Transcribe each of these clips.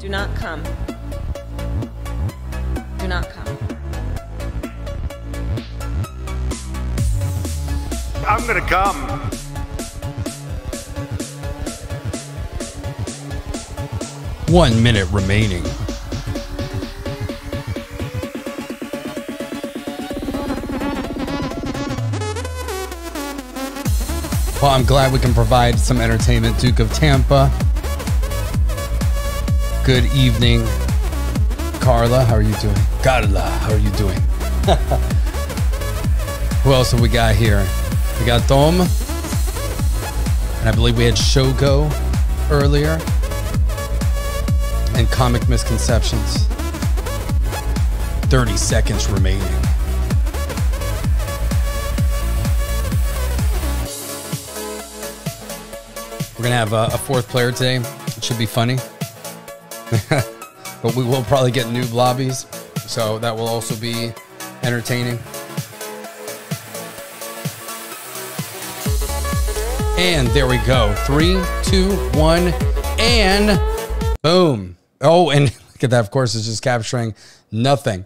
Do not come. I'm gonna come. One minute remaining. Well, I'm glad we can provide some entertainment, Duke of Tampa. Good evening, Carla. How are you doing? Carla, how are you doing? Who else have we got here? We got Dom. And I believe we had Shogo earlier. And Comic Misconceptions. 30 seconds remaining. We're going to have a fourth player today. It should be funny. But we will probably get noob lobbies, so that will also be entertaining. And there we go. 3, 2, 1, and boom. Oh, and look at that. Of course, it's just capturing nothing.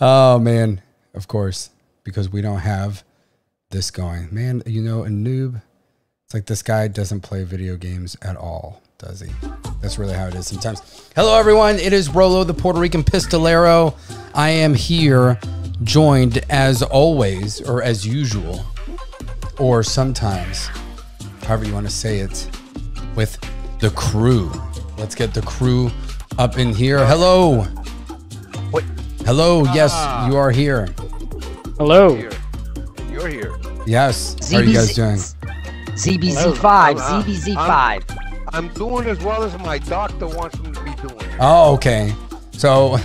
Oh, man. Of course, because we don't have this going. Man, you know, a noob, it's like this guy doesn't play video games at all. Does he? That's really how it is sometimes. Hello, everyone. It is Rolo, the Puerto Rican Pistolero. I am here, joined as always, or as usual, or sometimes, however you want to say it, with the crew. Let's get the crew up in here. Hello. What? Hello. Yes, you are here. Hello. You're here. Yes. How are you guys doing? ZBZ5. ZBZ5. I'm doing as well as my doctor wants me to be doing. Oh, okay. So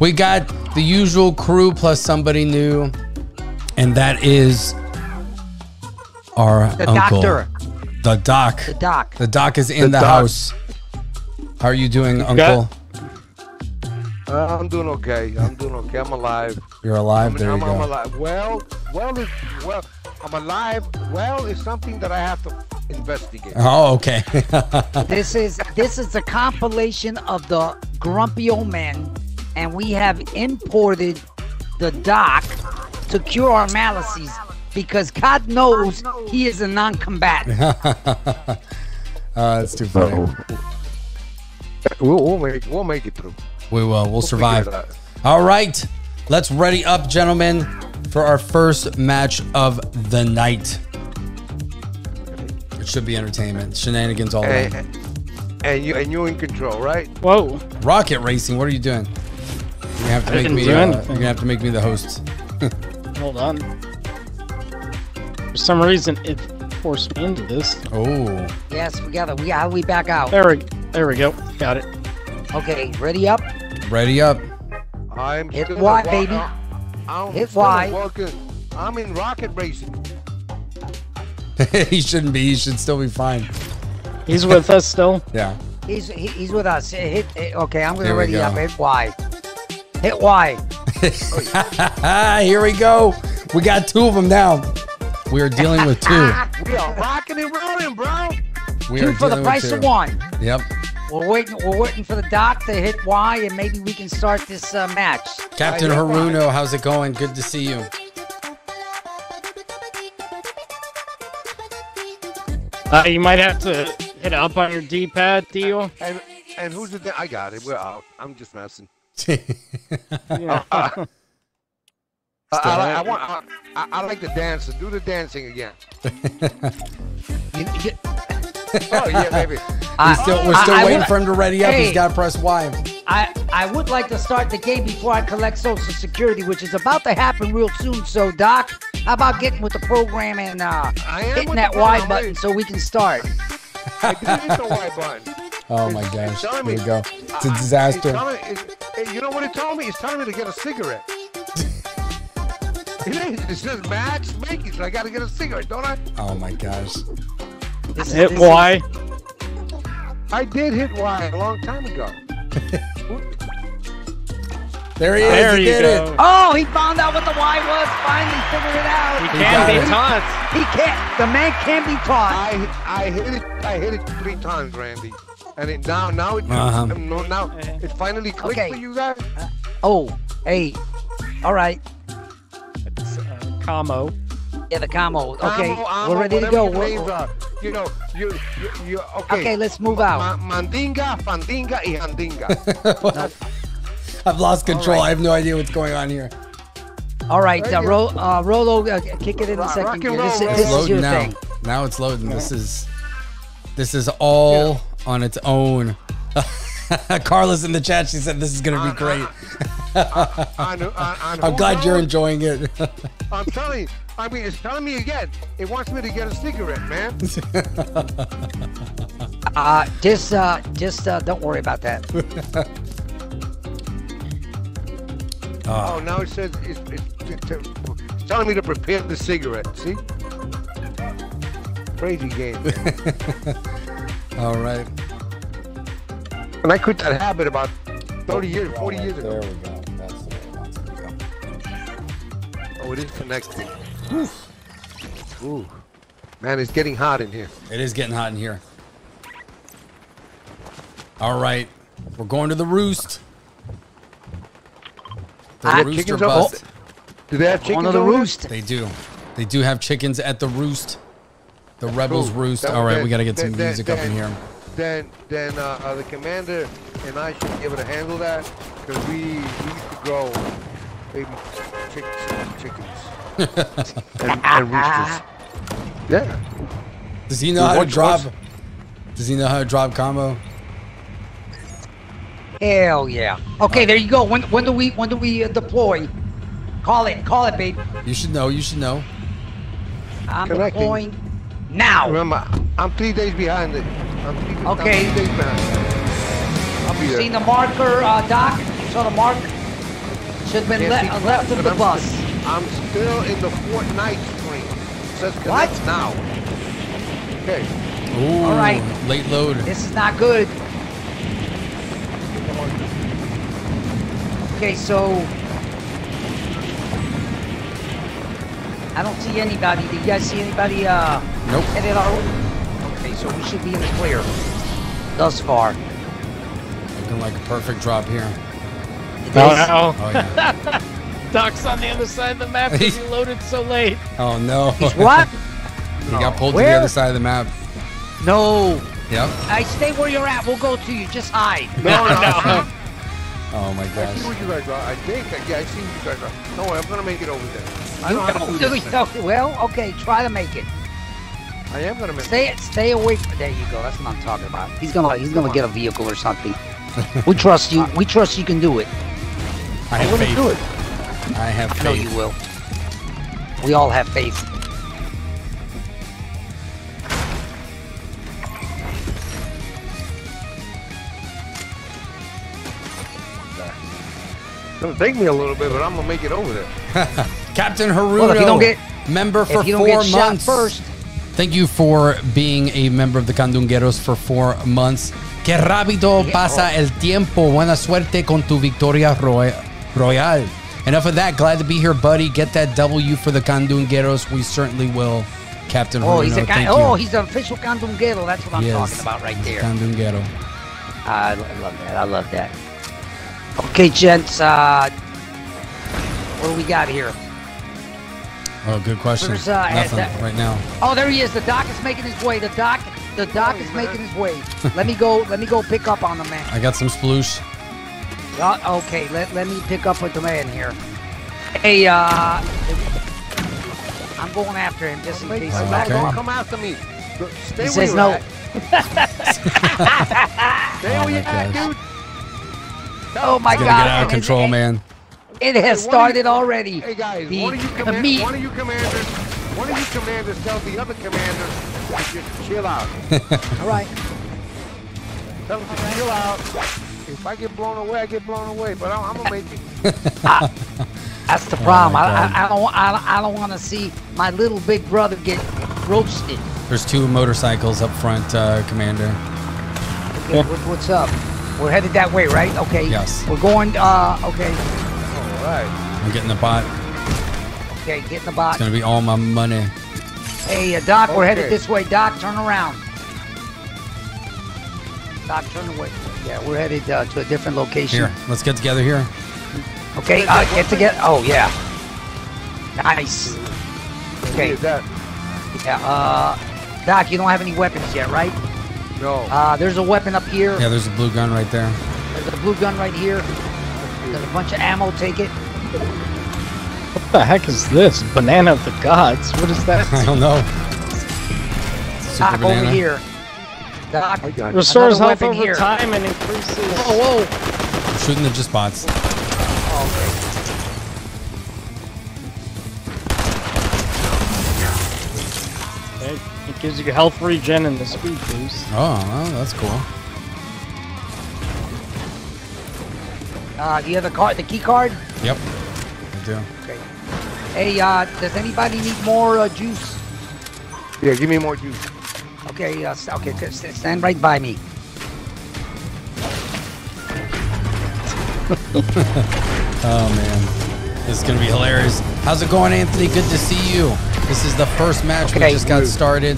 we got the usual crew plus somebody new, and that is our uncle. The doctor. The doc. The doc. The doc is in the house. How are you doing, Uncle? I'm doing okay. I'm doing okay. I'm alive. You're alive. There you go. I'm alive. Well, I'm alive. Well, it's something that I have to investigate. Oh, okay. This is a compilation of the grumpy old men, and we have imported the doc to cure our malices because God knows he is a non-combatant. That's too funny. We'll make it through. We will. We'll survive. All right. Let's ready up, gentlemen, for our first match of the night. It should be entertainment. Shenanigans all around. And you're in control, right? Whoa. Rocket racing. What are you doing? You're gonna have to make me the host. Hold on. For some reason, it forced me into this. Oh. Yes, we got it. We back out. There we go. Got it. Okay, ready up. Ready up. I'm hit Y, baby. Hit Y. Walking. I'm in rocket racing. He shouldn't be. He should still be fine. He's with us still. Yeah. He's with us. Okay, I'm gonna ready up. Hit Y. Hit Y. Here we go. We got two of them now. We are dealing with two. We are rocking and rolling, bro. We two for the price of one. Yep. We're waiting for the doc to hit Y, and maybe we can start this match. Captain Haruno, how's it going? Good to see you. You might have to hit up on your D-pad, Theo. And who's the... I got it. We're out. I'm just messing. Yeah. I like the dancer. Do the dancing again. Oh yeah, baby. We're still waiting for him to ready up. He's got to press Y. I would like to start the game before I collect Social Security, which is about to happen real soon. So, Doc, how about getting with the program and hitting that Y button so we can start? I did hit the Y button. Oh my gosh! Here we go. It's a disaster. You know what it told me? It's telling me to get a cigarette. It's just match making. So I got to get a cigarette, don't I? Oh my gosh! Hit Y. I did hit Y a long time ago. There he is. There you go. Oh, he found out what the Y was. Finally figured it out. He can't be taught. He can't. The man can't be taught. I hit it. I hit it 3 times, Randy. And it, now it it finally clicked for you guys. All right. It's Kamo. Yeah, the Kamo. Okay, we're ready to go. You know, you okay, let's move out. Mandinga, Fandinga, and Handinga. I've lost control. Right. I have no idea what's going on here. All right, Rolo, kick it in a second. This is your thing. Now it's loading. This is all... Yeah. On its own. Carla's in the chat. She said this is going to be great. I'm glad you're enjoying it. I'm telling you. I mean, it's telling me again. It wants me to get a cigarette, man. Just don't worry about that. Oh, now it says it's telling me to prepare the cigarette. See? Crazy game. All right. And I quit that habit about 30 years, 40 years ago. There we go. That's the way it wants to go. Oh, it is connected. Ooh. Man, it's getting hot in here. It is getting hot in here. All right. We're going to the roost. The rooster bust. Do they have chickens at the roost? They do. They do have chickens at the roost. The Rebels roost. All right, we got to get some music up in here. Then the commander and I should be able to handle that because we used to grow baby chickens and roosters. Yeah. Does he know how to drop? Does he know how to drop combo? Hell yeah. Okay, there you go. When do we deploy? Call it, babe. You should know. I'm deploying. Now. Remember, I'm 3 days behind it. I'm 3 days behind it. Have you seen the marker, Doc? You saw the mark? Should have been left of the bus. I'm still in the Fortnite screen. What? Now. Okay. Ooh, all right. Late load. This is not good. Okay, so... I don't see anybody. Did you guys see anybody? Nope. Okay, so we should be in the clear thus far. Looking like a perfect drop here. Oh yeah. Doc's on the other side of the map because he loaded so late. Oh no. He's what? He got pulled to the other side of the map. No. Yep. I stay where you're at. We'll go to you. Just hide. No. Oh my gosh. I see what you guys are. I see what you guys are. No, I'm going to make it over there. I don't do it. Well, okay, try to make it. I am going to make it. Stay away. There you go. That's what I'm talking about. He's gonna get a vehicle or something. We trust you. We trust you can do it. I have faith. Do it. I have faith. I know you will. We all have faith. It's gonna take me a little bit, but I'm gonna make it over there. Captain Haruno, well, if you don't get, member for if you don't 4 months. Shot first. Thank you for being a member of the Candungueros for 4 months. Que rápido pasa el tiempo. Buena suerte con tu victoria royal. Enough of that. Glad to be here, buddy. Get that W for the Candungueros. We certainly will. Captain Haruno, he's a thank you. Oh, he's an official Candunguero. That's what I'm talking about right there. Candunguero. I love that. I love that. Okay, gents. What do we got here? Oh, good question. Nothing right now. Oh, there he is. The Doc is making his way. The doc is making his way. Let me go. Let me go pick up on the man. I got some sploosh. Okay, let me pick up with the man here. Hey, I'm going after him just in case. Don't come after me. Stay he says no. Stay where you at, dude. Oh my God! It's gonna get out of control, man. It has started already. Hey guys, one of you commanders tells the other commander just chill out. All right. Tell him to chill out. If I get blown away, I get blown away. But I'm gonna make it. That's the problem. I don't want to see my little big brother get roasted. There's two motorcycles up front, Commander. Okay, what's up? We're headed that way, right? Okay. Yes. We're going. Okay. All right. I'm getting the bot. Okay, getting the bot. It's gonna be all my money. Hey, Doc, we're headed this way. Doc, turn around. Doc, turn away. Yeah, we're headed to a different location. Here, let's get together here. Okay, get together. Oh yeah. Nice. Okay. Yeah. Doc, you don't have any weapons yet, right? No. There's a weapon up here. Yeah, there's a blue gun right there. There's a blue gun right here. There's a bunch of ammo. Take it. What the heck is this? Banana of the gods? What is that? I don't know. Doc, over here. Doc, restores health over time and increases. Whoa, whoa! I'm shooting the just bots. It gives you health regen and the speed boost. Oh, well, that's cool. Do you have the card, the key card? Yep, I do. Okay. Hey, does anybody need more juice? Yeah, give me more juice. Okay, okay, stand right by me. Oh man, this is gonna be hilarious. How's it going, Anthony? Good to see you. This is the first match we just got started.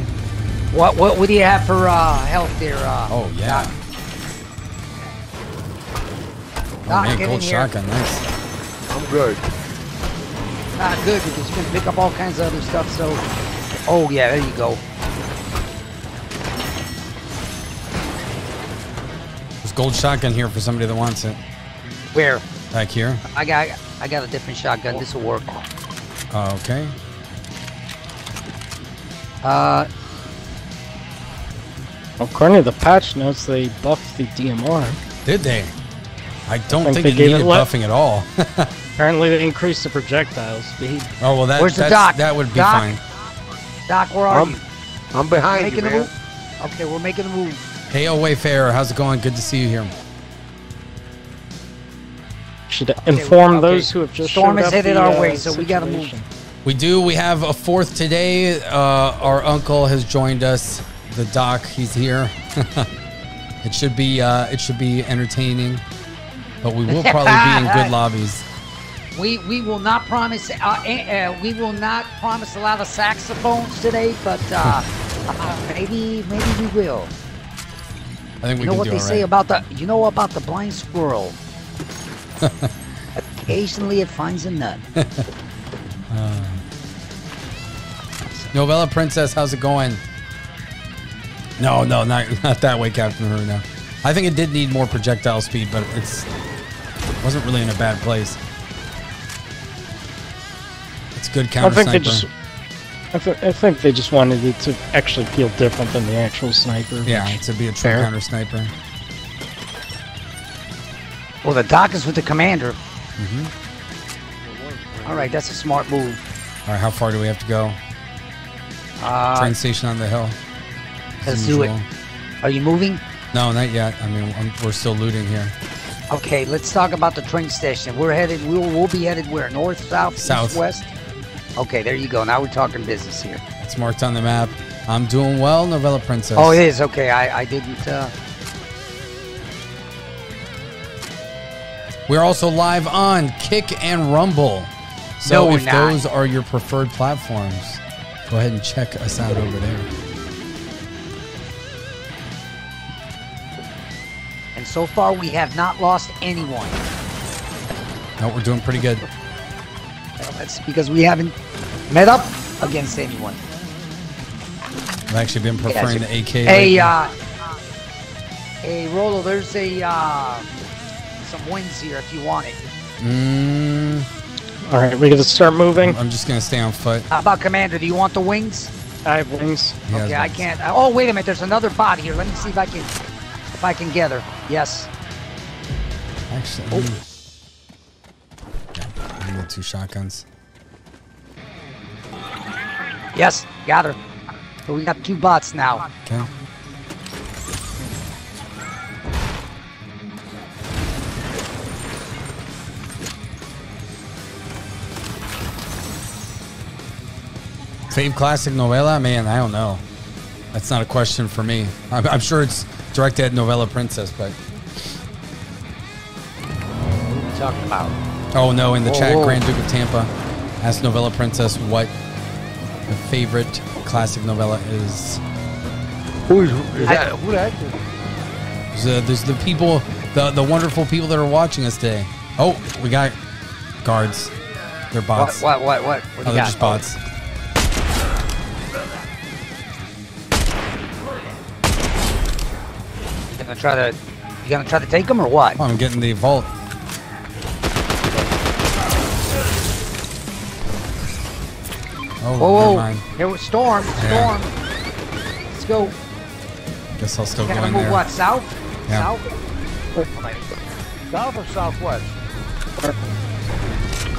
What do you have for health there? Oh yeah. Doc? Oh man, gold shotgun, nice. I'm good. Not good because you can pick up all kinds of other stuff. So, oh yeah, there you go. There's gold shotgun here for somebody that wants it. Where? Back here. I got a different shotgun. This will work. Okay. According to the patch notes, they buffed the DMR. Did they? I don't think they needed buffing at all. Apparently, they increased the projectile speed. Oh well, that would be fine. Doc, where are you? I'm behind you, man. Okay, we're making a move. Hey, Wayfair, how's it going? Good to see you here. Should inform those who have just showed up. Storm has headed our way, so we gotta move. We do. We have a fourth today. Our uncle has joined us. The Doc, he's here. It should be entertaining, but we will probably be in good lobbies. We will not promise. We will not promise a lot of saxophones today, but maybe we will. I think we know what they say about the blind squirrel. Occasionally, it finds a nut. Novella Princess, how's it going? No, not that way, Captain Haruno. I think it did need more projectile speed, but it wasn't really in a bad place. It's good counter sniper. I think they just wanted it to actually feel different than the actual sniper. Yeah, to be a true counter sniper. Well, the Doc is with the commander. Mm-hmm. All right, that's a smart move. All right, how far do we have to go? Train station on the hill. Let's do it. Are you moving? No, not yet. I mean, we're still looting here. Okay, let's talk about the train station. We're headed, we'll be headed where? North, south, east, west? Okay, there you go. Now we're talking business here. It's marked on the map. I'm doing well, Novella Princess. Oh, it is. Okay, I didn't... We're also live on Kick and Rumble. So if those are your preferred platforms, go ahead and check us out over there. And so far, we have not lost anyone. No, we're doing pretty good. Well, that's because we haven't met up against anyone. I've actually been preferring the AK. Hey, hey, Rolo, there's a some wins here if you want it. All right, we're gonna start moving. I'm just gonna stay on foot. How about Commander? Do you want the wings? I have wings. Okay, I can't. Oh, wait a minute. There's another bot here. Let me see if I can get her. Yes. Actually. Oh. I need two shotguns. Yes, got her. So we got two bots now. Okay. Fave classic novella? Man, I don't know. That's not a question for me. I'm sure it's directed at Novella Princess, but... What are you talking about? Oh, no, in the chat, Grand Duke of Tampa asked Novella Princess what the favorite classic novella is. Who that is? There's the people, the wonderful people that are watching us today. Oh, we got guards. They're bots. What? What do you got? They're just bots. You gonna try to take them or what? Oh, I'm getting the vault. Oh, whoa, whoa. Here was Storm. Yeah. Let's go. Guess I'll still go in there. What, south? Yeah. South? South or southwest?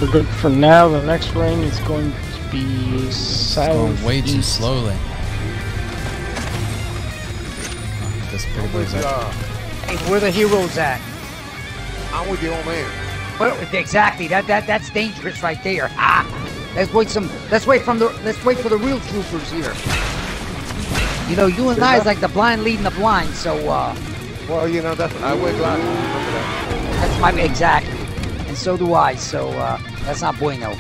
We're good for now. The next ring is going to be south. It's going way too slowly. This big boy's up. Hey, where the heroes at? I'm with you, old man. Well, exactly. That's dangerous right there. Ah. Let's wait for the real troopers here. You know, you and I is like the blind leading the blind. So. Well, you know that's. I went blind. That's my exactly, and so do I. So that's not bueno.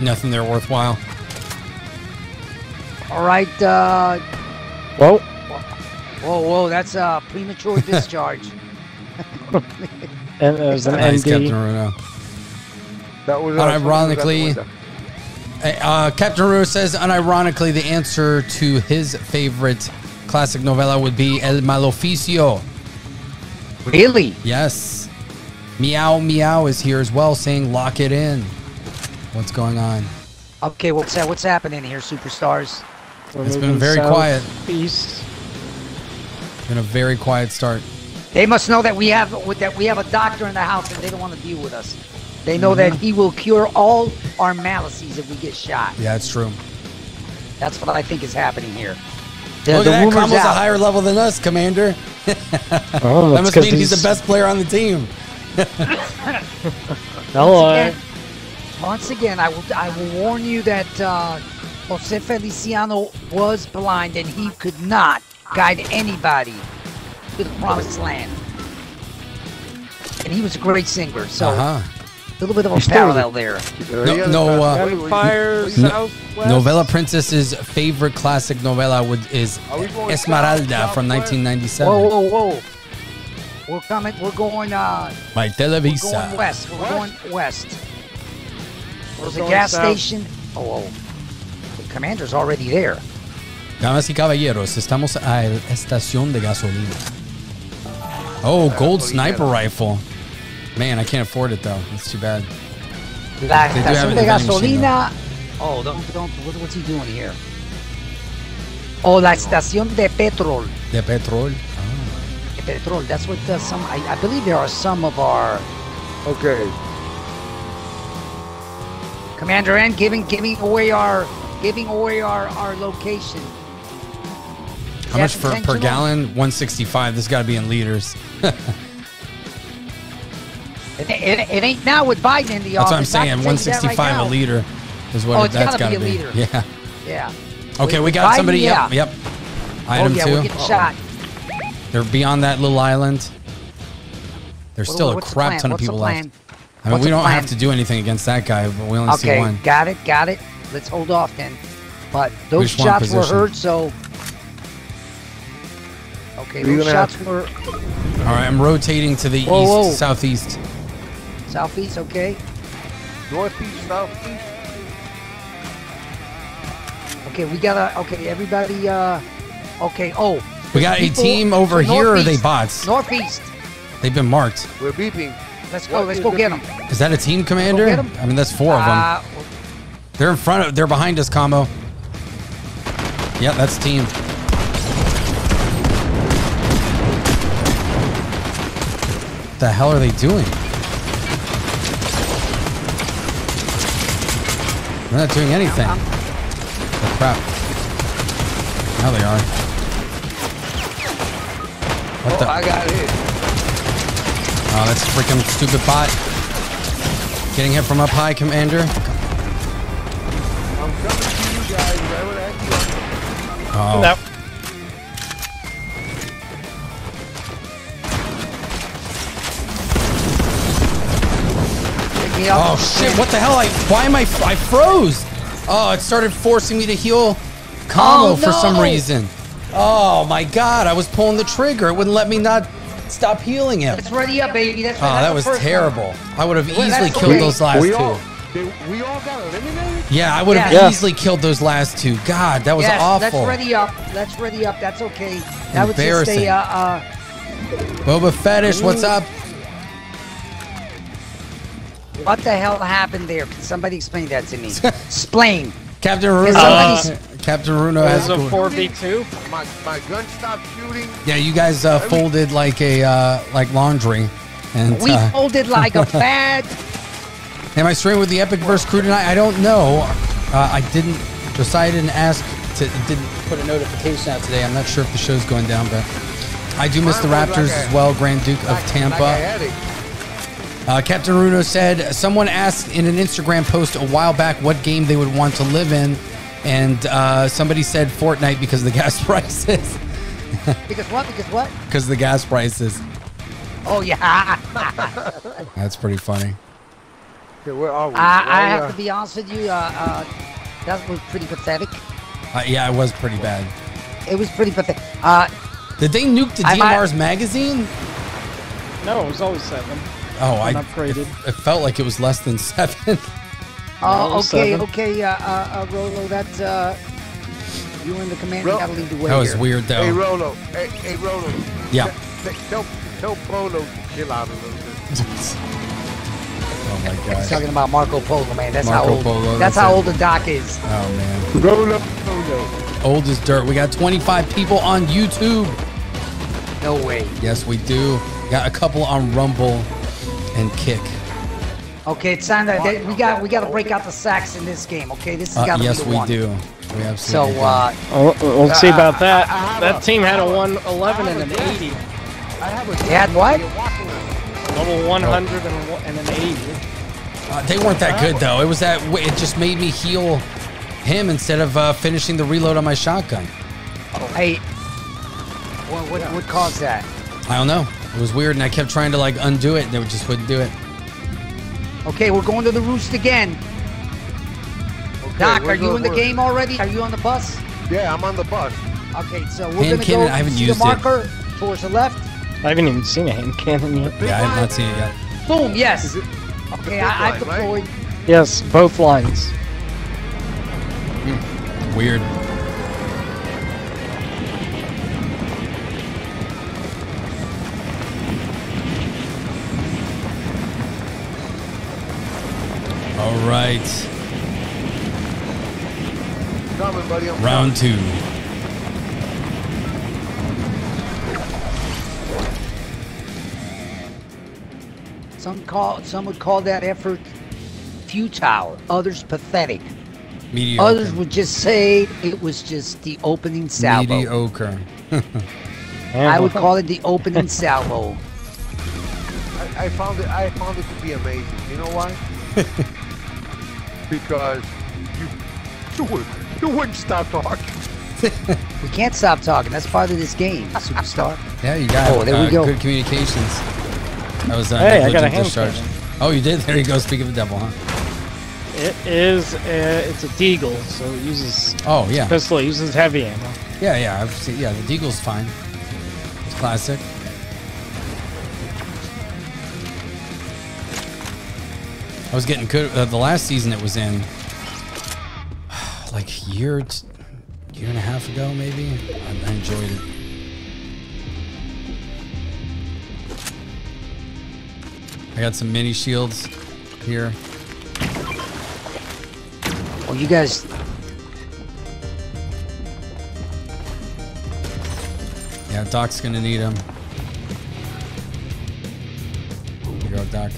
Nothing there worthwhile. All right. Whoa. Whoa! That's a premature discharge. And there's an nice ND. Captain Bruno. Unironically, Captain Haruno says, unironically, the answer to his favorite classic novella would be El Maloficio. Really? Yes. Meow Meow is here as well, saying lock it in. What's going on? Okay, what's happening here, superstars? It's been very quiet. East. Been a very quiet start. They must know that we have a doctor in the house and they don't want to deal with us. They know that he will cure all our malices if we get shot. Yeah, it's true. That's what I think is happening here. Look at that, Kamo's a higher level than us, Commander. Oh, that must mean he's the best player on the team. Once again, I will warn you that Jose Feliciano was blind and he could not guide anybody to the promised land. And he was a great singer, so... A little bit of a parallel there. Novella Princess's favorite classic novella is Esmeralda from 1997. Whoa! We're coming. We're going. My Televisa. We're going west. There's a gas station. The commander's already there. Damas y caballeros, estamos a la estación de gasolina. Oh, gold sniper rifle. Man, I can't afford it though. It's too bad. They do have gasolina. Oh, don't. What's he doing here? Oh, la estación de petrol. De petrol. Oh. De petrol. That's what some. I believe there are some of our. Okay. Commander N giving away our location. How much per gallon? 165. This got to be in liters. It ain't now with Biden in the office. That's what I'm saying. 165 right a liter is what that's got to be. A liter. Yeah. Yeah. Okay, we got Biden, somebody. Yeah. Yep. Item two. We're getting shot. They're beyond that little island. There's still a crap ton of people left. I mean, we don't have to do anything against that guy, but we only see one. Okay, got it, got it. Let's hold off then. But those shots were heard, so... Okay, those shots were... All right, I'm rotating to the east, southeast. Southeast, okay. Northeast, southeast. Okay, we gotta... Okay, everybody, Okay, oh. We got a team over here, or are they bots? Northeast. They've been marked. We're beeping. Let's go. Let's go get them. Is that a team, Commander? I mean, that's four of them. They're in front of. They're behind us, Combo. Yeah, that's team. What the hell are they doing? They're not doing anything. Oh, crap. Now they are. What the? I got hit. Oh, that's a freaking stupid bot. Getting hit from up high, Commander. I'm coming to you guys, I would ask you. Oh. No. Oh shit, what the hell? Why am I froze? Oh, it started forcing me to heal Combo for some reason. Oh my god, I was pulling the trigger. It wouldn't let me not... Stop healing him. That's ready up, baby. That's right. Oh, that was terrible. I would have easily killed those last two. We all got eliminated? Yeah, I would have easily killed those last two. God, that was awful. That's ready up. That's ready up. That's okay. That was just a... Boba Fetish, what's up? What the hell happened there? Can somebody explain that to me? Explain. Captain Haruno. Captain Haruno has a 4v2. My gun stopped shooting. Yeah, you guys folded like a like laundry, and we folded like a fad. Am I streaming with the Epic Verse crew tonight? I don't know. I didn't. Josiah didn't ask. Didn't put a notification out today. I'm not sure if the show's going down, but I do miss the Raptors as well. Grand Duke of Tampa. Captain Bruno said, someone asked in an Instagram post a while back what game they would want to live in, and somebody said Fortnite because of the gas prices. Because what? Because what? Because of the gas prices. Oh, yeah. That's pretty funny. Okay, where are we? I have to be honest with you, that was pretty pathetic. Yeah, it was pretty bad. It was pretty pathetic. Did they nuke the DMR's magazine? No, it was always 7. Oh, it felt like it was less than 7. Oh, okay, okay, Rolo, that's, you and the commander gotta lead the way. That was weird, though. Hey, Rolo, hey, Rolo. Yeah. Tell Polo to chill out a little bit. Oh, my God. He's talking about Marco Polo, man. That's Marco Polo, that's how old the doc is. Oh, man. Rolo, Polo. Old as dirt. We got 25 people on YouTube. No way. Yes, we do. Got a couple on Rumble. And Kick. Okay, it's time that we got to break out the sacks in this game. Okay, this has got to be the one. Yes, we do. We absolutely do. So we'll see about that. That team had a 111 and an 80. They had what? Level 100 and an 80. They weren't that good though. It was that. It just made me heal him instead of finishing the reload on my shotgun. Oh, hey, what caused that? I don't know. It was weird, and I kept trying to like undo it, and it just wouldn't do it. Okay, we're going to the roost again. Okay, Doc, are you in the game already? Are you on the bus? Yeah, I'm on the bus. Okay, so we're going to go to the marker towards the left. I haven't even seen a hand cannon yet. Yeah, I have not seen it yet. Boom, yes. Okay, I've deployed. Right? Yes, both lines. Weird. All right. Coming, buddy. Round 2. Some would call that effort futile. Others pathetic. Mediocre. Others would just say it was just the opening salvo. Mediocre. I would call it the opening salvo. I found it to be amazing. You know why? Because you wouldn't stop talking. We can't stop talking. That's part of this game, superstar. Yeah, you got it. Oh, there we go. Good communications. I was hey, I got a hand. Oh, you did? There you go. Speak of the devil, huh? It is. It's a deagle, so it uses. Oh yeah. Pistol uses heavy ammo. Yeah, yeah. I've seen, yeah, the deagle's fine. It's classic. I was getting good. The last season it was in, like year and a half ago, maybe. I enjoyed it. I got some mini shields here. Well, you guys. Yeah, Doc's gonna need them. Here you go, Doc.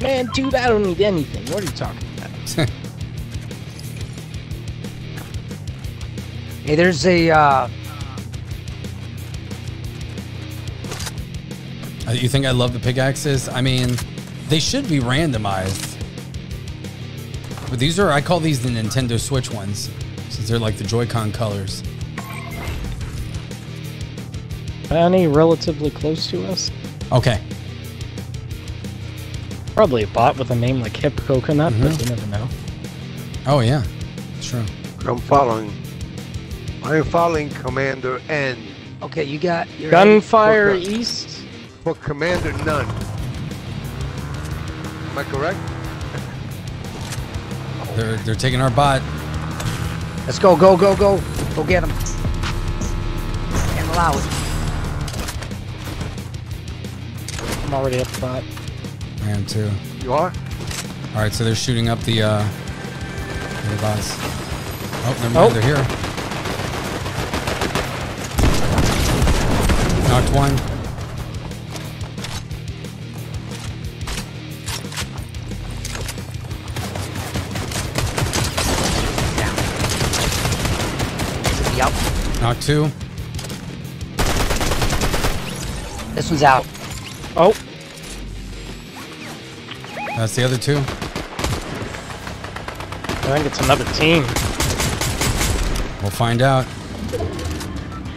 Man, dude, I don't need anything. What are you talking about? Hey, there's a. You think I love the pickaxes? I mean, they should be randomized. But these are, I call these the Nintendo Switch ones, since they're like the Joy-Con colors. Bounty relatively close to us. Okay. Probably a bot with a name like Hip Coconut, but you never know. Oh, yeah. True. I'm following Commander N. Okay, you got your Gunfire East. For Commander None. Am I correct? They're taking our bot. Let's go, go, go, go. Go get him. And allow it. I'm already up the bot. I am too. You are? Alright, so they're shooting up the bots. Oh, never mind, they're here. Knocked one. Knock two. This one's out. Oh. That's the other two. I think it's another team. We'll find out.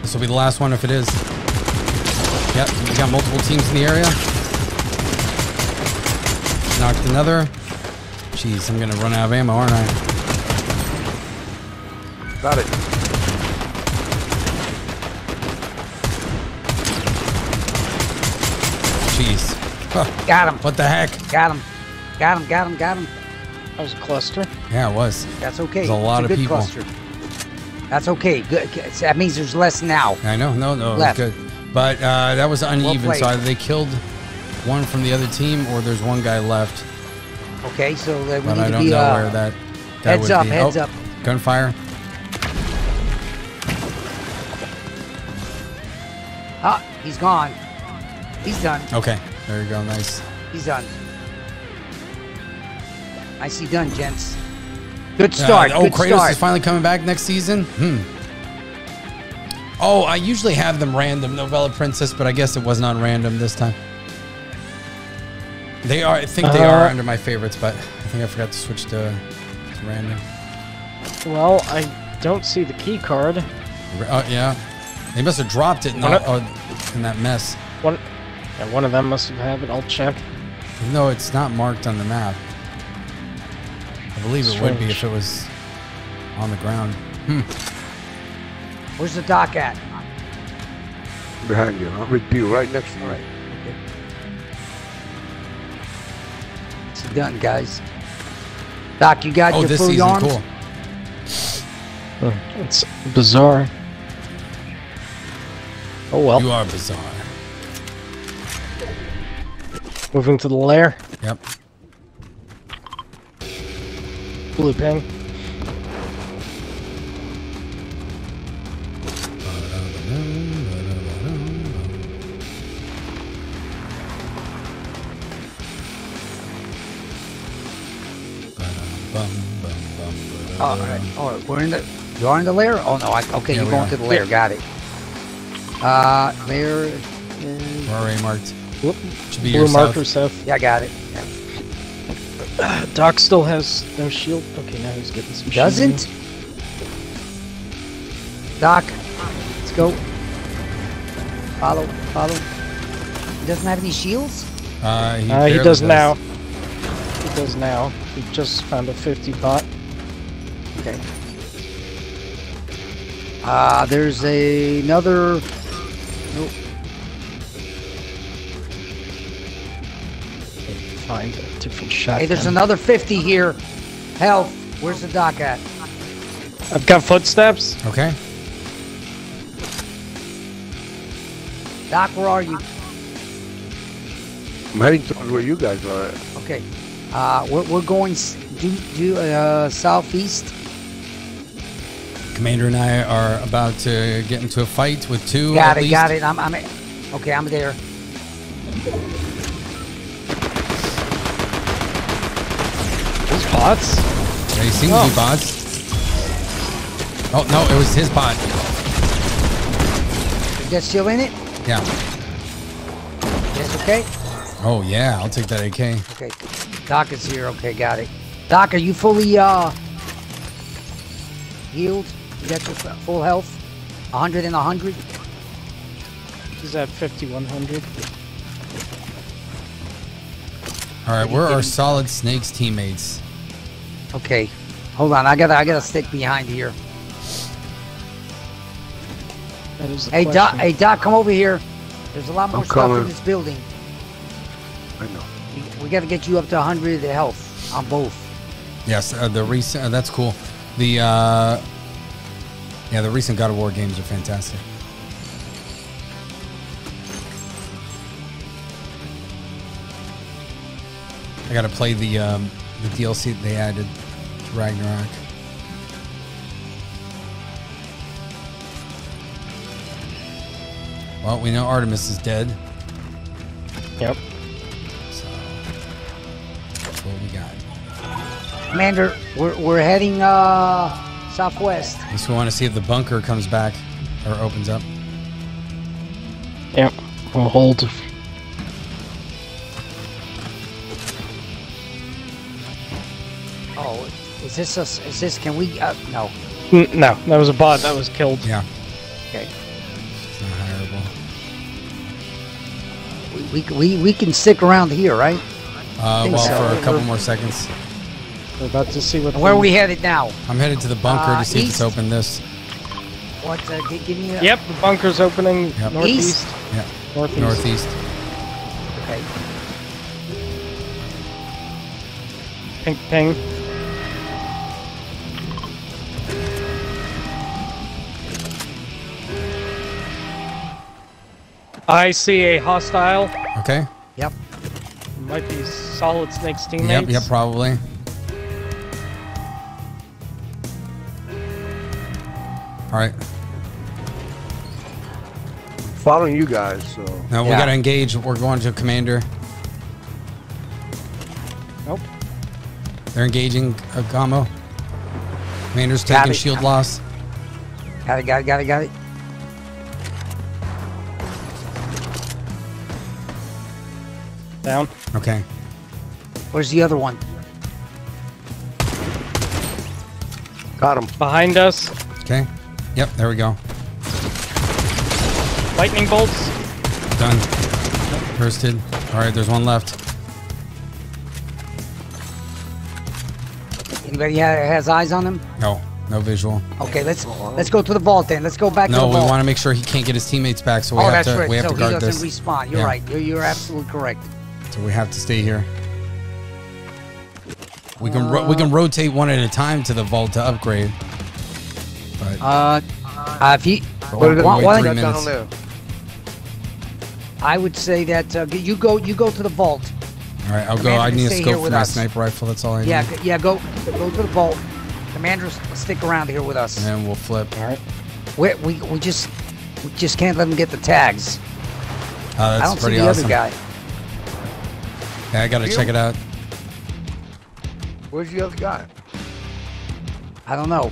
This will be the last one if it is. Yep, we got multiple teams in the area. Knocked another. Jeez, I'm going to run out of ammo, aren't I? Got it. Jeez. Huh. Got him. What the heck? Got him. Got him, got him, got him. That was a cluster. Yeah, it was. That's okay. There's a lot of people. Cluster. That's okay. Good. That means there's less now. I know. No, no. Left. Good. But that was uneven. Well, so either they killed one from the other team or there's one guy left. Okay, so we need to be... I don't know where that guy would be. Heads up, heads up. Gunfire. Ah, he's gone. He's done. Okay. There you go. Nice. He's done. Nicely done, gents. Good start. Oh, Kratos is finally coming back next season? Oh, I usually have them random, Novella Princess, but I guess it was not random this time. They are, I think they are under my favorites, but I think I forgot to switch to random. Well, I don't see the key card. Yeah. They must have dropped it in that mess. Yeah, one of them must have it. I'll check. No, it's not marked on the map. I believe it would be if it was on the ground. Where's the dock at? Behind you. I'll be right next to you. Right. Okay. It's done, guys. Doc, you got your food on? Oh, this season, cool. It's bizarre. Oh, well. You are bizarre. Moving to the lair. Yep. Blue ping. All right. We're in the. You are in the lair. Oh no. Okay. Yeah, you're going to the lair. Got it. Lair. We're already marked. Whoop. Should be blue marker south. Yeah, I got it. Doc still has no shield. Okay, now he's getting some shield. Doc, let's go. Follow, follow. He doesn't have any shields? He does now. He does now. He just found a 50 bot. Okay. There's another... Nope. Find a different shotgun. Hey, there's another 50 here. Health. Where's the doc at? I've got footsteps. Okay. Doc, where are you? I'm heading towards where you guys are at. Okay. We're going southeast. Commander and I are about to get into a fight with two. Got it, got it. I'm okay, I'm there. Those bots? They seem to be bots. Oh, no, it was his bot. You got shield in it? Yeah. That's okay? Oh, yeah, I'll take that AK. Okay. Doc is here. Okay, got it. Doc, are you fully healed? You got your full health? 100 and 100? He's at 5100. Alright, we're our Solid Snakes teammates. Okay. Hold on, I gotta stick behind here. That is the question. Doc, hey Doc, come over here. There's a lot more stuff in this building. I know. We gotta get you up to 100 health on both. Yes, the recent that's cool. The yeah, the recent God of War games are fantastic. I gotta play the DLC that they added to Ragnarok. Well, we know Artemis is dead. Yep. So that's what we got. Commander, we're heading southwest. At least we want to see if the bunker comes back or opens up. Yep. We'll hold. Oh, is this us? Is this? Can we? No. No, that was a bot that was killed. Yeah. Okay. We can stick around here, right? Well, so. For a couple more seconds. We're about to see what... Where are we headed now? I'm headed to the bunker to see if it's open this. What? Give me a... Yep, the bunker's opening. Yep. Northeast? Yep. Northeast. Northeast. Okay. Ping, ping. I see a hostile. Okay. Yep. Might be Solid Snake's teammates. Yep, probably. Alright. Following you guys, so... No, we gotta engage. We're going to Commander. Nope. They're engaging Agamo. Commander's taking shield loss. Got it. Down. Okay. Where's the other one? Got him. Behind us. Okay. Yep, there we go. Lightning bolts. Done. Bursted. Alright, there's one left. Anybody has eyes on him? No. No visual. Okay, let's go to the vault then. Let's go back to the vault. No, we want to make sure he can't get his teammates back, so we have to guard this. Oh, that's right. So he doesn't respawn. You're right. You're absolutely correct. So we have to stay here. We can rotate one at a time to the vault to upgrade. But if he I would say that you go to the vault. All right, I'll go. I need a scope for my sniper rifle. That's all I need. Yeah, go to the vault. Commander, stick around here with us. And then we'll flip. All right. We just can't let him get the tags. That's I don't see the awesome. Other guy. Yeah, I gotta check it out. Where's the other guy? I don't know.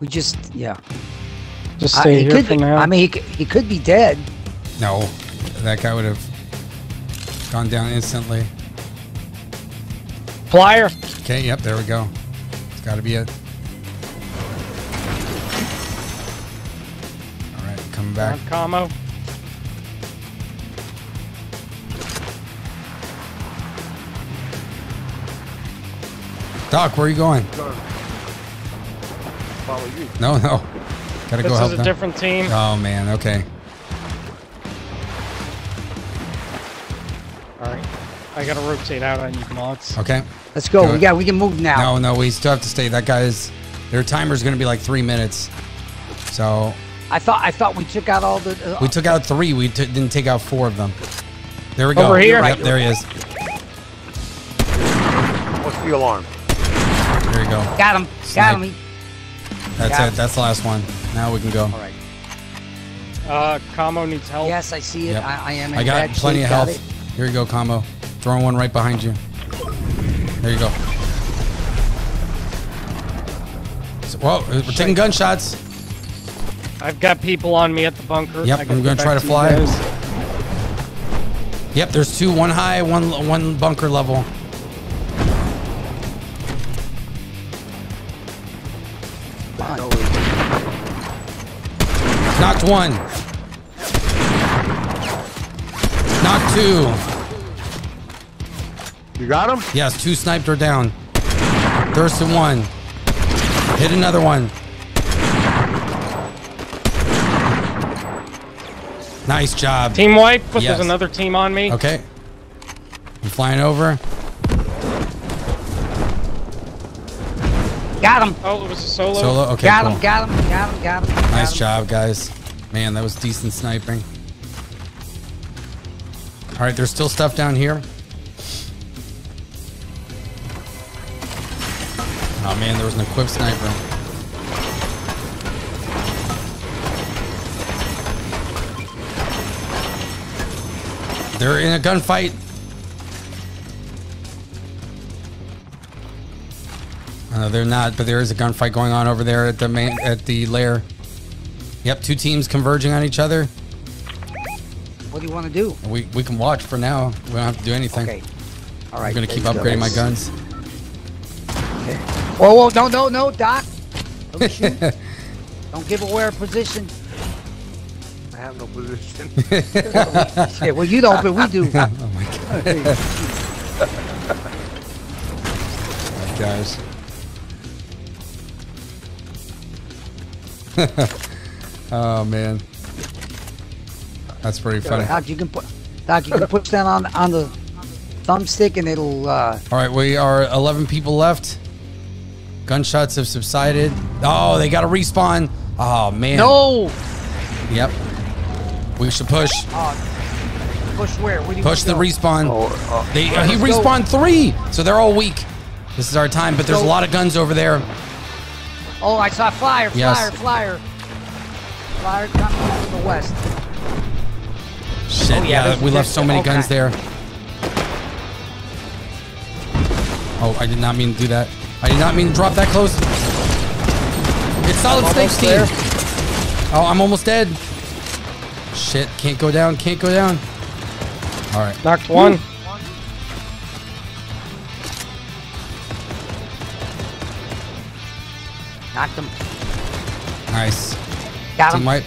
We just stay here for now. I mean, he could be dead. No, that guy would have gone down instantly. Flyer. Okay, yep, there we go. It's got to be it. All right, coming back. Combo. Doc, where are you going? Follow you. No, no. Gotta go help them. This is a different team. Oh, man. Okay. All right. I gotta rotate out on you mods. Okay. Let's go. Yeah, we can move now. No, no. We still have to stay. That guy's... Their timer's gonna be like 3 minutes. So... I thought we took out all the... we took out three. We didn't take out four of them. There we go. Over here? Yep, there he is. What's the alarm? There you go. Got him. Got him. That's it. That's the last one. Now we can go. All right. Combo needs help. Yes, I see it. Yep. I am. I got plenty of health. Here you go, Combo. Throwing one right behind you. There you go. So, whoa, we're taking gunshots. I've got people on me at the bunker. Yep, I'm going to try to fly. Yep, there's two. One high, one bunker level. Knocked one. Knocked two. You got him? Yes, two sniped are down. Thurston one. Hit another one. Nice job. Team wipe, but yes. There's another team on me. Okay. I'm flying over. Got him. Oh, it was a solo. Okay, got him, got him, got him, got him. Nice job, guys. Man, that was decent sniping. All right, there's still stuff down here. Oh, man, there was an equipped sniper. They're in a gunfight. No, they're not, but there is a gunfight going on over there at the lair. Yep, two teams converging on each other. What do you want to do? We can watch for now. We don't have to do anything. Okay. All right. I'm gonna keep upgrading my guns. Okay. Whoa, whoa, no, Doc! Don't shoot! Don't give away our position. I have no position. Yeah, well, you don't, but we do. Oh my god! Oh, guys. Oh man, that's pretty funny. Doc, you can push that on the thumbstick and it'll. All right, we are 11 people left. Gunshots have subsided. Oh, they got to respawn. Oh man. No. Yep. We should push. Push where? Where do you push the respawn? Oh, he respawned three, so they're all weak. This is our time, but there's a lot of guns over there. Oh, I saw flyer, flyer. Flyer coming from the west. Shit, yeah, we left so many guns there. Oh, I did not mean to do that. I did not mean to drop that close. It's Solid Snake's team. Oh, I'm almost dead. Shit, can't go down, can't go down. All right. Knocked one. Knocked him. Nice. Got him. Team wipe.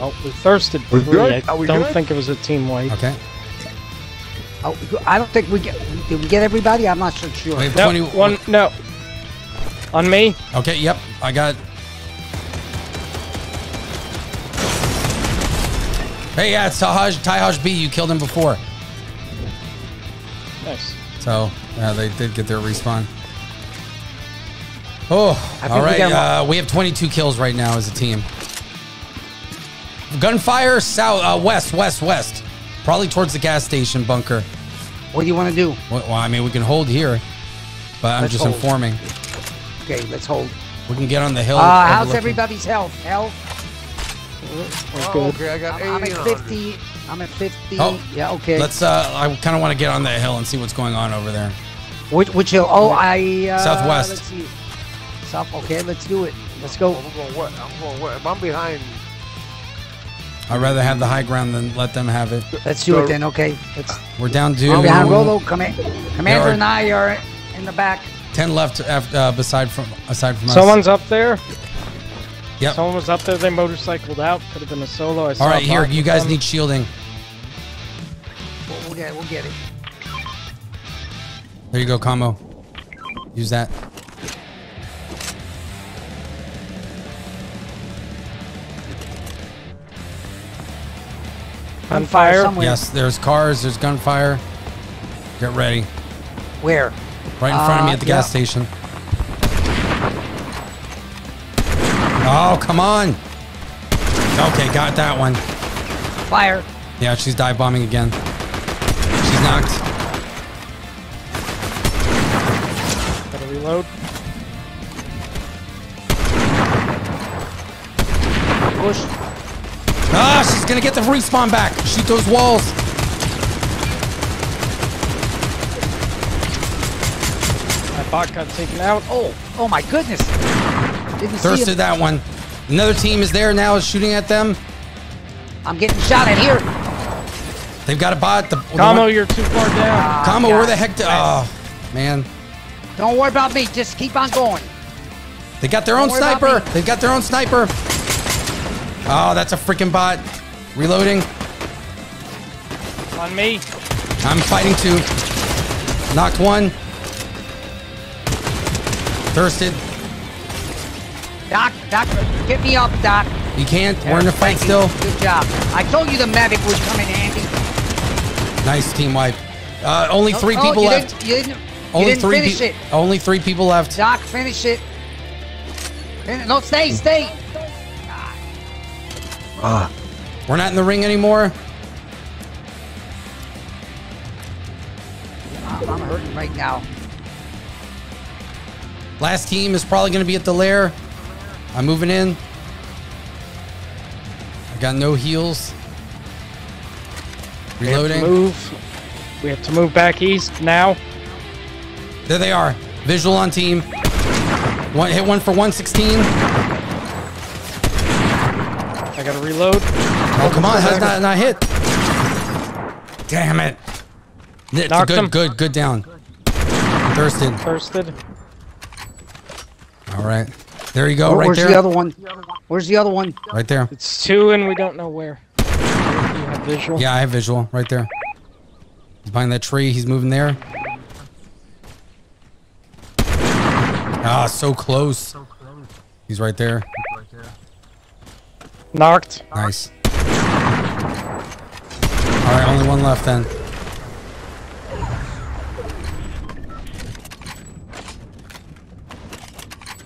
Oh, we thirsted. We're good? I don't think it was a team wipe. Okay. Oh, I don't think we get. Did we get everybody? I'm not so sure. Wait, no, no. On me. Okay. Yep. I got. Hey, yeah, it's Tahaj B. You killed him before. Nice. So yeah, they did get their respawn. Oh, all right. We have 22 kills right now as a team. Gunfire south, west. Probably towards the gas station bunker. What do you want to do? Well, I mean, we can hold here, but I'm just informing. Okay, let's hold. We can get on the hill. How's everybody's health? Oh, okay, I got 80. I'm at 50. Oh, yeah, okay. Let's. I kind of want to get on that hill and see what's going on over there. Which hill? Oh, southwest. Let's see. Okay, let's do it. Let's go. I'm going what? I'm behind. I'd rather have the high ground than let them have it. Let's do it then, okay. We're down to... I'm behind Rolo. Commander and I are in the back. 10 left aside from us. Someone's up there. Yep. Someone was up there. They motorcycled out. Could have been a solo. I saw all right, here. You guys need shielding. We'll get it. There you go, combo. Use that. Gunfire somewhere. Yes, there's cars, there's gunfire. Get ready. Where? Right in front of me at the gas station. Oh, come on. Okay, got that one. Fire. Yeah, she's dive bombing again. She's knocked. Gotta reload. Push. Ah, she's gonna get the respawn back. Shoot those walls. That bot got taken out. Oh my goodness. Didn't thirsted that one. Another team is there now, is shooting at them. I'm getting shot at here. They've got a bot. Kamo, you're too far down. Kamo, where the heck? Oh, man. Don't worry about me. Just keep on going. They got their own sniper. They've got their own sniper. Oh, that's a freaking bot. Reloading. On me. I'm fighting two. Knocked one. Thirsted. Doc, get me up, Doc. You can't. We're in the fight still. Good job. I told you the medic would come in handy. Nice team wipe. Only three people left. You didn't finish it. Only three people left. Doc, finish it. No, stay. We're not in the ring anymore. I'm hurting right now. Last team is probably going to be at the lair. I'm moving in. I got no heals. Reloading. We have to move back east now. There they are. Visual on team. One hit one for 116. I gotta reload. Oh, come on. That's not hit. Damn it. It's a good down. Thirsted. All right. There you go. Right there. Where's the other one? Right there. It's two and we don't know where. You have visual? Yeah, I have visual. Right there. He's behind that tree. He's moving there. Ah, so close. He's right there. Knocked. Nice. All right, only one left then.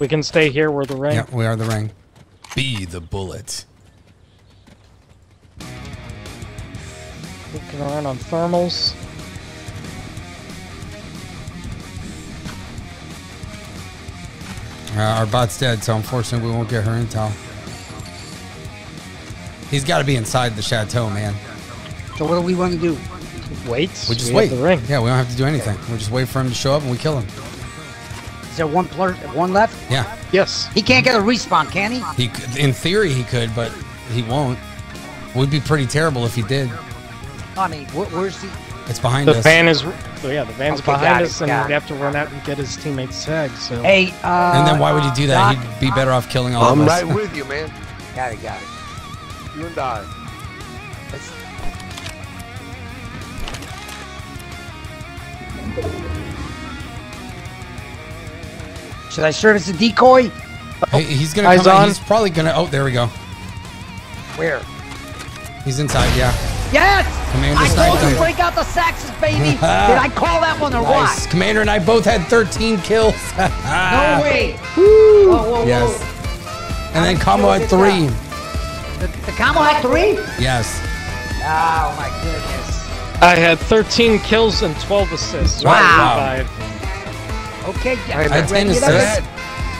We can stay here. We're the ring. Yeah, we are the ring. Be the bullet. We can run on thermals. Our bot's dead, so unfortunately we won't get her intel. He's got to be inside the chateau, man. So what do we want to do? Wait? We just wait. The ring. Yeah, we don't have to do anything. We just wait for him to show up and we kill him. Is there one left? Yeah. Yes. He can't get a respawn, can he? He could, in theory, he could, but he won't. It would be pretty terrible if he did. I mean, where's the... It's behind us. The van is... So yeah, the van's behind us, and we have to run out and get his teammates tagged. So. Hey, and then why would he do that? He'd be better off killing all of us. I'm right with you, man. Got it. You and I. Should I serve as a decoy? Hey, he's gonna come out. He's probably gonna. Oh, there we go. Where? He's inside. Yeah. Yes! Commander I told you break out the Saxes, baby. Did I call that one or what? Commander and I both had 13 kills. No way. Woo. Whoa. Yes. And then Combo had 3. The Combo had 3? Yes. Oh my goodness. I had 13 kills and 12 assists. Wow. Okay. I had 10 assists.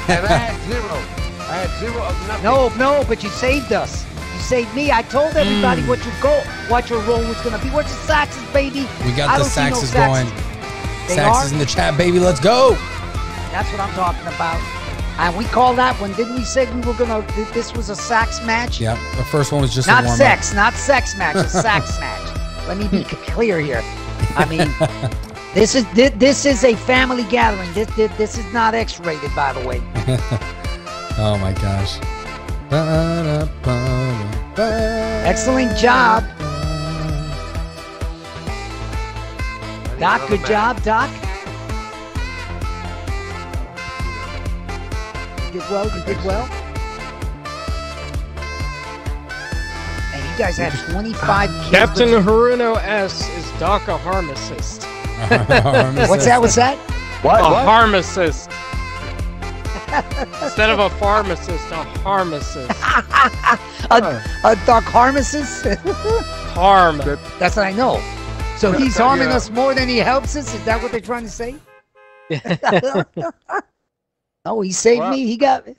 And I had 0. I had 0 of nothing. No, but you saved us. Save me. I told everybody what your goal, what your role was going to be. Where's the Saxes, baby? We got the Saxes going. Saxes in the chat, baby. Let's go. That's what I'm talking about. And we called that one, didn't we say we were going to, this was a sax match? Yeah, the first one was just not a sex, not sex match, a sax match. Let me be clear here. I mean, this is a family gathering. This is not X-rated, by the way. Oh, my gosh. Excellent job. Doc, good job, Doc. You did well, you did well. And you guys have 25 kids. Captain Haruno S is Doc a harmacist. What's that? What's that? What? A harmacist. Instead of a pharmacist, a harmacist. a Doc harmacist? Harm. That's what I know. So he's harming us more than he helps us? Is that what they're trying to say? Oh, he saved me. He got me.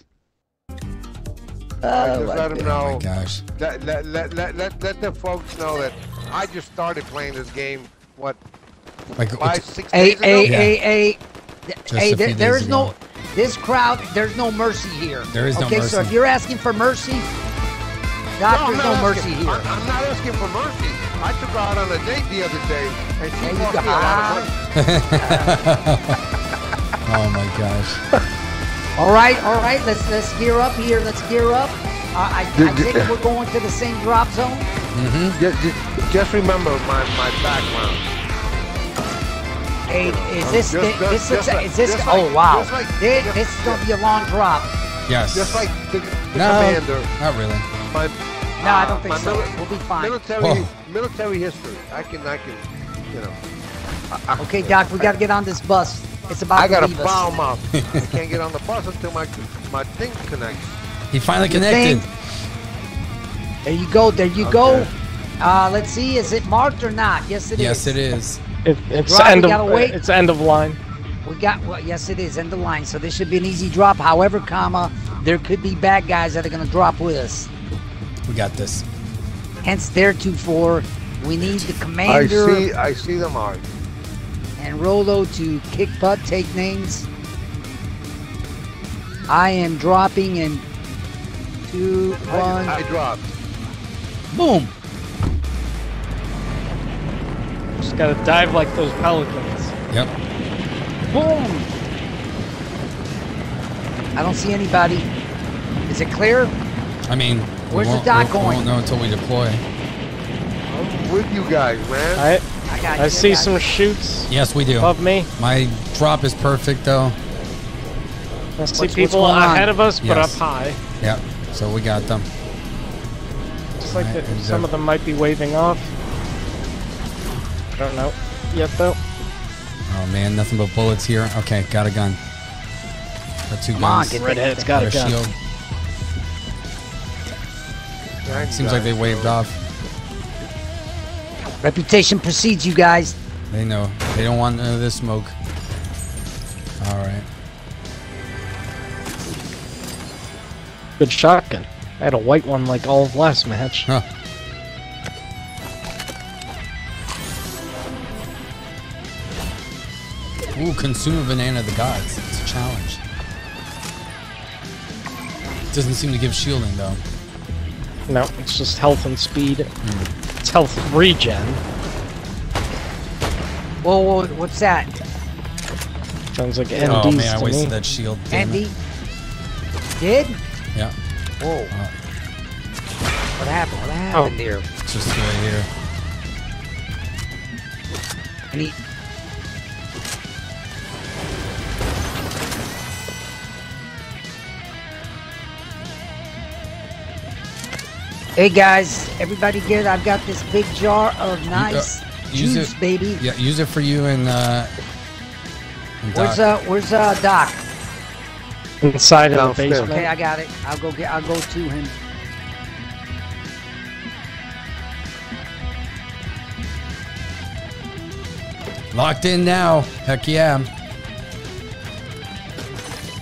Oh, just let him know. Oh my gosh. Let the folks know that I just started playing this game, what, like, 5, 6 days ago? Hey, there is no... This crowd, there's no mercy here. There is no mercy. Okay, so if you're asking for mercy, there's no mercy here. I'm not asking for mercy. I took her out on a date the other day, and she walked me a lot of money. Oh my gosh! All right, let's gear up here. Let's gear up. I think we're going to the same drop zone. Mm-hmm. Just remember my background. Hey, is this? Oh wow! This is gonna be a long drop. Yes. Just like the commander. Not really. No, I don't think so. We'll be fine. Military history. I can, you know. Okay, Doc, we got to get on this bus. It's about to leave us. I got a bomb up. I can't get on the bus until my thing connects. He finally connected. There you go. There you go. Let's see. Is it marked or not? Yes, it is. Yes, it is. It's end of line. We got, well, yes, it is end of line. So this should be an easy drop. However, there could be bad guys that are going to drop with us. We got this. Hence, theretofore, we need the commander. I see the mark. And Rolo to kick butt, take names. I am dropping in 2, 1. I dropped. Boom. Just gotta dive like those pelicans. Yep. Boom. I don't see anybody. Is it clear? I mean. Where's the dock going? We won't know until we deploy. I'm with you guys, man. I see some shoots. Yes, we do. Above me. My drop is perfect, though. I see people ahead of us, but up high. Yep. So we got them. Just like that. Some of them might be waving off. I don't know yet, though. Oh man, nothing but bullets here. Okay, got a gun. Got 2 guns. Redhead's got a shield. Seems like they waved off. Reputation precedes you guys. They know. They don't want none of this smoke. All right. Good shotgun. I had a white one like all of last match. Huh. Ooh, consume a banana of the gods. It's a challenge. Doesn't seem to give shielding though. No, it's just health and speed. Mm. It's health regen. Whoa, what's that? Sounds like ND's to me. Oh man, I wasted that shield. ND? Did? Yeah. Whoa. What happened? What happened here? It's just right here. And he... Hey guys, everybody get it. I've got this big jar of nice juice, baby. Yeah, use it for you and Doc. Where's Doc? Inside of the basement. Okay, I got it. I'll go to him. Locked in now. Heck yeah.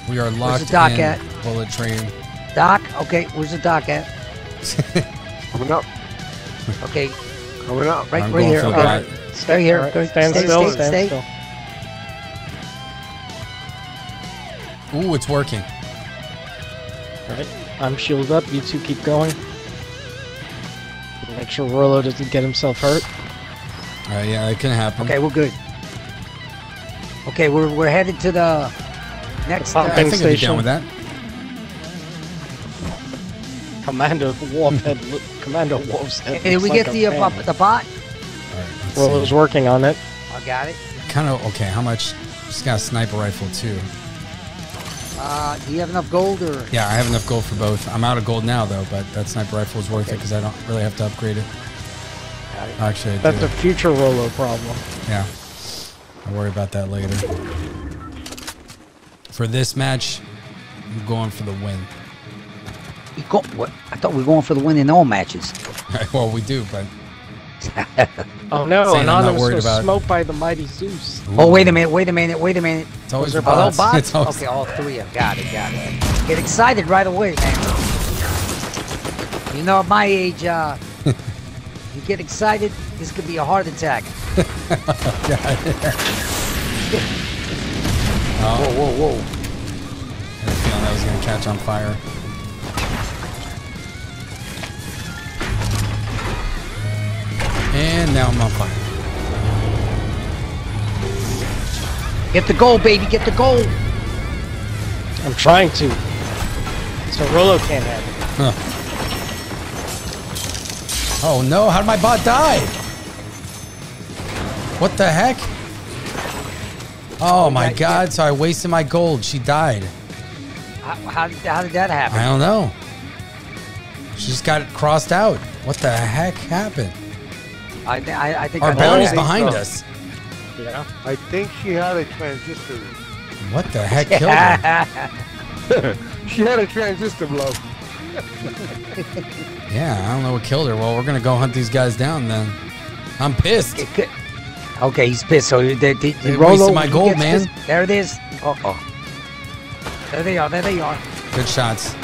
We are locked in. Bullet train. Doc? Okay, where's the Doc at? Coming up. Okay. Coming up. Right here. Right. Stay here. Right. Stand still. Ooh, it's working. Alright, I'm shielded up, you two keep going. Make sure Rolo doesn't get himself hurt. Alright, yeah, it can happen. Okay, we're good. Okay, we're headed to the next pumping station. I'd be down with that. Commander Wolf's head. Did we get like the bot? Alright, Rolo's working on it. I got it. Kind of okay. How much? Just got a sniper rifle too. Do you have enough gold or? Yeah, I have enough gold for both. I'm out of gold now though, but that sniper rifle is worth it because I don't really have to upgrade it. Got it. Actually, that's a future Rolo problem. Yeah, I'll worry about that later. For this match, I'm going for the win. You go? What? I thought we were going for the win in all matches. Well, we do, but. Oh no, Anonymous was smoked by the mighty Zeus. Ooh. Oh, wait a minute. It's always a bots. Bots? Always... Okay, all three of them. Got it. Get excited right away, man. You know, at my age, you get excited, this could be a heart attack. Whoa. I had a feeling that was going to catch on fire. And now I'm on fire. Get the goal, baby. Get the goal. I'm trying to. So Rolo can't have it. Huh. Oh, no. How did my bot die? What the heck? Oh, my God. Yeah. So I wasted my gold. She died. How did that happen? I don't know. She just got crossed out. What the heck happened? I think our bounty's behind us. Yeah. I think she had a transistor. What the heck killed her? She had a transistor blow. Yeah, I don't know what killed her. Well, we're gonna go hunt these guys down then. I'm pissed. Okay, he's pissed. So they wasted my gold, man. Pissed. There it is. Oh. There they are. Good shots.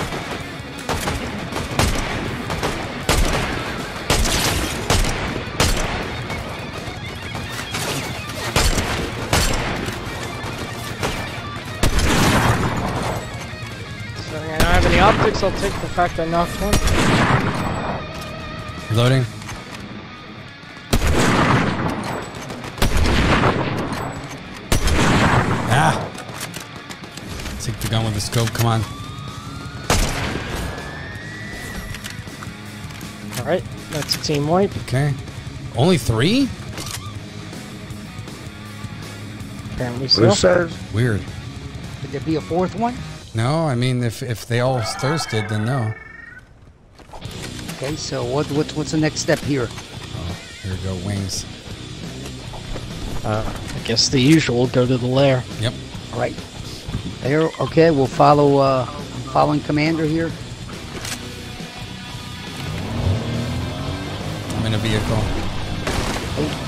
Optics, I'll take the fact I knocked one. Reloading. Ah! Take the gun with the scope, come on. Alright, that's a team wipe. Okay. Only three? Apparently so. Weird. Could there be a fourth one? No, I mean, if they all thirsted, then no. Okay, so what's the next step here? Oh, here we go, wings. I guess the usual, go to the lair. Yep. All right. There. Okay, we'll follow. Following Commander here. I'm in a vehicle. Oh.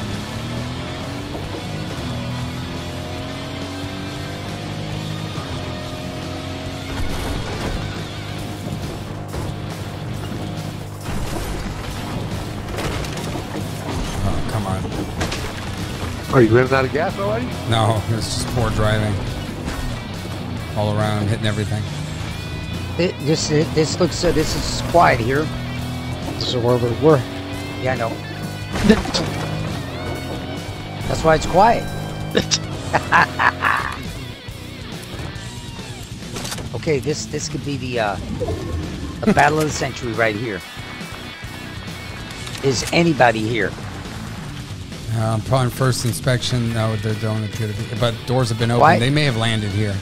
Are you running out of gas already? No, it's just poor driving. All around, I'm hitting everything. This looks this is quiet here. This is where we were. Yeah, I know. That's why it's quiet. Okay, this could be the battle of the century right here. Is anybody here? Upon first inspection, no, there don't appear to be. But doors have been open. They may have landed here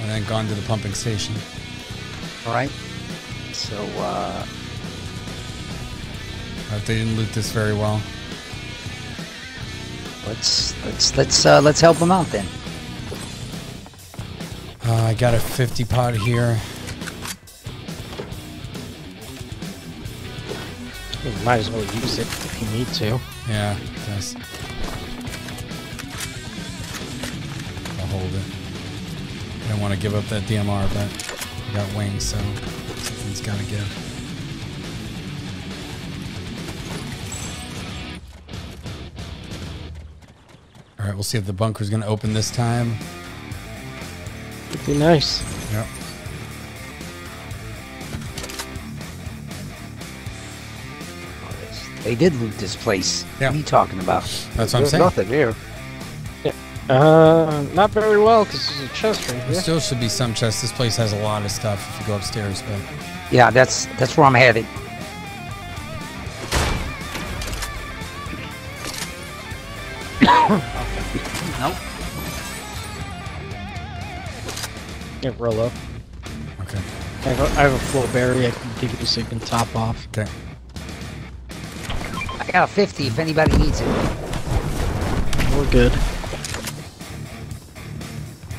and then gone to the pumping station. All right. So, they didn't loot this very well. Let's help them out then. I got a 50 pot here. You might as well use it if you need to. Yeah, it does. I'll hold it. I don't want to give up that DMR, but I got wings, so something's got to give. All right, we'll see if the bunker's going to open this time. It'd be nice. Yep. They did loot this place. Yeah. What are you talking about? That's what I'm saying. Nothing here. Yeah. Not very well, because there's a chest right here. There still should be some chests. This place has a lot of stuff if you go upstairs, but... Yeah, that's where I'm headed. Nope. Can't roll up. Okay. I have a float berry. I can give you so you can top off. Okay. I got a 50 if anybody needs it. We're good.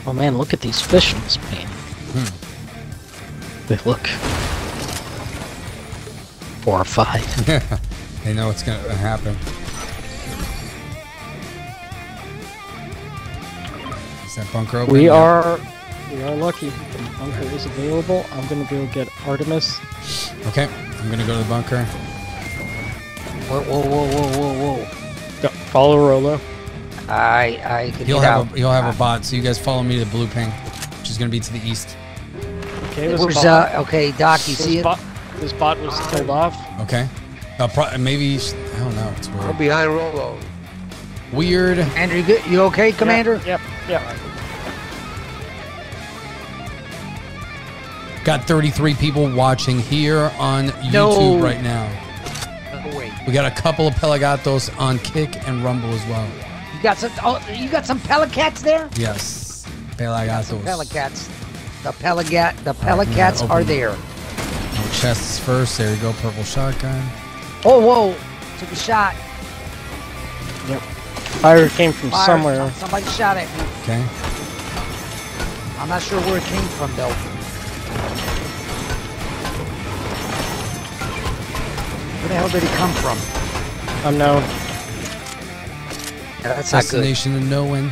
Oh man, look at these fish in this paint. Hmm. They look. 4 or 5. Yeah. They know it's gonna happen. Is that bunker open? We are lucky. The bunker is available. I'm gonna go get Artemis. Okay, I'm gonna go to the bunker. Whoa. Go, follow Rolo. I can you'll have out. You'll have a bot, so you guys follow me to the blue ping, which is gonna be to the east. Okay, okay, Doc, you see it? This bot was killed off. Okay. Maybe I don't know. It's weird. I'm behind Rolo. Weird. Andrew, you okay, Commander? Yep. Got 33 people watching here on YouTube right now. We got a couple of Pelagatos on Kick and Rumble as well. You got some? Oh, you got some Pelacats there? Yes, Pelagatos. Pelacats. The Pelacats are there. No chests first. There you go. Purple shotgun. Oh, whoa! Took a shot. Yep. Fire came from somewhere. Somebody shot it. Okay. I'm not sure where it came from though. Where the hell did he come from? Unknown. Yeah, that's not good. Destination of no one.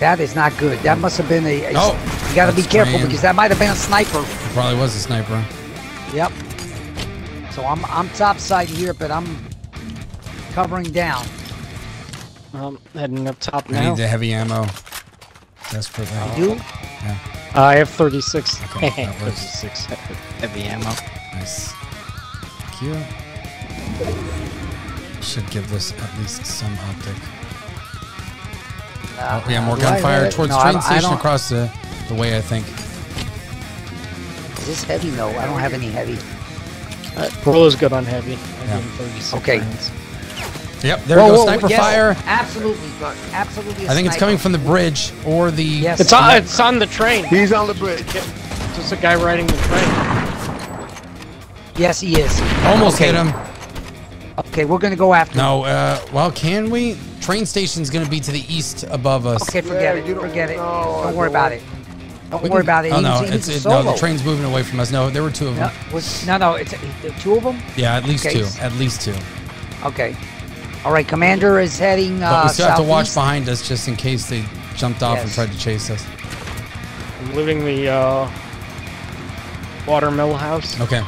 That is not good. That must have been a... you gotta be careful because that might have been a sniper. It probably was a sniper. Yep. So I'm topside here, but I'm covering down. I'm heading up top now. I need the heavy ammo. Desperately. You do? Yeah. I have 36. Okay, 36 heavy ammo. Nice. Cute. Should give this at least some optic. Yeah, more gunfire towards train station across the way, I think. Is this heavy? No, I don't have any heavy. Rolo's good on heavy. I okay. Rounds. Yep, there we go. Sniper fire. Absolutely, Buck. Absolutely. I think it's coming from the bridge or the. Yes. It's on the train. He's on the bridge. It's just a guy riding the train. Yes, he is. Almost hit him. Okay, we're gonna go after. No, well, can we? Train station's gonna be to the east above us. Okay, forget it. Don't worry about it. Don't worry about it. Oh no, the train's moving away from us. No, there were two of them. No, it's two of them. Yeah, at least two. At least two. Okay. All right, Commander is heading but we still have to watch behind us just in case they jumped off and tried to chase us. I'm looting the watermill house. Okay.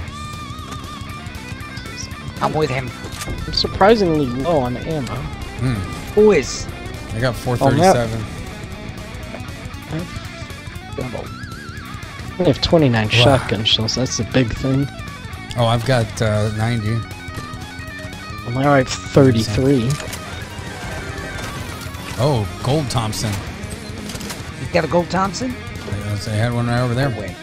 I'm with him. I'm surprisingly low on ammo. Who is? I got 437. I have 29 shotgun shells. That's a big thing. Oh, I've got 90. Well, now I have 33. Oh, Gold Thompson. You got a Gold Thompson? I had one right over there. Wait.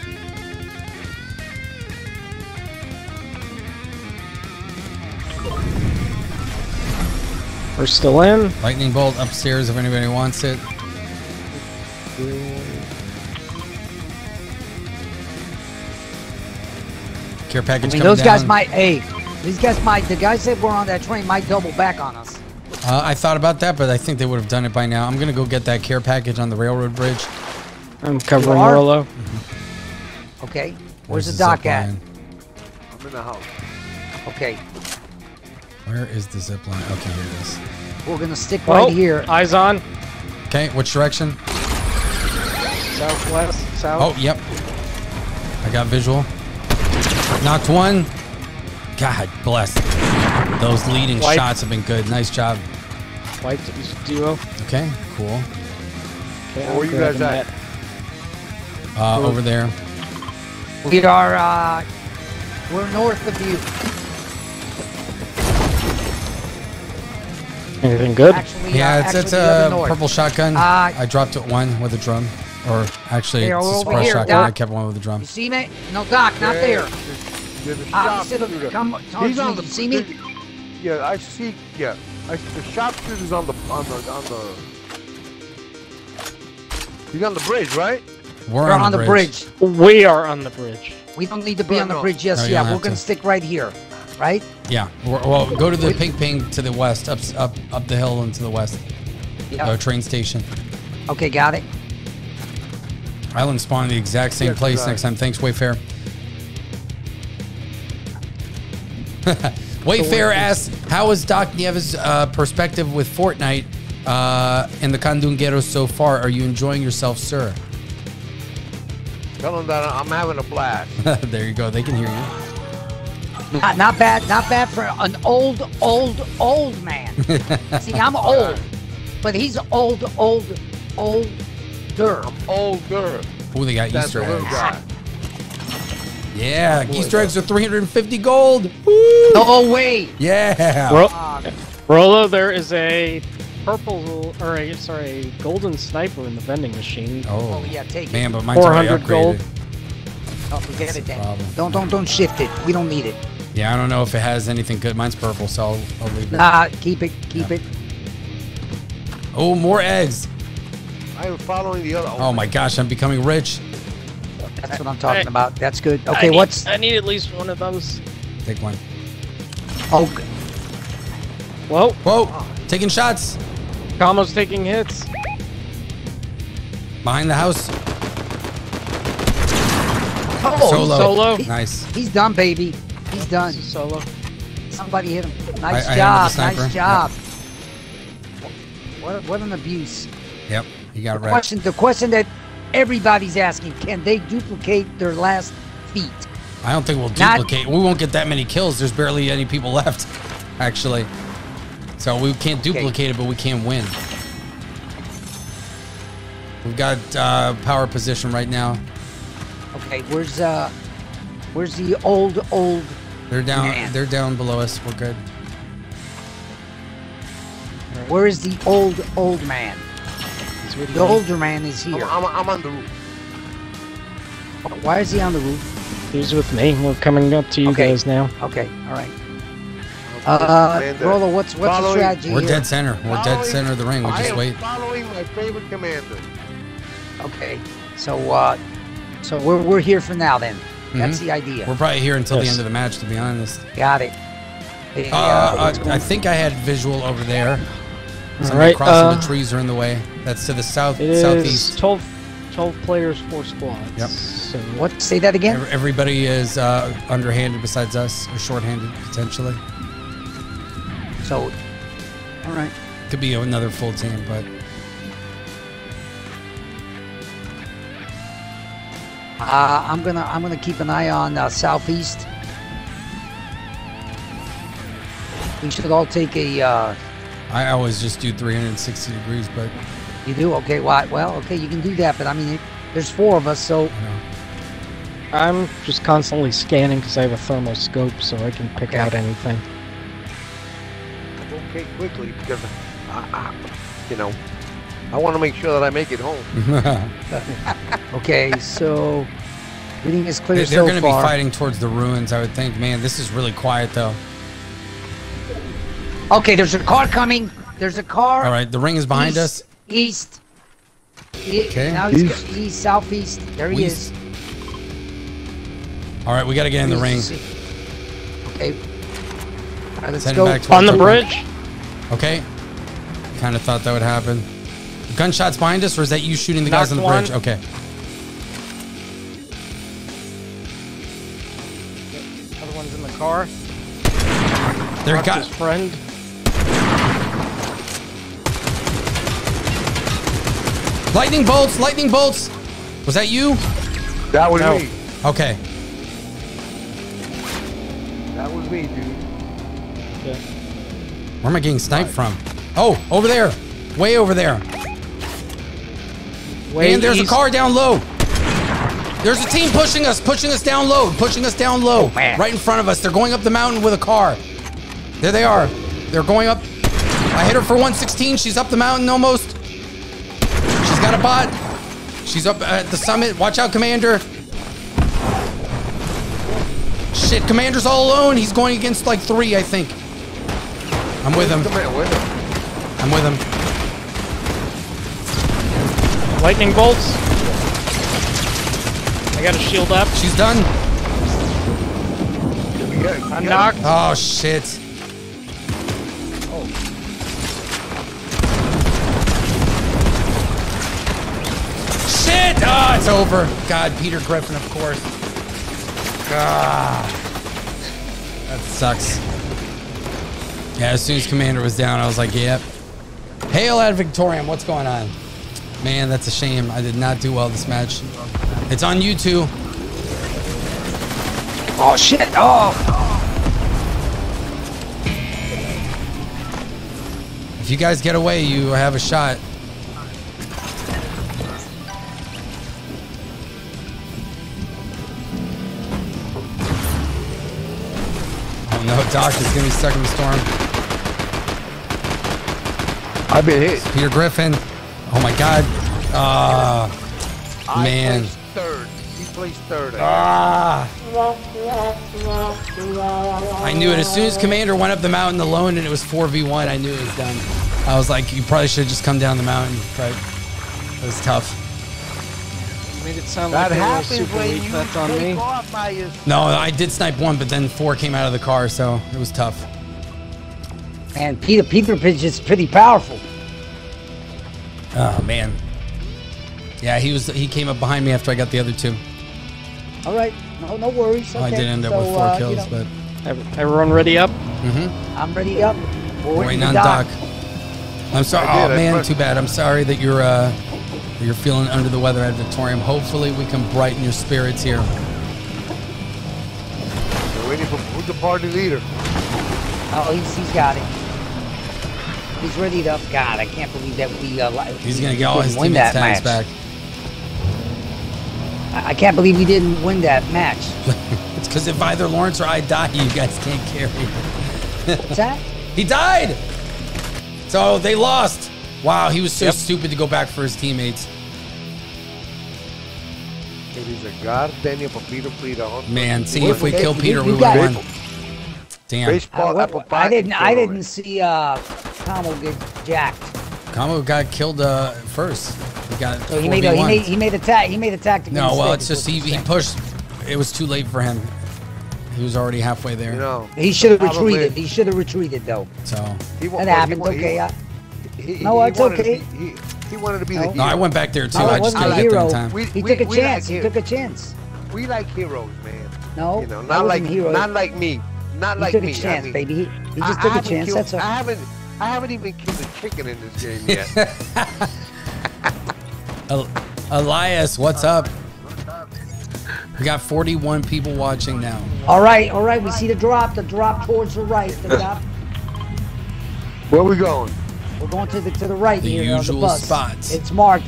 We're still in. Lightning bolt upstairs if anybody wants it. Care package coming down. Those guys might... Hey. These guys might, the guys that were on that train might double back on us. I thought about that, but I think they would have done it by now. I'm going to go get that care package on the railroad bridge. I'm covering Rolo. Okay. Where's the dock at? I'm in the house. Okay. Where is the zip line? Okay, here it is. We're going to stick right here. Eyes on. Okay, which direction? Southwest, south. Oh, yep. I got visual. Knocked one. God bless. Those leading shots have been good. Nice job. Wiped at least duo. Okay, cool. Okay, where are you guys at? Over there. We are, we're north of you. Anything good? Actually, yeah, it's a purple shotgun. I dropped it one with a drum. Or actually, it's a surprise shotgun. Doc. I kept one with a drum. You see me? No, Doc, not there. Come on, you see me? Yeah, I see. Yeah, the sharpshooter's on the He's on the bridge, right? We're on the bridge. We are on the bridge. We don't need to be on the bridge. Yes, yeah, we're gonna stick right here. Right? Yeah. Well, go to the ping to the west, up the hill and to the west. Yeah. Train station. Okay, got it. Island spawn in the exact same place next time. Thanks, Wayfair. Wayfair asks, how is Doc Nieves' perspective with Fortnite and the Candungueros so far? Are you enjoying yourself, sir? Tell him that I'm having a blast. There you go. They can hear you. Not bad, not bad for an old, old man. See, I'm old, but he's older. I'm older. Ooh, they got That's Easter eggs. Yeah, Easter eggs are 350 gold. Woo! No way. Yeah. Rolo, there is a purple, or a, sorry, a golden sniper in the vending machine. Oh, yeah, take it. Man, but mine's 400 gold. Oh, forget it then. Don't shift it. We don't need it. Yeah, I don't know if it has anything good. Mine's purple, so I'll leave it. Keep it. Oh, more eggs. I am following the other. Oh my gosh, I'm becoming rich. That's what I'm talking about. That's good. Okay, I need at least one of those. Take one. Oh. Whoa. Whoa. Taking shots. Tomo's taking hits. Behind the house. Oh, solo. Nice. He's done, baby. He's done. Solo. Somebody hit him. Nice job. Nice job. Yep. What an abuse. Yep. You got it right. The question that everybody's asking, can they duplicate their last feat? I don't think we'll duplicate. We won't get that many kills. There's barely any people left, actually. So we can't duplicate it, but we can win. We've got power position right now. Okay, where's the old They're down man. They're down below us. We're good. Right. Where is the old man? The older man is here. I'm on the roof. Why is he on the roof? He's with me. We're coming up to you guys now. Okay, all right. Rolo, what's the strategy here? We're dead center. We're dead center of the ring. We just wait. Following my favorite commander. Okay, so so we're here for now then. That's the idea. We're probably here until the end of the match, to be honest. Got it. I think I had visual over there. Somebody crossing the trees are in the way. That's to the southeast. 12 players, 4 squads. Yep. So what? Say that again? Everybody is underhanded besides us, or shorthanded potentially. So, all right. Could be another full team, but. I'm gonna keep an eye on southeast. We should all take a. I always just do 360 degrees, but. You do? Okay. Well, okay, you can do that, but I mean, there's 4 of us, so. I'm just constantly scanning because I have a thermal scope, so I can pick out anything. Okay, quickly because you know. I want to make sure that I make it home. Okay, so everything is clear so far. They're going to be fighting towards the ruins, I would think. Man, this is really quiet, though. Okay, there's a car coming. There's a car. All right, the ring is behind us. East. Okay. Now he's southeast. There he is. All right, we got to get in the ring. Okay. All right, let's go. On the bridge. Okay. Kind of thought that would happen. Gunshots behind us, or is that you shooting the guys on the bridge? Okay. Other one's in the car. There he got his friend. Lightning bolts! Lightning bolts! Was that you? That was me. Okay. That was me, dude. Okay. Where am I getting sniped from? Oh, over there. Way over there. And there's a car down low. There's a team pushing us down low, right in front of us. They're going up the mountain with a car. There they are. They're going up. I hit her for 116. She's up the mountain almost. She's got a bot. She's up at the summit. Watch out, Commander. Shit, Commander's all alone. He's going against like three, I think. I'm with him. I'm with him. Lightning bolts. I got a shield up. She's done. I'm knocked. Oh, shit. Shit! Ah, oh, it's over. God, Peter Griffin, of course. God. That sucks. Yeah, as soon as Commander was down, I was like, yep. Hail at Victorium, what's going on? Man, that's a shame. I did not do well this match. It's on YouTube. Oh, shit. Oh. If you guys get away, you have a shot. No, Doc is going to be stuck in the storm. I've been hit. Peter Griffin. Oh, my God. Man. Placed third. He placed third. I knew it. As soon as Commander went up the mountain alone and it was 4v1, I knew it was done. I was like, you probably should have just come down the mountain. Right? It was tough. Made it sound that like happens super when you that's on me. No, I did snipe one, but then four came out of the car, so it was tough. Man, Peter Pitch is pretty powerful. Oh man. Yeah, he came up behind me after I got the other two. All right, no worries. Okay. I did end up with four kills, you know. But everyone ready up? Mm-hmm. I'm ready up. We're waiting on Doc. I'm sorry. Oh man, too bad. I'm sorry that you're feeling under the weather at Victorium. Hopefully we can brighten your spirits here. We're waiting for who's the party leader. Oh, he's got it. He's ready to. God, I can't believe that we. He's gonna get all his teammates' tags back. I can't believe we didn't win that match. It's because if either Lawrence or I die, you guys can't carry. What's that? He died. So they lost. Wow, he was so stupid to go back for his teammates. It is a god, Daniel, Peter, man, see if we kill Peter, we would win. Damn. Baseball, I didn't see Tomo get jacked. Tomo got killed first. He got. So he made a tactical. No, well, it's just he pushed. It was too late for him. He was already halfway there. You know, he should have retreated. He should have retreated though. So that happened. Okay. He wanted to be the hero. No, I went back there too. I just couldn't get there in time. He took a chance. We like heroes, man. No, you know, not like me. He took a chance, baby. He just took a chance. That's all. I haven't even killed a chicken in this game yet. Elias, what's up? We got 41 people watching now. All right. We see the drop towards the right. The drop. Where are we going? We're going to the right here on the bus. Spots. It's marked.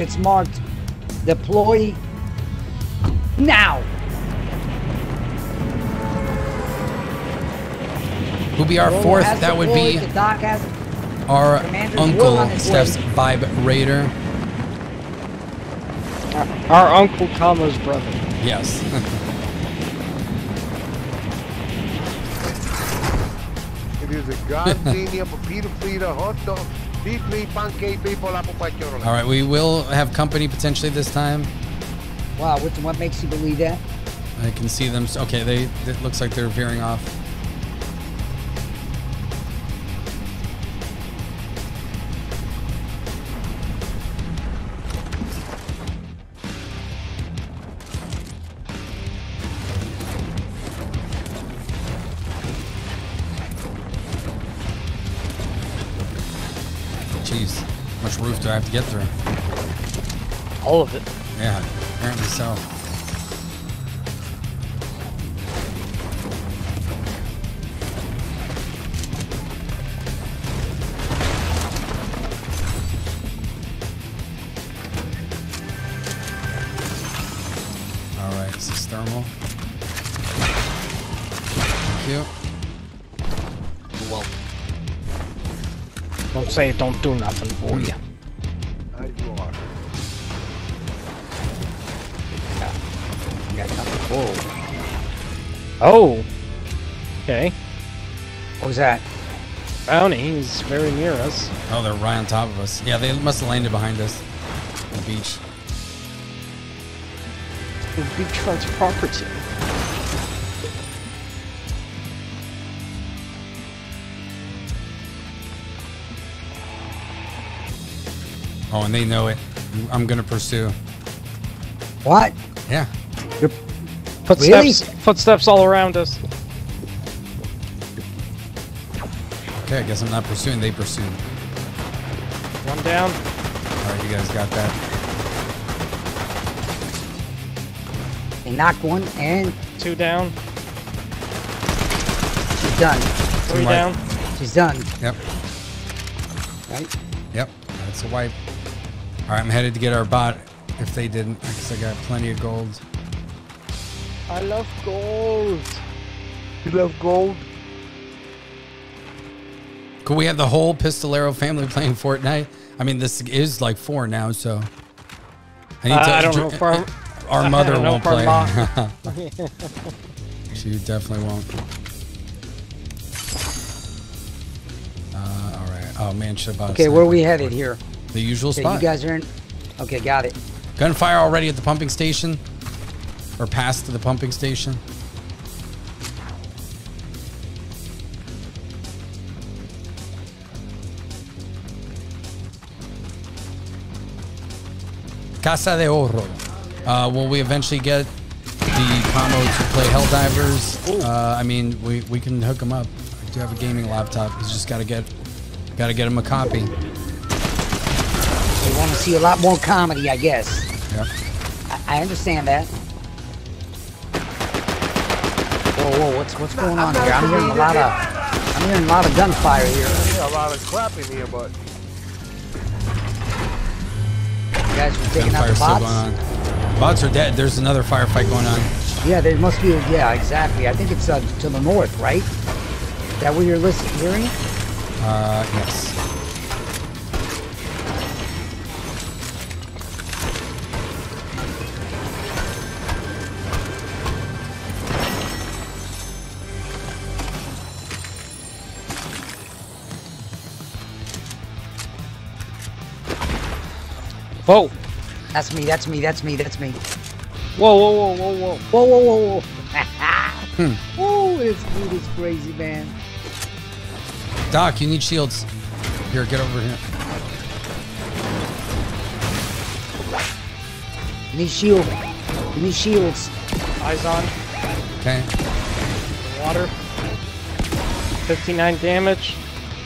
Deploy now. Who'll be our fourth? That would be our Uncle Steph's vibrator. Our Uncle Kama's brother. Yes. It is a god genie of a Peter Pleater hot dog. All right, we will have company potentially this time. Wow, what makes you believe that? I can see them. Okay, it looks like they're veering off. Roof do I have to get through? All of it. Yeah, apparently so. All right, this is thermal. Thank you. Well, don't say it don't do nothing for you. Yeah. Whoa. Oh! Okay. What was that? Bounties very near us. Oh, they're right on top of us. Yeah, they must have landed behind us on the beach. The beachfront property. Oh, and they know it. I'm gonna pursue. What? Yeah. You're... Footsteps. Really? Footsteps all around us. Okay, I guess I'm not pursuing. They pursued. One down. All right, you guys got that. They knocked one and two down. She's done. Three down. She's done. Yep. Right? Yep. That's a wipe. Alright, I'm headed to get our bot. If they didn't, because I got plenty of gold. I love gold. You love gold? Could we have the whole Pistolero family playing Fortnite? I mean, this is like 4 now, so. I need to. I don't know if I'm... Our mother won't play. She definitely won't. All right. Oh man, shit. Okay, where are we headed here? The usual spot. You guys are in. Okay, got it. Gunfire already at the pumping station, or past to the pumping station. Casa de Oro. Will we eventually get the combo to play Helldivers? I mean, we can hook him up. I do have a gaming laptop. He's just gotta get him a copy. They want to see a lot more comedy, I guess. Yep. I understand that. Whoa, what's going on here? I'm hearing a lot of gunfire here. I hear a lot of crap in here, but you guys are taking out the bots. Bots are dead. There's another firefight going on. Yeah, there must be. Yeah, exactly. I think it's to the north, right? Is that where you're hearing? Yes. Whoa. That's me, that's me, that's me, that's me. Whoa, whoa, whoa, whoa, whoa. Whoa, whoa, whoa, whoa. Oh, this dude is crazy, man. Doc, you need shields. Here, get over here. You need shield. You need shields. Eyes on. Okay. Water. 59 damage.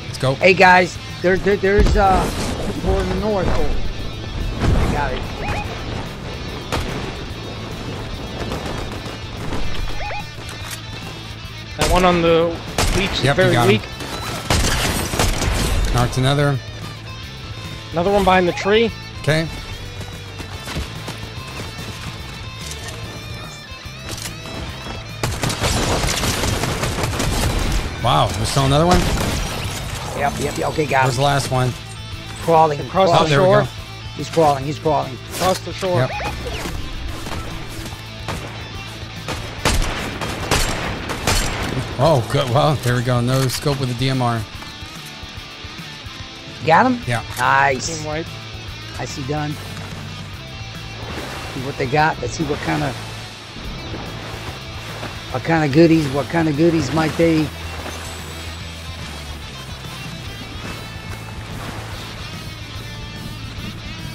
Let's go. Hey, guys. There's for the north. I got it. That one on the beach is very weak. Knocked another. Another one behind the tree. Okay. Wow, there's still another one? Yep, okay, got it. Where's the last one? Crawling across the shore. There we go. He's crawling. Across the shore. Yep. Oh, good. Well, there we go. No scope with the DMR. Got him? Yeah. Nice. Team wipe. I see done. See what they got. Let's see what kind of goodies might they.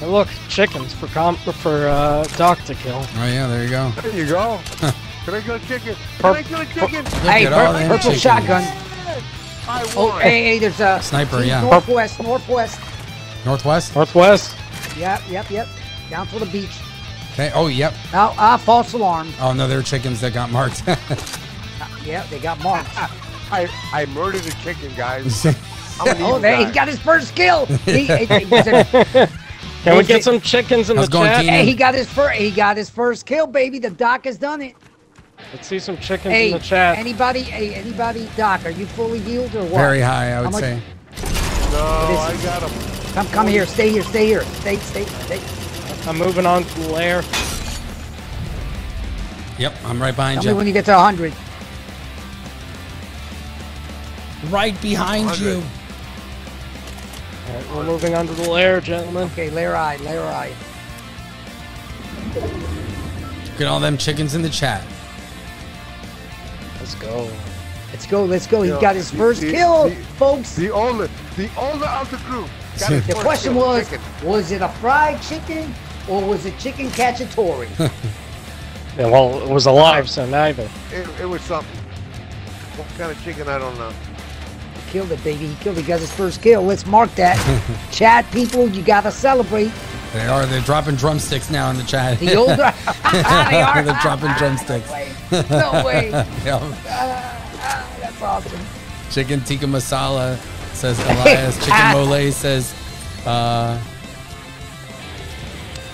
And look, chickens for Doc to kill. Oh yeah, there you go. There you go. Can I kill a chicken? Can I kill a chicken? Hey, purple shotgun. I won. Oh, hey, there's a sniper. Yeah. Northwest. Yep. Down to the beach. Okay. Oh, yep. Now, false alarm. Oh no, they're chickens that got marked. Yeah, they got marked. I murdered a chicken, guys. Oh, he got his first kill. Can we get some chickens in the chat? Hey, he got his first kill, baby. The Doc has done it. Let's see some chickens in the chat. Anybody, Doc, are you fully healed or what? Very high, I would say. No, I got him. Come here, stay here, stay here. Stay. I'm moving on to the lair. Yep, I'm right behind you. Tell me when you get to 100. Right behind you. All right, we're moving on to the lair, gentlemen. Okay, lair eye. Look at all them chickens in the chat. Let's go. Let's go. He got his first kill, folks. The owner of the group. The question was, it a fried chicken or was it chicken cacciatore? Yeah, well, it was alive, so neither. It was something. What kind of chicken, I don't know. He killed it, baby. He killed it. He got his first kill. Let's mark that. Chat people, you got to celebrate. They are. They're dropping drumsticks now in the chat. The older... They're dropping drumsticks. No way. That's awesome. Chicken tikka masala. Says Elias. Chicken mole says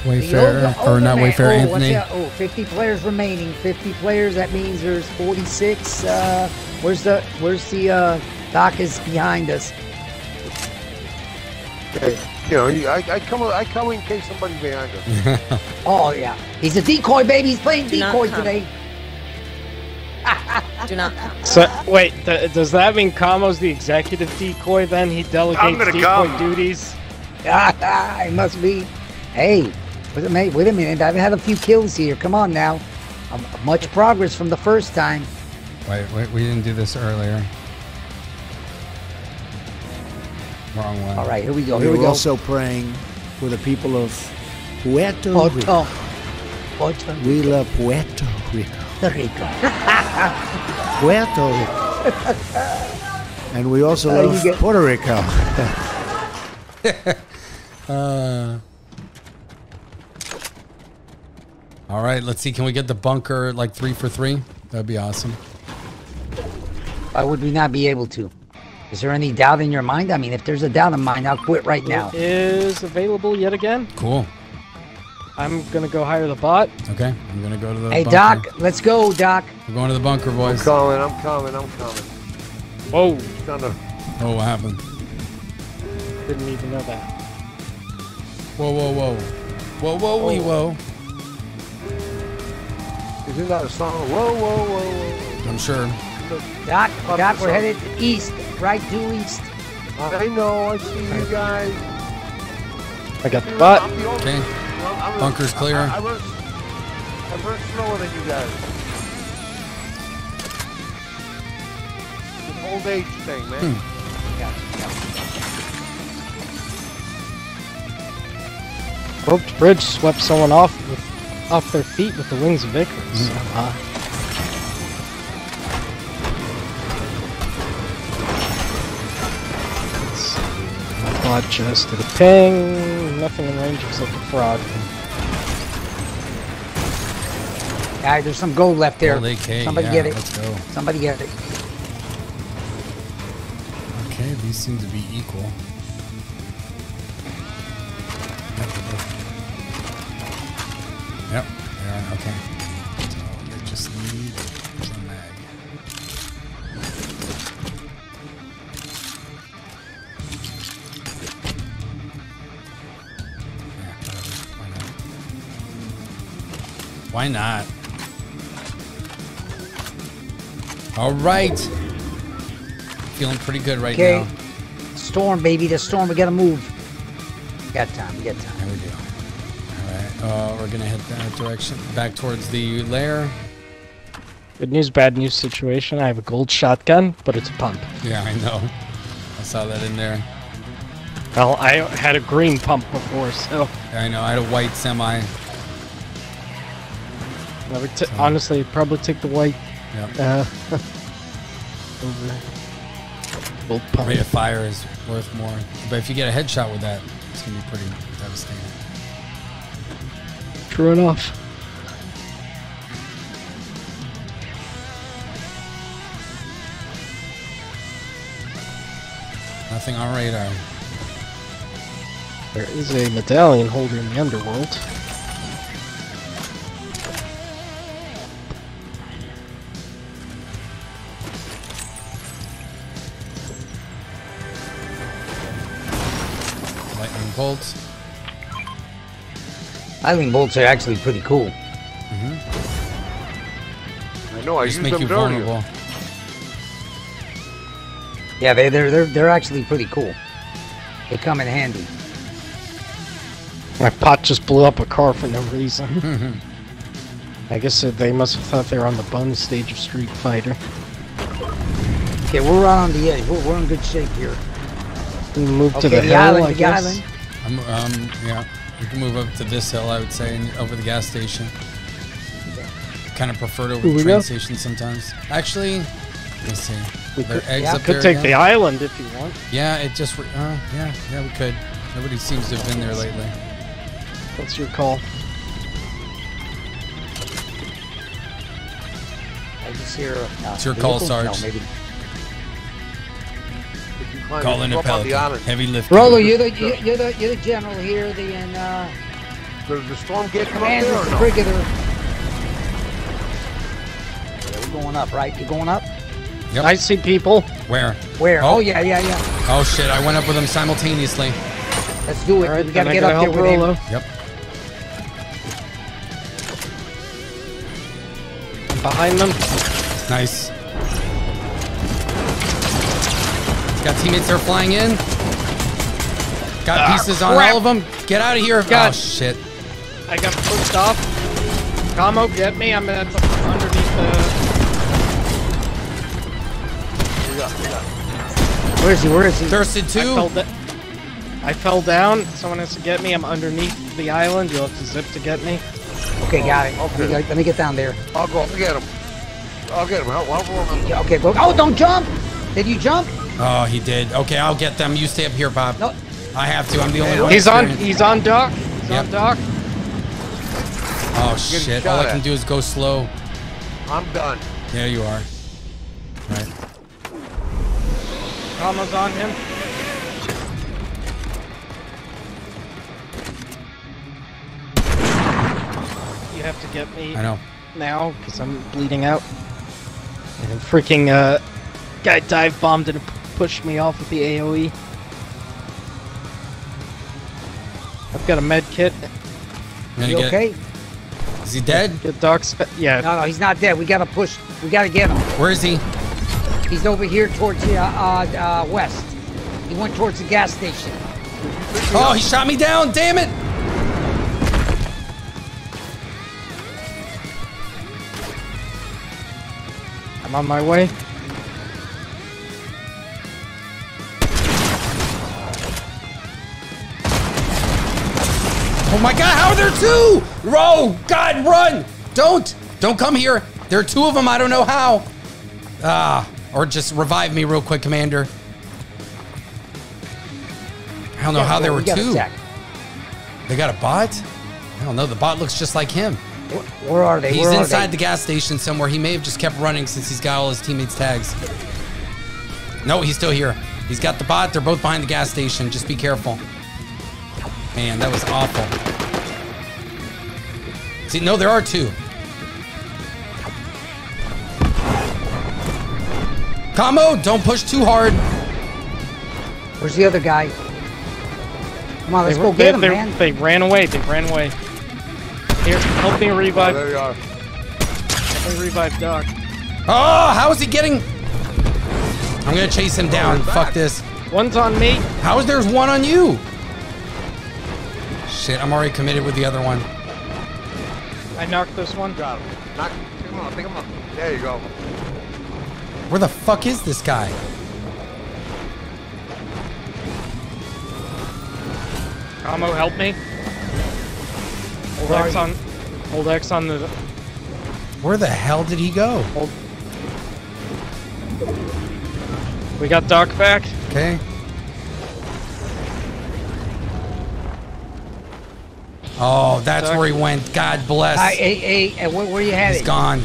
Wayfair, or not Wayfair, Anthony. 50 players remaining. 50 players. That means there's 46. Where's the doc is behind us. You know, I come in case somebody's behind us. Oh yeah, he's a decoy, baby. He's playing decoy today. Do not come. So wait, does that mean Kamo's the executive decoy? Then he delegates decoy duties. It must be. Hey, wait a minute! I've had a few kills here. Come on now, much progress from the first time. Wait, we didn't do this earlier. Wrong one. All right, here we go. Here we go. Also praying for the people of Puerto Rico. We love Puerto Rico. Puerto Rico. And we also love Puerto Rico. All right, let's see. Can we get the bunker like 3 for 3? That'd be awesome. Why would we not be able to? Is there any doubt in your mind? I mean, if there's a doubt in mine, I'll quit right now. It is available yet again. Cool. I'm gonna go hire the bot. Okay, I'm gonna go to the bunker. Doc, let's go, Doc. We're going to the bunker, boys. I'm coming. Whoa. Oh, what happened? Didn't even know that. Whoa. Isn't that a song? Whoa. I'm sure. Doc, we're headed east, right due east. I know, I see you guys. I got the bot. Okay. Bunker's clear. I run slower than you guys. This old age thing, man. Roped bridge swept someone off their feet with the wings of Icarus. Quad chest to the ping. Nothing in range except a frog. Alright, there's some gold left there. Somebody get it. Let's go. Somebody get it. Okay, these seem to be equal. Yep, they are. Okay. So they just need a mag. Why not? All right. Feeling pretty good right now. Storm, baby. The storm. We got to move. We got time. There we go. All right. We're going to head that direction. Back towards the lair. Good news, bad news situation. I have a gold shotgun, but it's a pump. Yeah, I know. I saw that in there. Well, I had a green pump before, so. Yeah, I know. I had a white semi. I would honestly probably take the white over gold pump. Rate of fire is worth more, but if you get a headshot with that, it's gonna be pretty devastating. True enough. Nothing on radar. There is a medallion holder in the underworld. lightning bolts. Lightning bolts are actually pretty cool. Mm-hmm. I know. I just use them vulnerable. Yeah, they're actually pretty cool. They come in handy. My pot just blew up a car for no reason. I guess they must have thought they were on the bum stage of Street Fighter. Okay, we're on the edge. We're in good shape here. We move to the hill, island, I guess. The island. Yeah, we can move up to this hill, I would say, and over the gas station. Kind of prefer to over the train station sometimes. Actually, let's see. We could, take the island if you want. Yeah, it just... yeah, we could. Nobody seems to have been there lately. What's your call? I just hear... it's your call, Sarge. No, maybe. Call in a pelican. Heavy lift. Rolo, you're the general here. The the storm gate commander, the brigadier. Yeah, we're going up, right? You're going up. Yep. I see people. Where? Where? Oh, yeah. Oh shit! I went up with them simultaneously. Let's do it. Right, we gotta get up there, Rolo. Yep. I'm behind them. Nice. Got teammates that are flying in. Got pieces on all of them. Get out of here. God. Oh, shit. I got pushed off. Tomo, get me. I'm at the, underneath the... We got. Where is he? Thirsted too? I fell down. Someone has to get me. I'm underneath the island. You'll have to zip to get me. Okay, got it. Okay. Let me get down there. I'll go. I'll get him. I'll okay, go. Oh, don't jump. Did you jump? Oh, he did. Okay, I'll get them. You stay up here, Bob. No. I have to. I'm the only one. He's on dock. He's on dock. Oh, shit. All I can do is go slow. I'm done. Yeah, you are. All right. Tomo's on him. You have to get me. I know. Now, because I'm bleeding out. And freaking, guy dive bombed and pushed me off with the AOE. I've got a med kit. Okay? Is he dead? Get Doc's. Yeah. No, he's not dead. We gotta push. We gotta get him. Where is he? He's over here towards the west. He went towards the gas station. Oh, he shot me down! Damn it! I'm on my way. Oh my God, how are there two? Row, God, run! Don't come here. There are two of them, I don't know how. Or just revive me real quick, Commander. I don't know how there were two. They got a bot? I don't know, the bot looks just like him. Where are they? He's inside the gas station somewhere. He may have just kept running since he's got all his teammates' tags. No, he's still here. He's got the bot, they're both behind the gas station. Just be careful. Man, that was awful. See, no, there are two. Tomo, don't push too hard. Where's the other guy? Come on, let's go get him, man. They ran away. Here, help me revive. Oh, there you are. Help me revive Doc. Oh, how is he getting? I'm gonna chase him down. Fuck this. One's on me. How is there's one on you? Shit, I'm already committed with the other one. I knocked this one. Got him. Pick him up. There you go. Where the fuck is this guy? Tomo, help me. Hold X on the... Where the hell did he go? We got Doc back. Okay. Oh, that's where he went. God bless. Hey, where you headed? He's gone.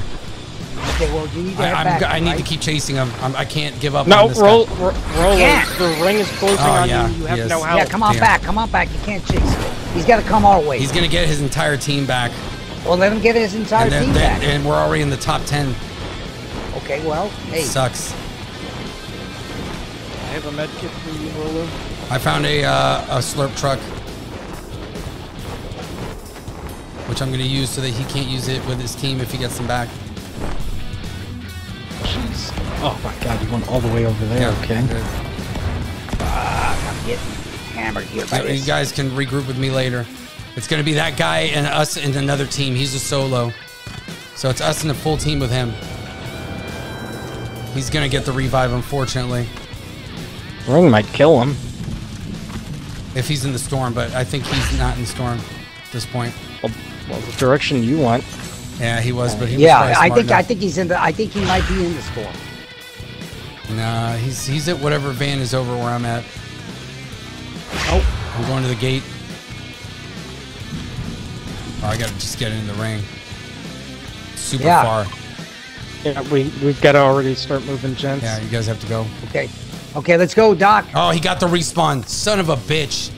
Okay, well, you need to I need to keep chasing him. I can't give up. No, roll. The ring is closing on you. You have no help. Yeah, come on back. You can't chase him. He's got to come our way. He's going to get his entire team back. Well, let him get his entire team back. And we're already in the top 10. Okay, well, hey. Sucks. I have a med kit for you, Rolo. I found a slurp truck, which I'm gonna use so that he can't use it with his team if he gets them back. Jeez. Oh my God, you went all the way over there. Yeah, okay. I'm getting hammered here. You guys can regroup with me later. It's gonna be that guy and us and another team. He's a solo. So it's us and a full team with him. He's gonna get the revive, unfortunately. Well, we might kill him. If he's in the storm, but I think he's not in the storm at this point. Well, the direction you want. Yeah, he was, but he was probably smart enough. I think he's in the. I think he might be in the storm. Nah, he's at whatever van is over where I'm at. Oh, I'm going to the gate. Oh, I gotta just get in the ring. Super far. Yeah, we've got to already start moving, gents. Yeah, you guys have to go. Okay. Okay, let's go, Doc. Oh, he got the respawn. Son of a bitch.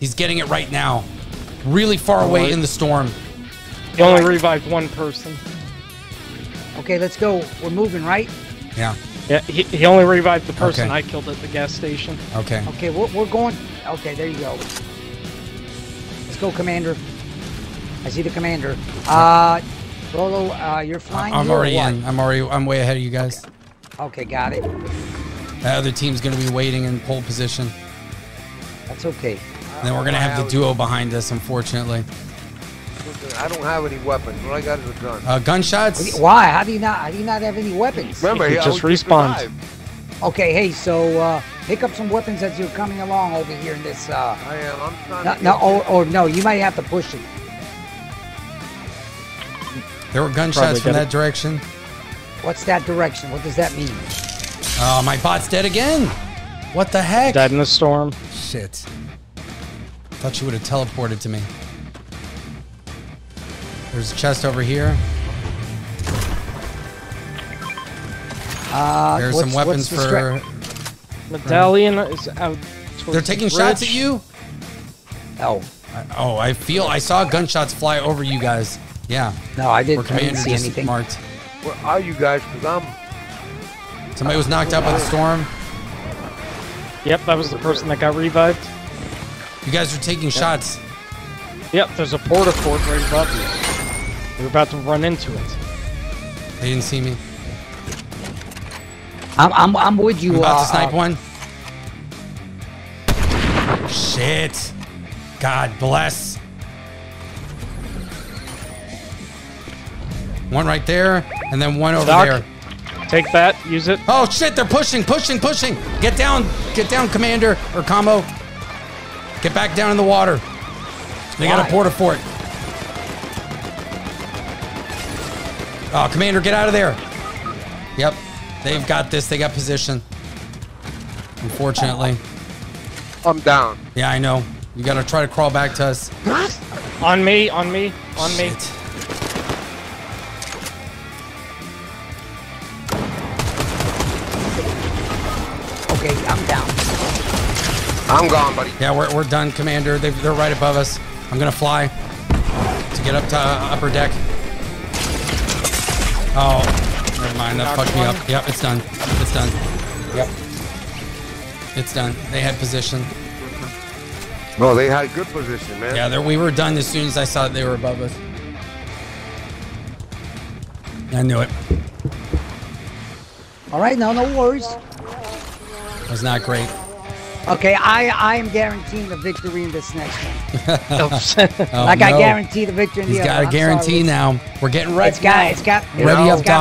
He's getting it right now. Really far away in the storm. He only revived one person. Okay, let's go. We're moving, right? Yeah. Yeah, he only revived the person I killed at the gas station. Okay. Okay, we're going. Okay, there you go. Let's go, Commander. I see the Commander. Rolo, you're flying. I'm already in. I'm way ahead of you guys. Okay, got it. That other team's going to be waiting in pole position. That's okay. And then we're going to have the duo behind us, unfortunately. I don't have any weapons. What I got is a gun. Gunshots? Why? How do you not have any weapons? Remember, he just respawned. Okay, hey, so pick up some weapons as you're coming along over here in this. I am. I'm trying to no, you might have to push it. There were gunshots from that direction. What's that direction? What does that mean? Oh, my bot's dead again. What the heck? Died in the storm. Shit. Thought you would have teleported to me. There's a chest over here. There's some weapons for... Medallion is out. They're taking shots at you? Oh. Oh, I feel... I saw gunshots fly over you guys. Yeah. No, I didn't, see anything. Marked. Where are you guys? Because I'm... Somebody was knocked out by the storm. Yep, that was the person that got revived. You guys are taking shots. Yep, there's a porta fort right above you. We're about to run into it. They didn't see me. I'm with you. I'm about to snipe one. Shit. God bless. One right there, and then one over there. Take that, use it. Oh shit, they're pushing. Get down, Commander, or Combo. Get back down in the water. They got a porta fort. Oh, Commander, get out of there. Yep, they've got this, they got position. Unfortunately. I'm down. Yeah, I know. You gotta try to crawl back to us. On me. I'm gone, buddy. Yeah, we're done, Commander. They're right above us. I'm gonna fly to get up to upper deck. Oh, never mind. That fucked me up. Yep, it's done. It's done. They had position. No, they had good position, man. Yeah, we were done as soon as I saw that they were above us. I knew it. All right, no worries. That was not great. Okay, I am guaranteeing the victory in this next one. I guarantee the victory in the other. He's got a guarantee now. We're getting ready. It's got to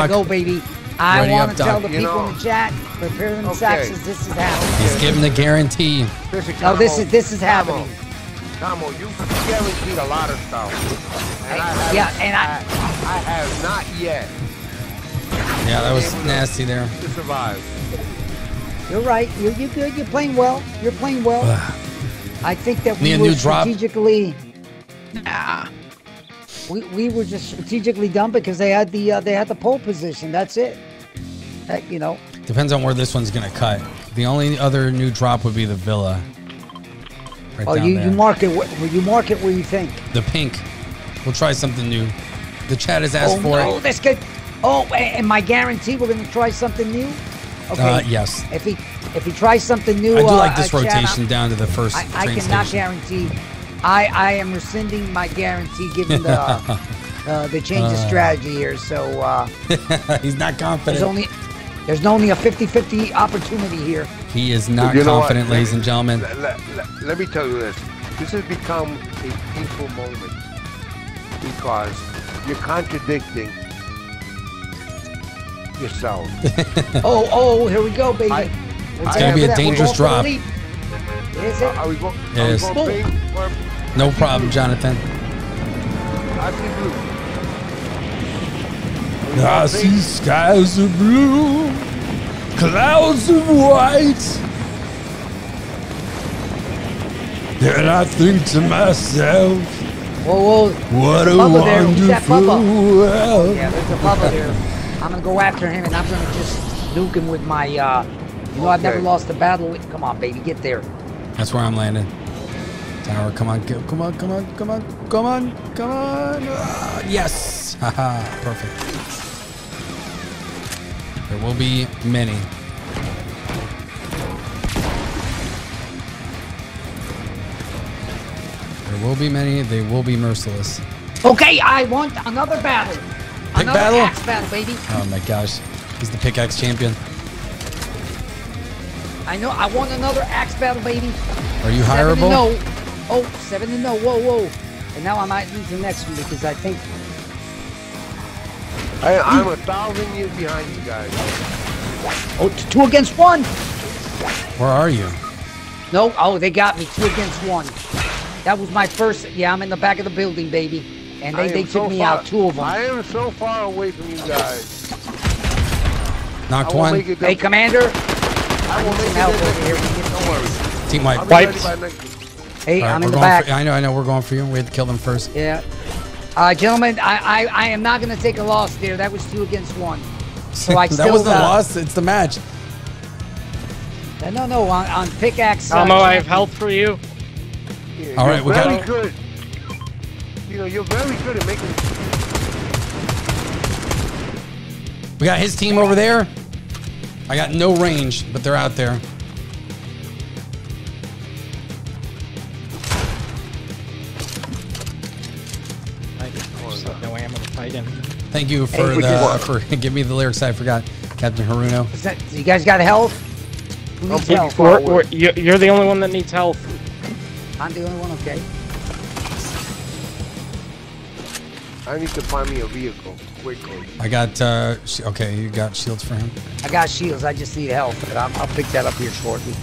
go, baby. I want to tell the people in the chat, prepare them axes. This is happening. He's giving the guarantee. No, this is happening. Tomo, you guaranteed a lot of stuff. And I have not yet. Yeah, that was nasty there. To survive. You're right. You're good. You're playing well. I think that we were strategically... Nah. We were just strategically dumb because they had the pole position. That's it. You know. Depends on where this one's going to cut. The only other new drop would be the villa. Right you mark it. You mark it where you think. The pink. We'll try something new. The chat has asked for it. Oh, that's good. Oh, and my guarantee we're going to try something new. Okay. Yes. If he tries something new, I do like this rotation down to the first. I cannot guarantee. I am rescinding my guarantee given the the change of strategy here. So he's not confident. There's only a 50-50 opportunity here. He is not confident, ladies and gentlemen. Let me tell you this. This has become a painful moment because you're contradicting yourself. oh, here we go, baby. It's going to be a dangerous drop. Is it? Yes. No problem, Jonathan. I see blue. I see skies of blue, clouds of white, and I think to myself, whoa, whoa. What a wonderful world. Yeah, there's a Bubba there. I'm going to go after him, and I'm going to just nuke him with my, you know, I've never lost a battle with, come on, baby, get there. That's where I'm landing. Tower, come on, come on, come on, come on, come on, come on. Yes, haha, perfect. There will be many. There will be many. They will be merciless. Okay, I want another battle. Another axe battle, baby. Oh my gosh, he's the pickaxe champion. I know. I want another axe battle, baby. Are you hireable? 7-0. Oh, 7-0. Whoa, whoa. And now I might lose the next one because I think. I'm 1,000 years behind you guys. Oh, 2 against 1. Where are you? No, oh, they got me 2 against 1. That was my first. Yeah, I'm in the back of the building, baby. And they took me out, 2 of them. I am so far away from you guys. Knocked one. Hey, Commander. I need some help over here. Don't worry. Team wipe. Hey, I'm in the back. I know. We're going for you. We had to kill them first. Yeah. Gentlemen, I am not going to take a loss there. That was 2 against 1. So I still. That wasn't a loss. It's the match. No. On pickaxe. Tomo, I have help for you. Yeah, all right, we got it. Good. You know, you're very good at making. We got his team over there. I got no range, but they're out there. Thank you for giving me the lyrics. I forgot, Captain Haruno. You guys got health? Okay, health? You're the only one that needs health. I'm the only one. Okay. I need to find me a vehicle quickly. I got. Okay, you got shields for him. I got shields. I just need health, but I'll pick that up here shortly.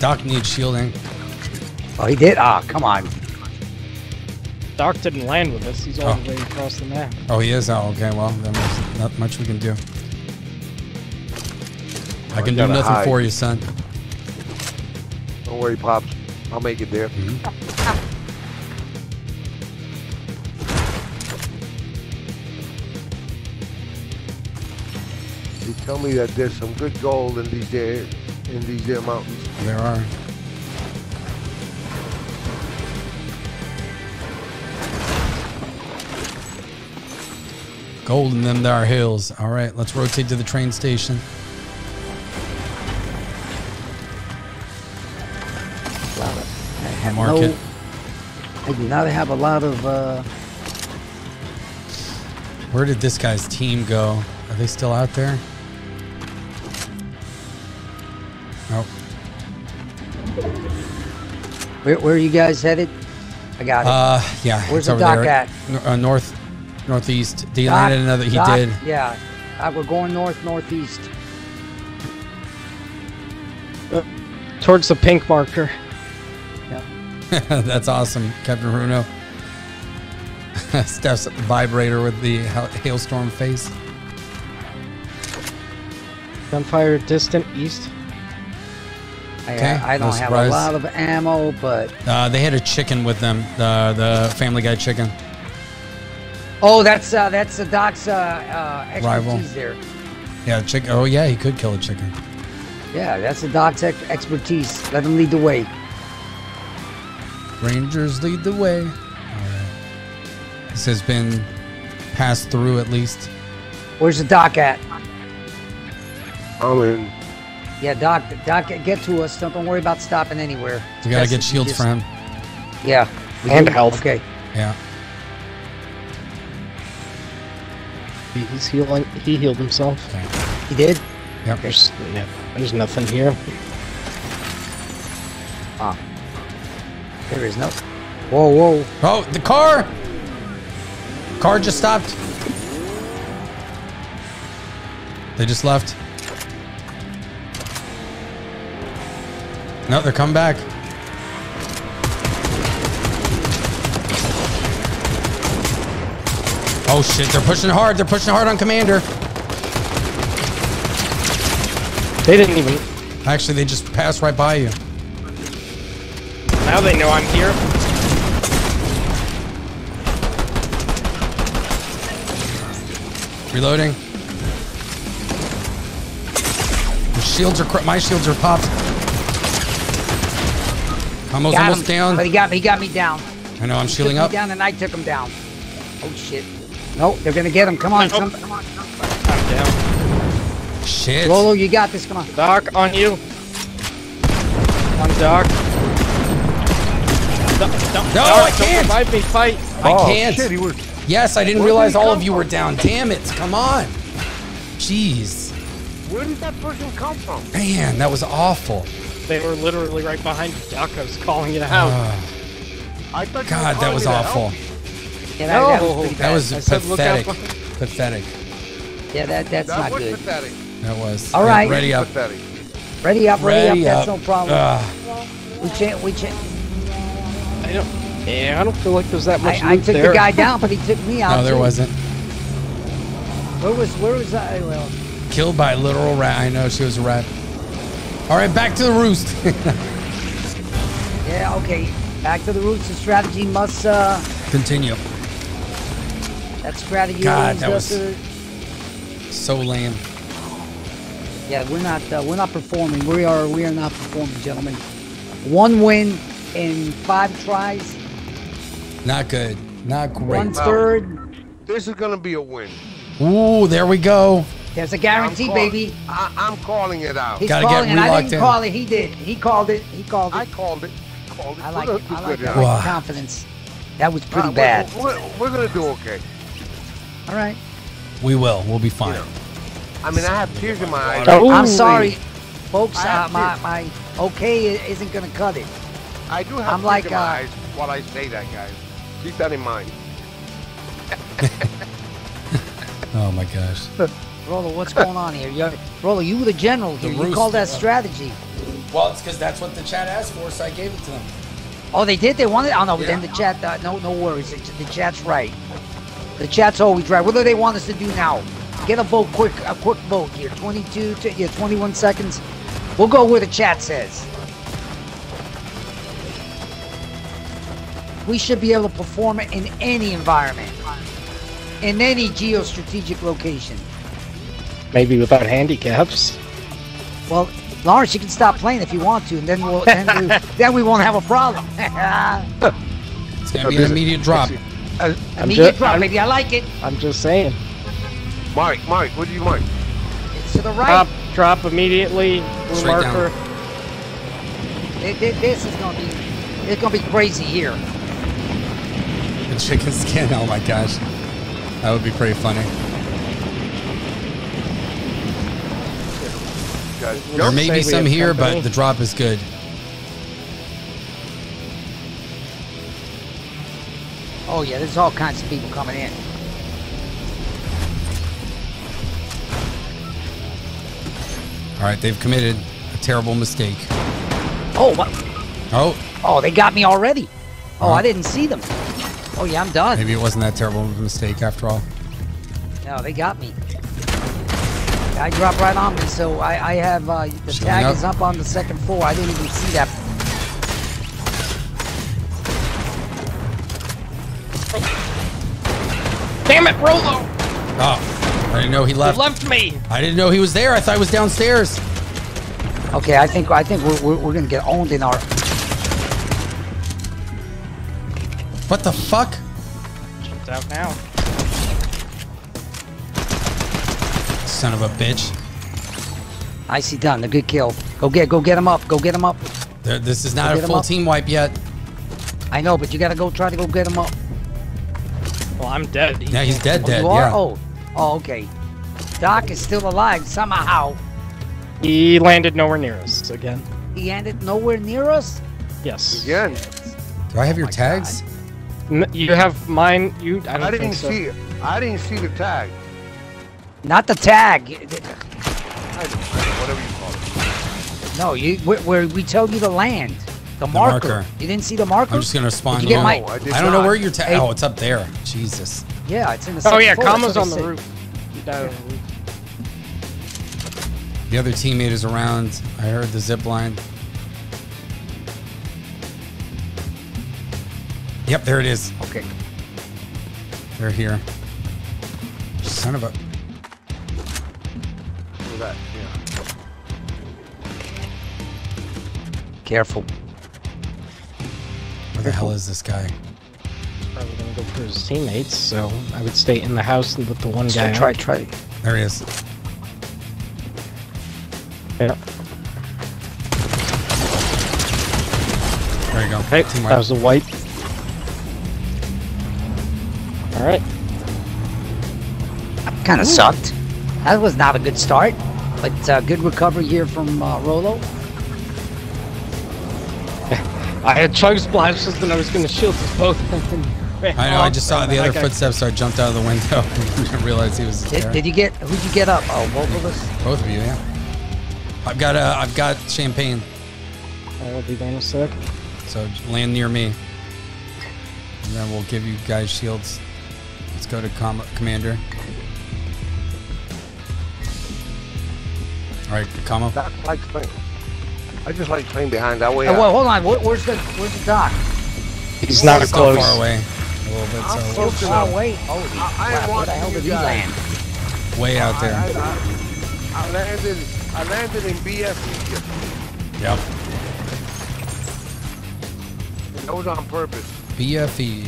Doc needs shielding. Oh, he did? Ah, come on. Doc didn't land with us. He's all the way across the map. Oh, he is? Oh, okay. Well, there's not much we can do. I can do nothing for you, son. Don't worry, Pops. I'll make it there. Mm-hmm. You tell me that there's some good gold in these mountains. There are. Gold in them there hills. All right, let's rotate to the train station. Market. I do not have a lot of. Where did this guy's team go? Are they still out there? Nope. Where are you guys headed? I got it. Yeah. Where's the dock at? Northeast. Did he land another? He did. Yeah. We're going northeast. Towards the pink marker. Yep. That's awesome, Captain Bruno. Steph's vibrator with the hailstorm face. Gunfire distant east. Okay. I don't have a lot of ammo, but. They had a chicken with them, the Family Guy chicken. Oh, that's the Doc's expertise there. Yeah, chicken. Oh, yeah, he could kill a chicken. Yeah, that's the Doc's expertise. Let him lead the way. Rangers lead the way. All right. This has been pass through at least. Where's the dock at? I'm in. Yeah, dock, get to us. Don't worry about stopping anywhere. You gotta get shields for him. Yeah. And health. Okay. Yeah. He's healing. He healed himself. Okay. He did? Yep. There's nothing here. Ah. There is no... Whoa, whoa. Oh, the car! Car just stopped. They just left. No, they're coming back. Oh shit, they're pushing hard. They're pushing hard on Commander. They didn't even... Actually, they just passed right by you. Now they know I'm here. Reloading. The shields are... My shields are popped. Almost down. But he got me down. I know, I'm shielding up. Down and I took him down. Oh shit. Nope, they're gonna get him. Come on, oh. Come on. I'm down. Shit. Rolo, you got this, come on. Doc, on you. On Doc. No, I can't! Fight me, fight. Oh, I can't. Shit, he was... Yes, I didn't realize all of you were down. Damn it, come on. Jeez. Where did that person come from? Man, that was awful. They were literally right behind you. Doc, I was calling it out. I thought God, that was awful. Yeah, that was pathetic. Pathetic. Yeah, that's not good. Pathetic. That was. All right. Ready up. Pathetic. Ready up. That's no problem. We can't. I don't feel like there's that much. I took the guy down, but he took me out. No, there wasn't. Where was I? Well, killed by a literal rat. I know she was a rat. All right, back to the roost. Yeah, okay. Back to the roost. The strategy must continue. That strategy. God, that was so lame. Yeah, we're not performing. We are not performing, gentlemen. One win in 5 tries. Not good. Not great. 1/3. This is gonna be a win. Ooh, there we go. There's a guarantee, baby. I'm calling it out. He's calling it. I didn't call it. He did. He called it. I called it. I like it. I like that confidence. That was pretty bad. We're going to do okay. All right. We will. We'll be fine. You know, I mean, I have tears in my eyes. I'm sorry, folks. My okay isn't going to cut it. I do have tears in my eyes while I say that, guys. Keep that in mind. Oh, my gosh. Rolo, what's going on here? Rolo, you were the general here. You call that strategy. Well, it's because that's what the chat asked for, so I gave it to them. Oh, they did? They wanted it? Oh, no, but then the chat, no worries. The chat's right. The chat's always right. What do they want us to do now? Get a vote, a quick vote here. 21 seconds. We'll go where the chat says. We should be able to perform it in any environment, in any geostrategic location. Maybe without handicaps. Well, Lawrence, you can stop playing if you want to, and then we'll then we won't have a problem. It's gonna be an immediate drop. Immediate drop, baby. I like it. I'm just saying. Mike, what do you like? It's to the right. Drop immediately. Marker. This is gonna be crazy here. The chicken skin. Oh my gosh, that would be pretty funny. There may be some here, but the drop is good. Oh yeah, there's all kinds of people coming in. All right, they've committed a terrible mistake. Oh, what? Oh. Oh, they got me already. Oh, I didn't see them. Oh yeah, I'm done. Maybe it wasn't that terrible of a mistake after all. No, they got me. I dropped right on me, so I have the tag is up on the second floor. I didn't even see that. Damn it, Rolo! Oh, I didn't know he left. He left me. I didn't know he was there. I thought he was downstairs. Okay, I think we're gonna get owned in our. What the fuck? Jumped out now. son of a bitch. Icy done. A good kill. Go get him up. Go get him up. This is not a full team wipe yet. I know, but you gotta go try to go get him up. Well, I'm dead. Yeah, he's dead. You are? Yeah. Oh, okay. Doc is still alive somehow. He landed nowhere near us again. He landed nowhere near us? Yes. Again. Do I have your tags? You have mine. I didn't see it. I didn't see the tag. Not the tag. Whatever you call it. No, we told you to land. The marker. You didn't see the marker? I'm just gonna respond. No, I don't know where your tag. Oh, it's up there. Jesus. Yeah, it's in the. Oh yeah, Kama's on the roof. Yeah. The other teammate is around. I heard the zip line. Yep, there it is. Okay. They're here. Son of a. Look at that. Yeah. Careful. Where the hell is this guy? He's probably gonna go for his teammates, so I would stay in the house with the one guy. Try. There he is. Yeah. There you go. Hey, that was the white. All right. That kind of sucked. That was not a good start, but good recovery here from Rolo. I had chug splashes and I was going to shield us both. I know. I just saw the other footsteps, so I jumped out of the window and didn't realize he was there. Who'd you get up? Oh, both of us. Both of you, yeah. I've got champagne. I will be down a sec. So land near me, and then we'll give you guys shields. Let's go to Commander. All right, Comma. I just like playing behind that way. Oh, well, hold on. Where's the doc? He's not close. So far away. A little bit. I'm so far away. Holy crap! Where the hell did he land? Way out there. I landed in BF. Yep. That was on purpose. BFE.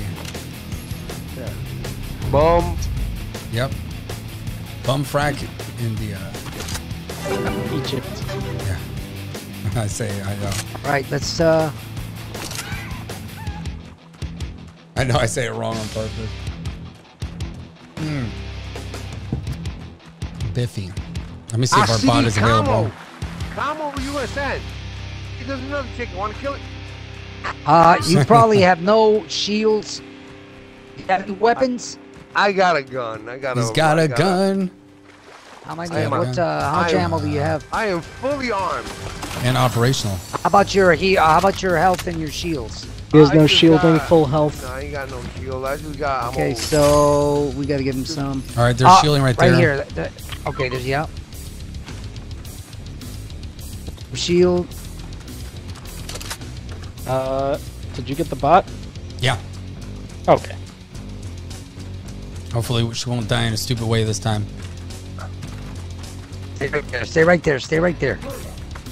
Bum. Yep. Bumfrack, India. Egypt. Yeah. I say I know. Right, let's I know I say it wrong on purpose. Biffy. Let me see if our bot is available. Tomo USN. He does another chicken. Want to kill it? You probably have no shields. You have any weapons? I got a gun. He's got a gun. How much ammo do you have? I am fully armed and operational. How about your health and your shields? There's no shielding, full health. No, I ain't got no shield. I just got ammo. Okay, so we gotta give him some. All right, there's shielding right there. Right here. Okay, there's shield. Did you get the bot? Yeah. Okay. Hopefully she won't die in a stupid way this time. Stay right there. Stay right there.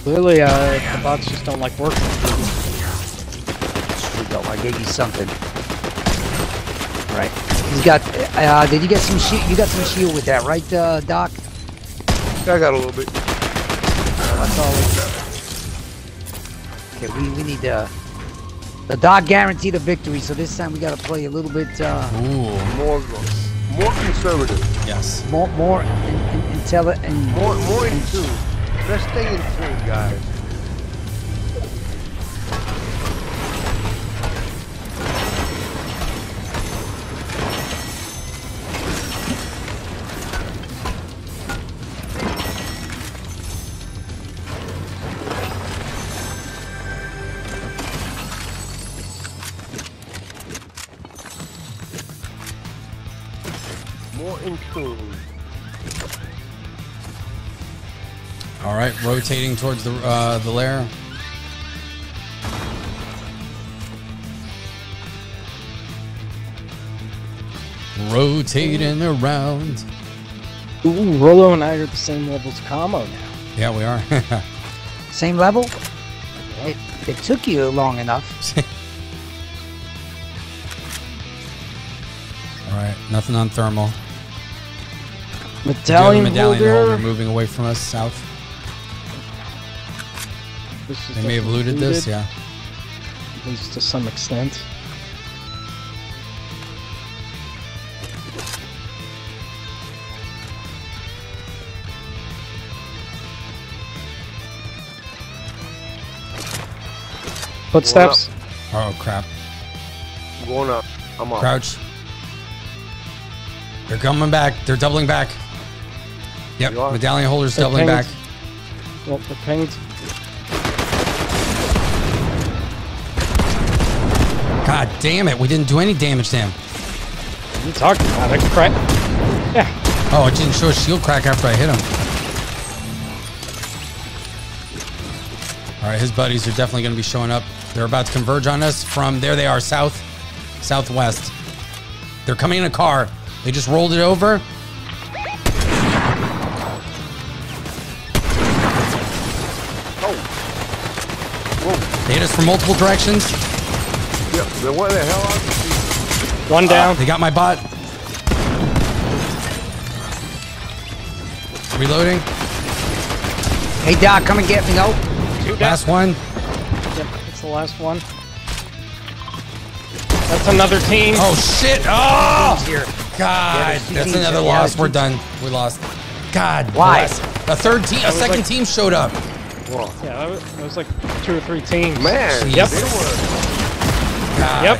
Clearly, the bots just don't like working. There you go. I gave you something. All right. He's got. Did you get some shield? You got some shield with that, right, Doc? I got a little bit. That's all. Okay. We need to. The Doc guaranteed a victory, so this time we got to play a little bit more conservative. Yes. More intelligent. More in tune. Let's stay in tune, guys. All right, rotating towards the lair. Rotating around. Ooh, Rolo and I are at the same level as Combo now. Yeah, we are. Same level? Yep. It took you long enough. All right, nothing on thermal. Medallion holder moving away from us south. They may have looted this, yeah. At least to some extent. Footsteps. Oh crap. Going up. I'm up. Crouch. They're coming back. They're doubling back. Yep. Medallion holder's doubling back. Well, they're pinged. God damn it. We didn't do any damage to him. What are you talking about? I cracked. Yeah. Oh, I didn't show a shield crack after I hit him. All right, his buddies are definitely going to be showing up. They're about to converge on us from there. They are south, southwest. They're coming in a car. They just rolled it over. Oh. Whoa. They hit us from multiple directions. Yeah, then what the hell are they? One down. They got my bot. Reloading. Hey, Doc, come and get me. Nope. Last one. Yep, it's the last one. That's another team. Oh shit! Oh God, that's another loss. We're done. We lost. God. Why? A third team, a second team showed up. Yeah, that was like 2 or 3 teams. Man. Yep. Yep.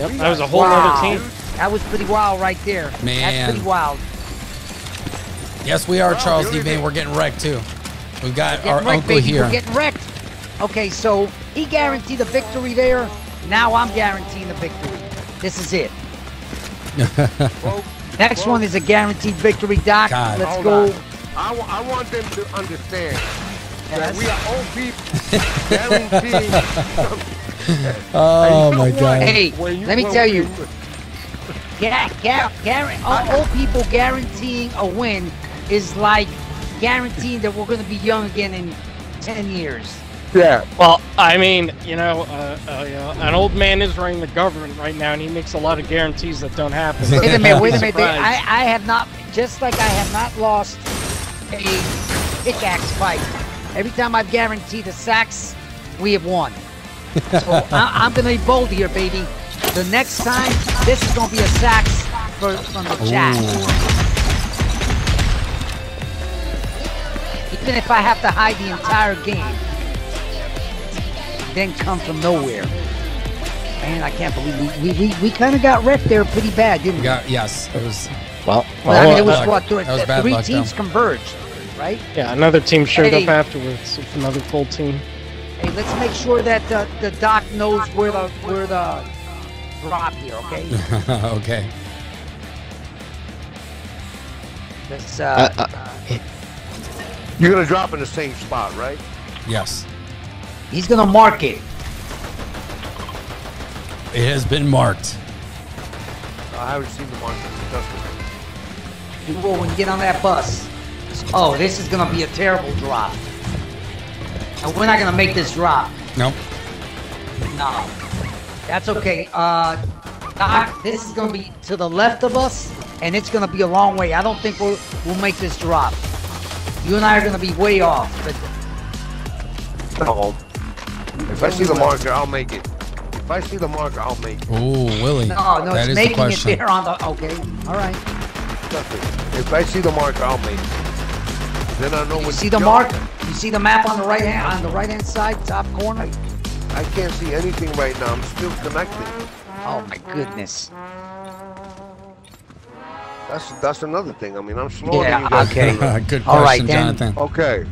Yep. That was a whole other team. That was pretty wild right there. Man. That's pretty wild. Yes, we are, Charles D. Bain. We're getting wrecked too. We've got our uncle here. We're getting wrecked. Okay, so he guaranteed a victory there. Now I'm guaranteeing a victory. This is it. Next one is a guaranteed victory, Doc. God. Let's go. I want them to understand that we are old people guaranteeing. Oh, my God. Hey, let me tell you. Old people guaranteeing a win is like guaranteeing that we're going to be young again in 10 years. Yeah. Well, I mean, an old man is running the government right now, and he makes a lot of guarantees that don't happen. Wait a minute. Wait a minute. I have not, just like I have not lost a pickaxe fight. Every time I've guaranteed the sacks, we have won. So I'm going to be bold here, baby. The next time, this is going to be a sacks from the chat. Ooh. Even if I have to hide the entire game, then come from nowhere. Man, I can't believe we kind of got wrecked there pretty bad, didn't we? Yes, it was. Well I mean, it was what? Three teams converged, right? Yeah, another team showed up afterwards with another full team. Hey, let's make sure that the doc knows where the drop here, okay? Okay. Let's You're gonna drop in the same spot, right? Yes. He's gonna mark it. It has been marked. I haven't seen the mark. You go and get on that bus. Oh, this is gonna be a terrible drop. And we're not gonna make this drop. Nope. No. That's okay. This is gonna be to the left of us, and it's gonna be a long way. I don't think we'll make this drop. You and I are going to be way off. But... No. If I see the marker, I'll make it. If I see the marker, I'll make it. Oh, Willie. No, that it's making it there on the... Okay, all right. If I see the marker, I'll make it. Then I know what... You see the marker? You see the map on the right-hand side, top corner? I can't see anything right now. I'm still connected. Oh, my goodness. That's another thing. I mean, I'm slower than you guys. Okay. Good question, all right, then. Jonathan. Okay.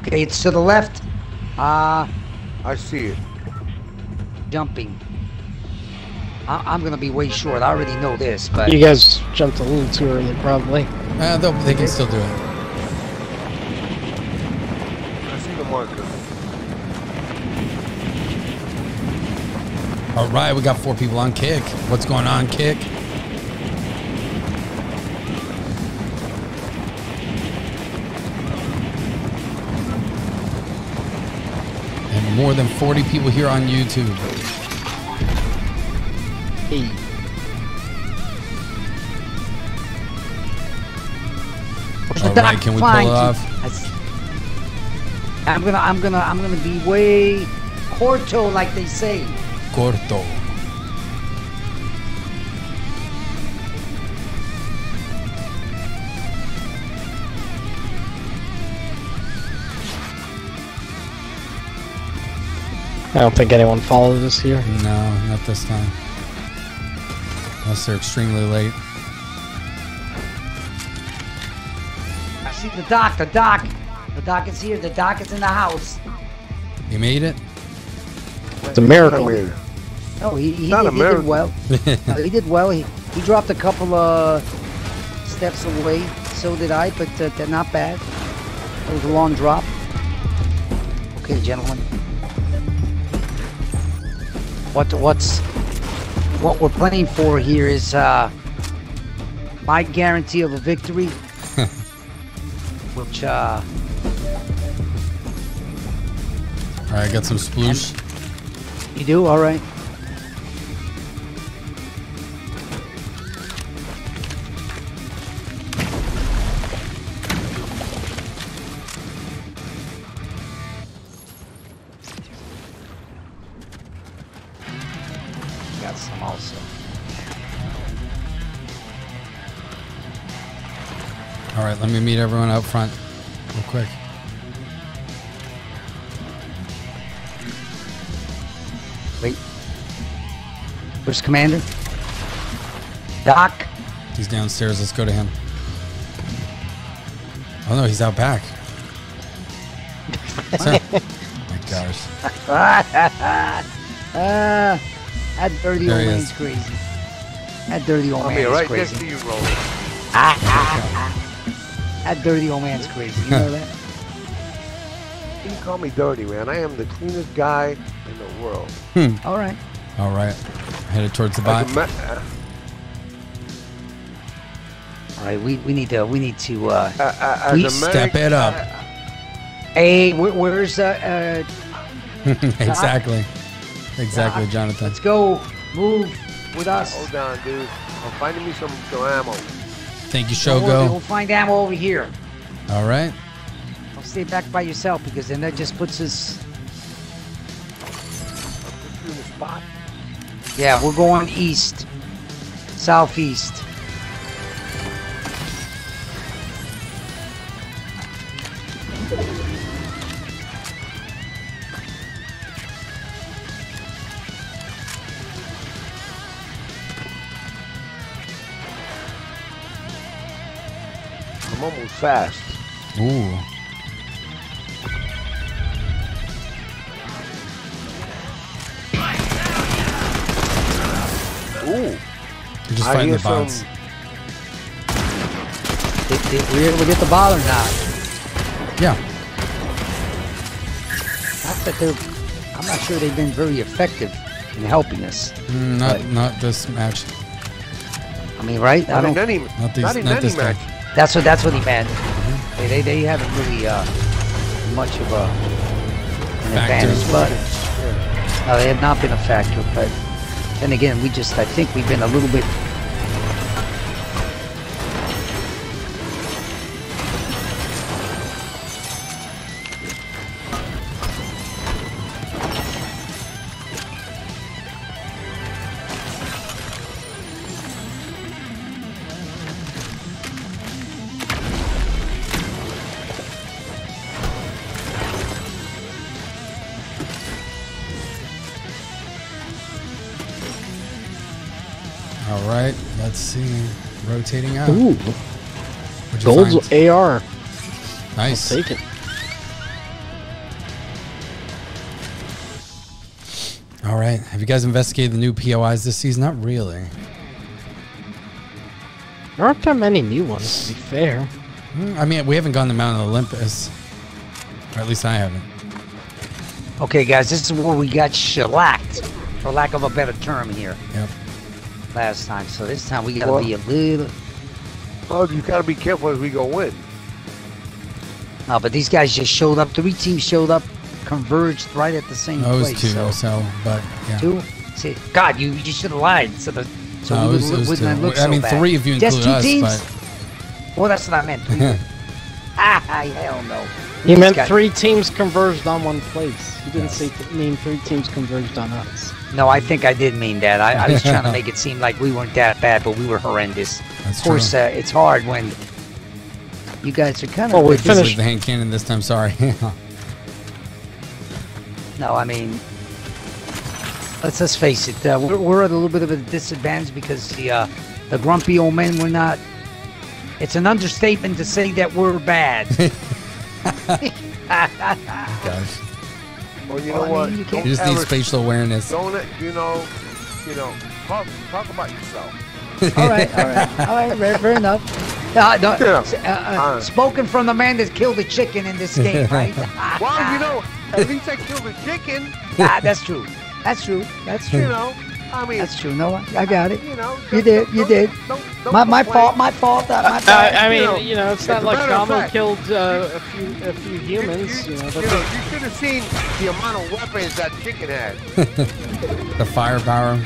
Okay, it's to the left. I see it. Jumping. I'm going to be way short. I already know this, but... You guys jumped a little too early, probably. They can still do it. I see the marker. All right, we got 4 people on Kick. What's going on, Kick? More than 40 people here on YouTube. Hey. All right, can we pull it off? I'm gonna be way corto, like they say. Corto. I don't think anyone followed us here. No, not this time. Unless they're extremely late. I see the doc, the doc. The doc is here, the doc is in the house. You made it? It's a miracle. No, he did well. No, he did well. He dropped a couple of steps away. So did I, but they're not bad. It was a long drop. Okay, gentlemen. What we're playing for here is my guarantee of a victory, which all right, I got some sploosh. You do? All right. Let me meet everyone out front real quick. Wait. Where's Commander? Doc? He's downstairs. Let's go to him. Oh, no. He's out back. Oh, my gosh. That dirty old man's crazy. That dirty old man is crazy. I'll be right next to you, Rolo. That dirty old man's crazy, you know that? You can call me dirty, man. I am the cleanest guy in the world. Hmm. All right. All right. Headed towards the bot. All right, we need to step it up. Hey, where's exactly. Exactly, Jonathan. Let's go. Move with us. Hold on, dude. I'm finding me some ammo. Thank you, Shogo. We'll find ammo over here. All right. Don't stay back by yourself, because then that just puts us... in the spot. Yeah, we're going east. Southeast. Fast. Ooh. Ooh. You're just fighting the bots. Did we able to get the bot or not? Yeah. Not that I'm not sure they've been very effective in helping us. Not this match. I mean, right? Not this match. That's what he meant. Mm-hmm. They haven't really much of an advantage, but no, they have not been a factor. But then again, I think we've been a little bit. Rotating out. Ooh. Gold's AR. Nice. I'll take it. All right. Have you guys investigated the new POIs this season? Not really. There aren't that many new ones, to be fair. I mean, we haven't gone to Mount Olympus. Or at least I haven't. Okay, guys. This is where we got shellacked, for lack of a better term here. Yep. Last time, so this time we gotta be a little. Oh, you gotta be careful as we go in. No, but these guys just showed up. Three teams showed up, converged right at the same place. Two. See, God, you should have lied. So we wouldn't look so bad. I mean, three of you include us. Just two teams. Well, that's what I meant. Hell no. He meant three teams converged on one place. He didn't mean three teams converged on us. No, I think I did mean that. I was trying to make it seem like we weren't that bad, but we were horrendous. That's of course, it's hard when you guys are kind of... Oh, we finished the hand cannon this time, sorry. No, I mean... Let's just face it, we're at a little bit of a disadvantage because the grumpy old men were not... It's an understatement to say that we're bad. Gosh. Well, you know what? You just need spatial awareness. Don't talk about yourself. all right, fair enough. Spoken from the man that killed a chicken in this game, right? Well, at least I killed a chicken. That's true. I mean, that's true. No, I got it. You did. My fault. I mean, it's not like Domo killed a few humans. You should have seen the amount of weapons that chicken had. The firepower.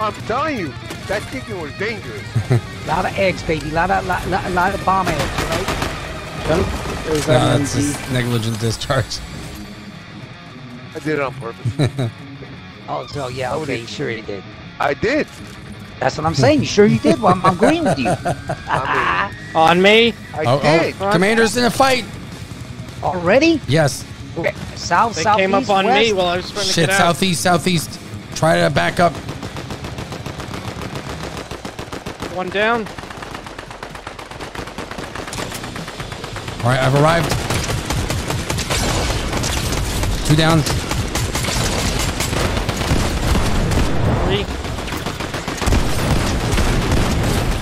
I'm telling you, that chicken was dangerous. A lot of eggs, baby. A lot of bomb eggs, right? It was that's just negligent discharge. I did it on purpose. Oh, so yeah, okay, sure you did. I did. That's what I'm saying. You sure you did? Well, I'm agreeing with you. On me? I did. Oh. Commander's in a fight. Already? Yes. Okay. South, they southeast, came up on west. Me while I was trying to get out. Shit, southeast. Try to back up. One down. All right, I've arrived. Two down.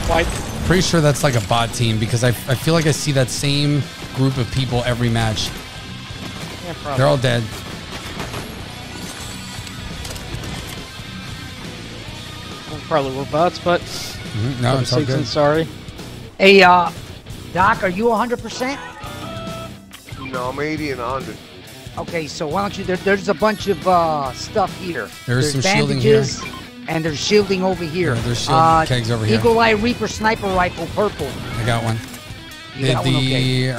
White. Pretty sure that's like a bot team because I feel like I see that same group of people every match. Yeah, they're all dead. Well, probably were bots, but no, I'm so good. Sorry. Hey, Doc, are you 100%? No, I'm 80 and 100. Okay, so why don't you? There's a bunch of stuff here. There's some shielding here, and there's shielding over here. Yeah, there's shielding kegs over here. Eagle Eye Reaper sniper rifle, purple. I got one. Did the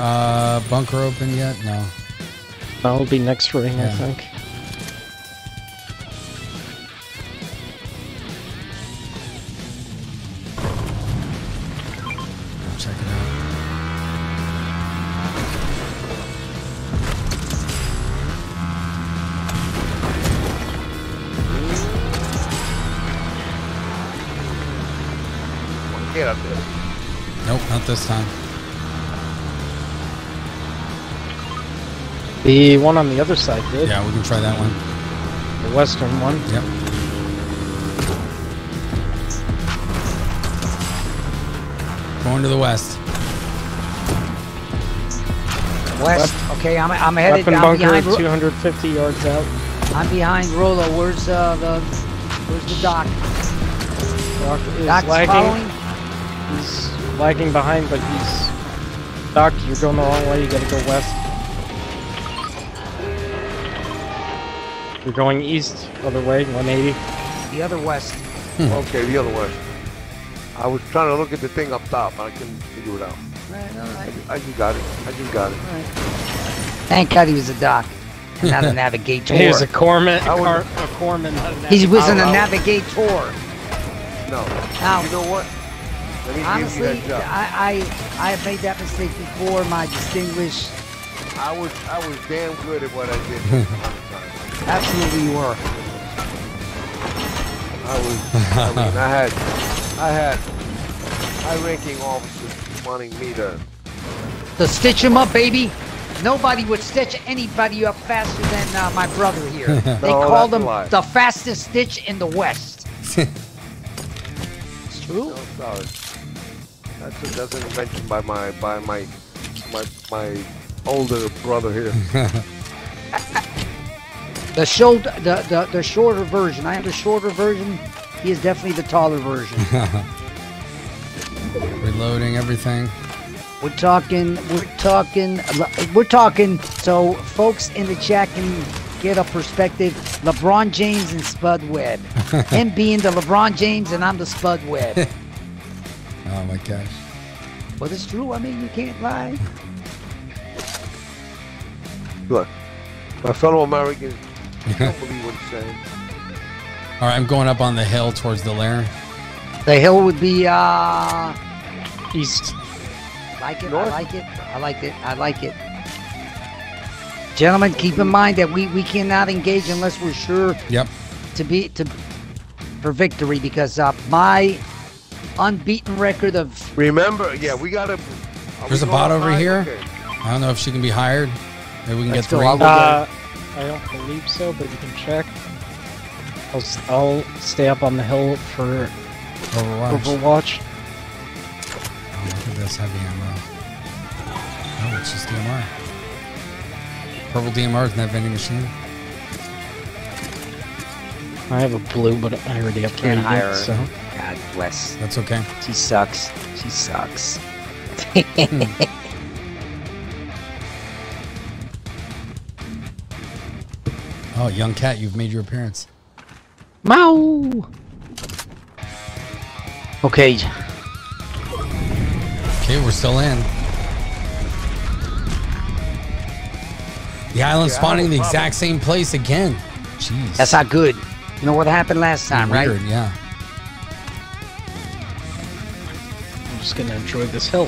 bunker open yet? No. That'll be next ring, I think. This time. The one on the other side did. Yeah, we can try that one. The western one. Yep. Going to the west. Okay, I'm headed. Weapon bunker behind 250 yards out. I'm behind Rolo. Where's the dock? Doc's lagging. He's lagging behind, but he's... Doc, you're going the wrong way, you gotta go west. You're going east, other way, 180. The other west. Okay, the other west. I was trying to look at the thing up top, but I couldn't figure it out. Right, alright. I just got it, Right. Thank God he was a doc, and not a navigator. He was a corpsman, not a navigator. He wasn't a navigator. No. You know what? Honestly, I have made that mistake before. My distinguished. I was damn good at what I did. Absolutely, you were. I had high-ranking officers wanting me to stitch him up, baby. Nobody would stitch anybody up faster than my brother here. They called him the fastest stitch in the West. It's true. No, sorry. That's an invention by my older brother here. The shorter version. I have the shorter version. He is definitely the taller version. Reloading everything. We're talking. So folks in the chat can get a perspective. LeBron James and Spud Webb. Him being the LeBron James and I'm the Spud Webb. Oh my gosh. Well, it's true. I mean, you can't lie. Look, my fellow Americans, I don't believe what he's saying. All right, I'm going up on the hill towards the lair. The hill would be east. I like it. Gentlemen, keep in mind that we cannot engage unless we're sure. Yep. For victory, because my unbeaten record of we gotta. There's a bot over here. Okay. I don't know if she can be hired. Maybe we can get three. I don't believe so, but you can check. I'll stay up on the hill for Overwatch. Oh, look at this heavy ammo. Oh, it's just DMR. Purple DMR in that vending machine. I have a blue, but I already upgraded it, so... God bless. That's okay. She sucks. She sucks. Oh, young cat, you've made your appearance. Meow! Okay. Okay, we're still in. The island spawning in the exact same place again. Jeez. That's not good. You know what happened last time, right? Yeah. I'm just gonna enjoy this hill.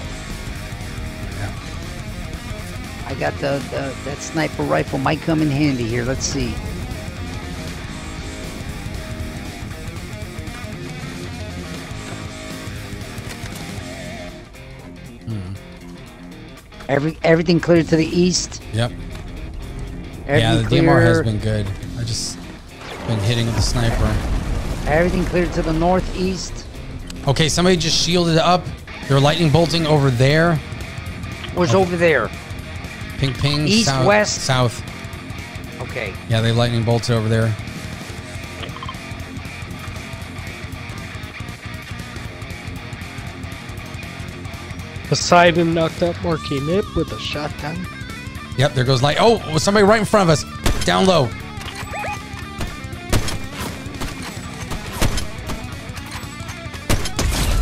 Yeah. I got that sniper rifle might come in handy here. Let's see. Everything clear to the east. Yep. Yeah, the DMR has been good. I just been hitting with the sniper. Everything cleared to the northeast. Okay, somebody just shielded up. They're lightning bolting over there. Where's over there? Ping, ping. East, south, west, south. Okay. Yeah, they lightning bolted over there. Poseidon knocked up Morky Nip with a shotgun. Yep, there goes light. Oh, somebody right in front of us. Down low.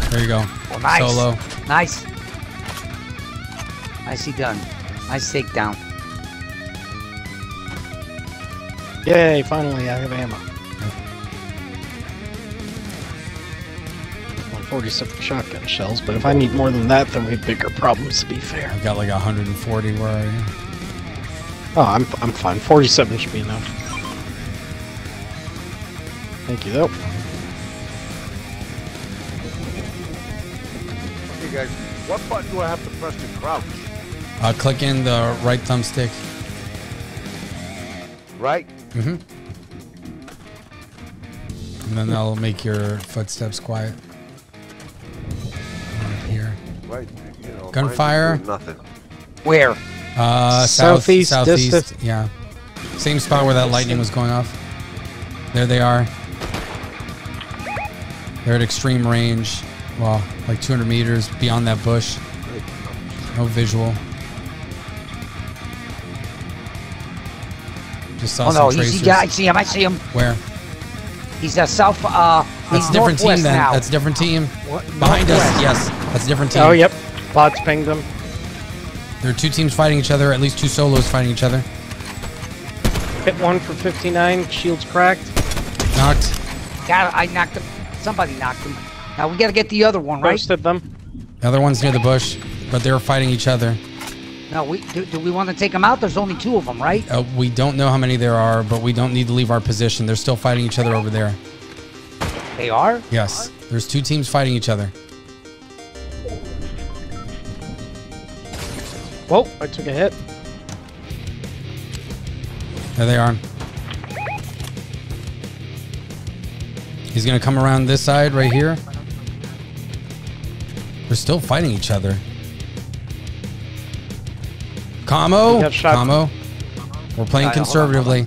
There you go. Oh, nice. Solo. Nice. Nicely done. Nice takedown. Yay, finally I have ammo. 147 shotgun shells, but if I need more than that, then we have bigger problems, to be fair. I've got like 140. Where are you? Oh, I'm fine. 47 should be enough. Thank you, though. Guys, what button do I have to press to crouch? Click in the right thumbstick. Right? Mm-hmm. And then that'll make your footsteps quiet. Right here. Right. You know, gunfire. Nothing. Where? Southeast. Southeast. Yeah. Same spot where that lightning was going off. There they are. They're at extreme range. Well, like 200 meters beyond that bush. No visual. Just saw some tracers. Oh no, I see him, I see him. Where? He's south, that's a different team then. Now. That's a different team. What? Behind us, yes. That's a different team. Oh, yep. Bots pinged them. There are two teams fighting each other, at least two solos fighting each other. Hit one for 59, shields cracked. Knocked. God, I knocked him. Somebody knocked him. Now we gotta get the other one, right? Roasted them. The other one's near the bush, but they're fighting each other. Now, do we want to take them out? There's only two of them, right? We don't know how many there are, but we don't need to leave our position. They're still fighting each other over there. They are? Yes. There's two teams fighting each other. Whoa, I took a hit. There they are. He's gonna come around this side right here. They're still fighting each other. Combo! Combo. We're playing conservatively.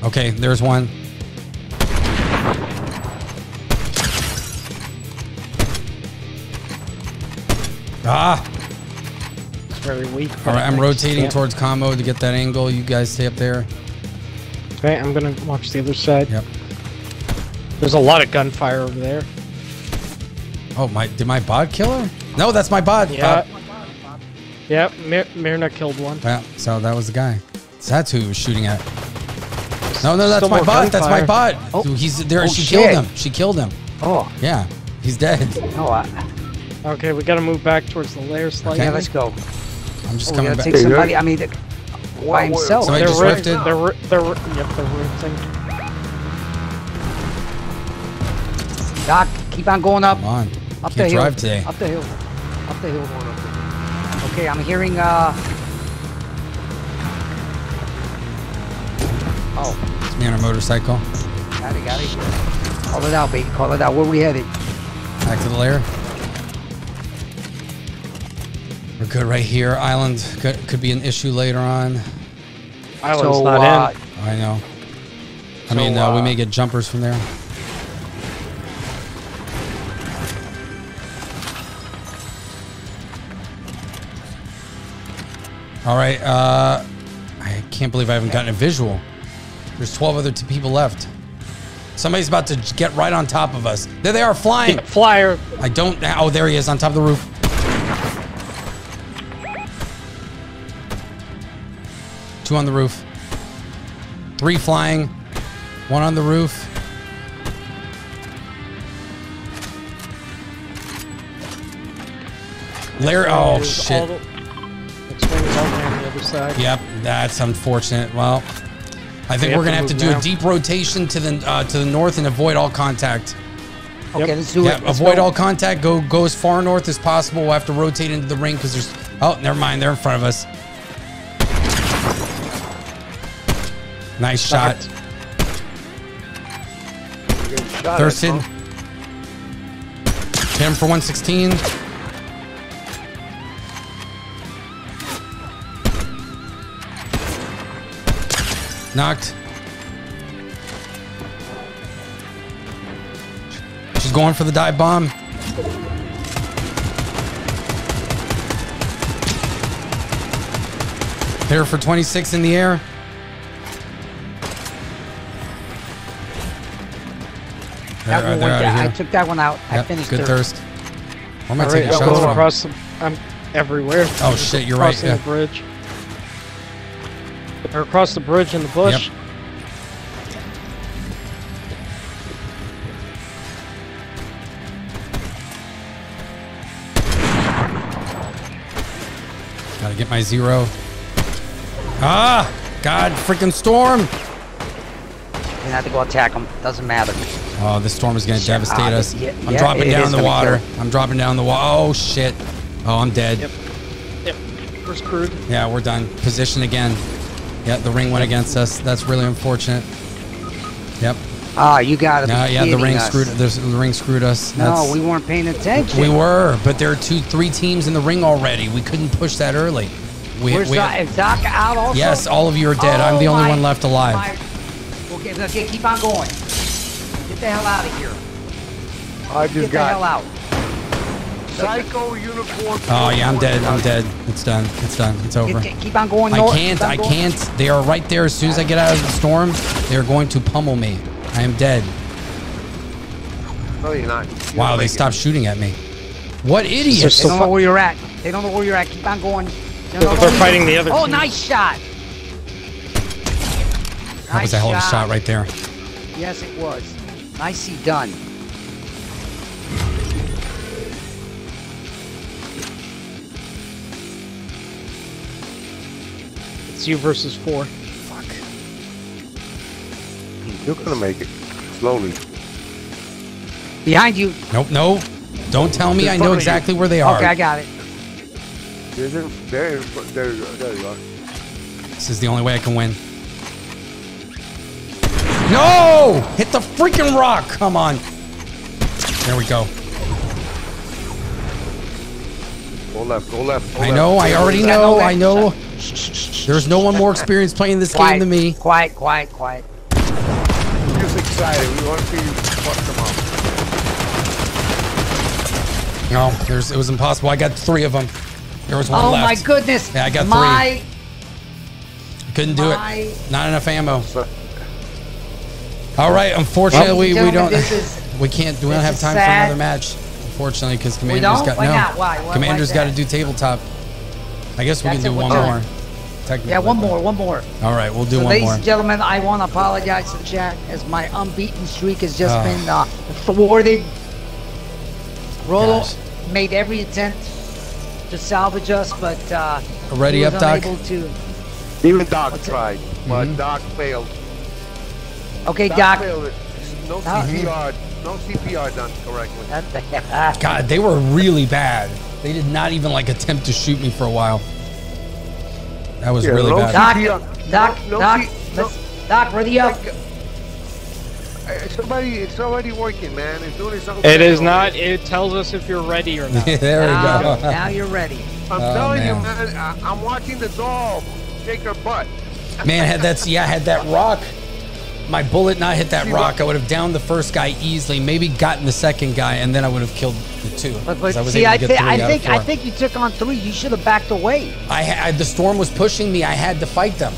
Hold on. Okay, there's one. Ah! It's very weak. Alright, I'm rotating towards combo to get that angle. You guys stay up there. Okay, I'm gonna watch the other side. Yep. There's a lot of gunfire over there. Oh my! Did my bot kill her? No, that's my bot. Yeah. Bot. Yep, Myrna killed one. Yeah, so that was the guy. So that's who he was shooting at. No, no, that's my bot. That's my bot. Oh, he's there. Oh, she killed him. She killed him. Oh. Yeah, he's dead. Oh, okay, we got to move back towards the lair slightly. Okay, let's go. I'm just coming back. Take somebody, I mean, why himself? Somebody just rifted. They're rifting. Doc, keep on going up. Come on. Up the hill. Drive today. Up the hill. Up the hill. Going up the hill. Okay, I'm hearing, oh. It's me on a motorcycle. Got it, got it. Call it out, baby. Call it out. Where we headed? Back to the lair. We're good right here. Island could be an issue later on. Island's so, not in. I know. I mean, we may get jumpers from there. All right. I can't believe I haven't gotten a visual. There's 12 other people left. Somebody's about to get right on top of us. There they are, flying. Yeah, flyer. I don't. Oh, there he is on top of the roof. Two on the roof. Three flying. One on the roof. Lair. Oh, shit. Next one is all on the other side. Yep, that's unfortunate. Well, I think we're gonna have to do a deep rotation to the north and avoid all contact. Okay, let's do it. Avoid all contact. Go as far north as possible. We'll have to rotate into the ring because there's. Oh, never mind. They're in front of us. Nice shot. Thurston. Hit him for 116. Knocked. She's going for the dive bomb. Hit her for 26 in the air. I took that one out. Yep, I finished good thirst. Where am I taking shots from? Across the, I'm everywhere. Oh, I'm shit, you're right. Yeah. The bridge. Or across the bridge in the bush. Yep. Gotta get my zero. Ah! God, freaking storm! You have to go attack him. Doesn't matter. Oh, this storm is going to devastate us. Yeah, I'm dropping down the water. I'm dropping down the water. Oh, shit. Oh, I'm dead. Yep. Yep. We're screwed. Yeah, we're done. Position again. Yeah, the ring went against us. That's really unfortunate. Yep. Ah, you got it. No, yeah, the ring screwed us. The ring screwed us. No, we weren't paying attention. We were, but there are three teams in the ring already. We couldn't push that early. Is Doc out also? Yes, all of you are dead. I'm the only one left alive. Okay, keep on going. Get the hell out of here. Get the hell out. Psycho unicorn. Oh, yeah, I'm dead. I'm dead. It's done. It's done. It's over. Keep on going. I can't. I can't. They are right there. As soon as I get out of the storm, they are going to pummel me. I am dead. No, you're not. Wow, they stopped shooting at me. What idiots. They don't know where you're at. They don't know where you're at. Keep on going. They're fighting the other team. Oh, nice shot. That was a hell of a shot right there. Yes, it was. Nicely done. It's you versus four. Fuck. You're gonna make it. Slowly. Behind you. Nope, no. Don't tell me. I know exactly where they are. Okay, I got it. There you are. This is the only way I can win. No! Hit the freaking rock! Come on. There we go. Go left, go left. I know, I already know, I know. There's no one more experienced playing this game than me. Quiet, quiet, quiet. We're just excited. We want to see you fuck them up. No, it was impossible. I got three of them. There was one left. Oh my goodness. Yeah, I got three. I couldn't do it. Not enough ammo. All right, unfortunately, we don't have time for another match. Unfortunately, because Commander's got to do tabletop. I guess we can do one more. Technically. Yeah, one more. All right, we'll do one more. Ladies and gentlemen, I want to apologize to Jack as my unbeaten streak has just been thwarted. Rolo made every attempt to salvage us, but he was unable to. Even Doc tried, but Doc failed. Okay, Doc. No CPR. No CPR done correctly. God, they were really bad. They did not even like attempt to shoot me for a while. That was really bad. Doc, ready up. Somebody, it's already working, man. It's doing something. It is not. It tells us if you're ready or not. There we go. Now you're ready. I'm telling you, man. I'm watching the doll shake her butt. Man, had that rock. My bullet not hit that rock, I would have downed the first guy easily, maybe gotten the second guy, and then I would have killed the two. But I think you took on three. You should have backed away. The storm was pushing me. I had to fight them.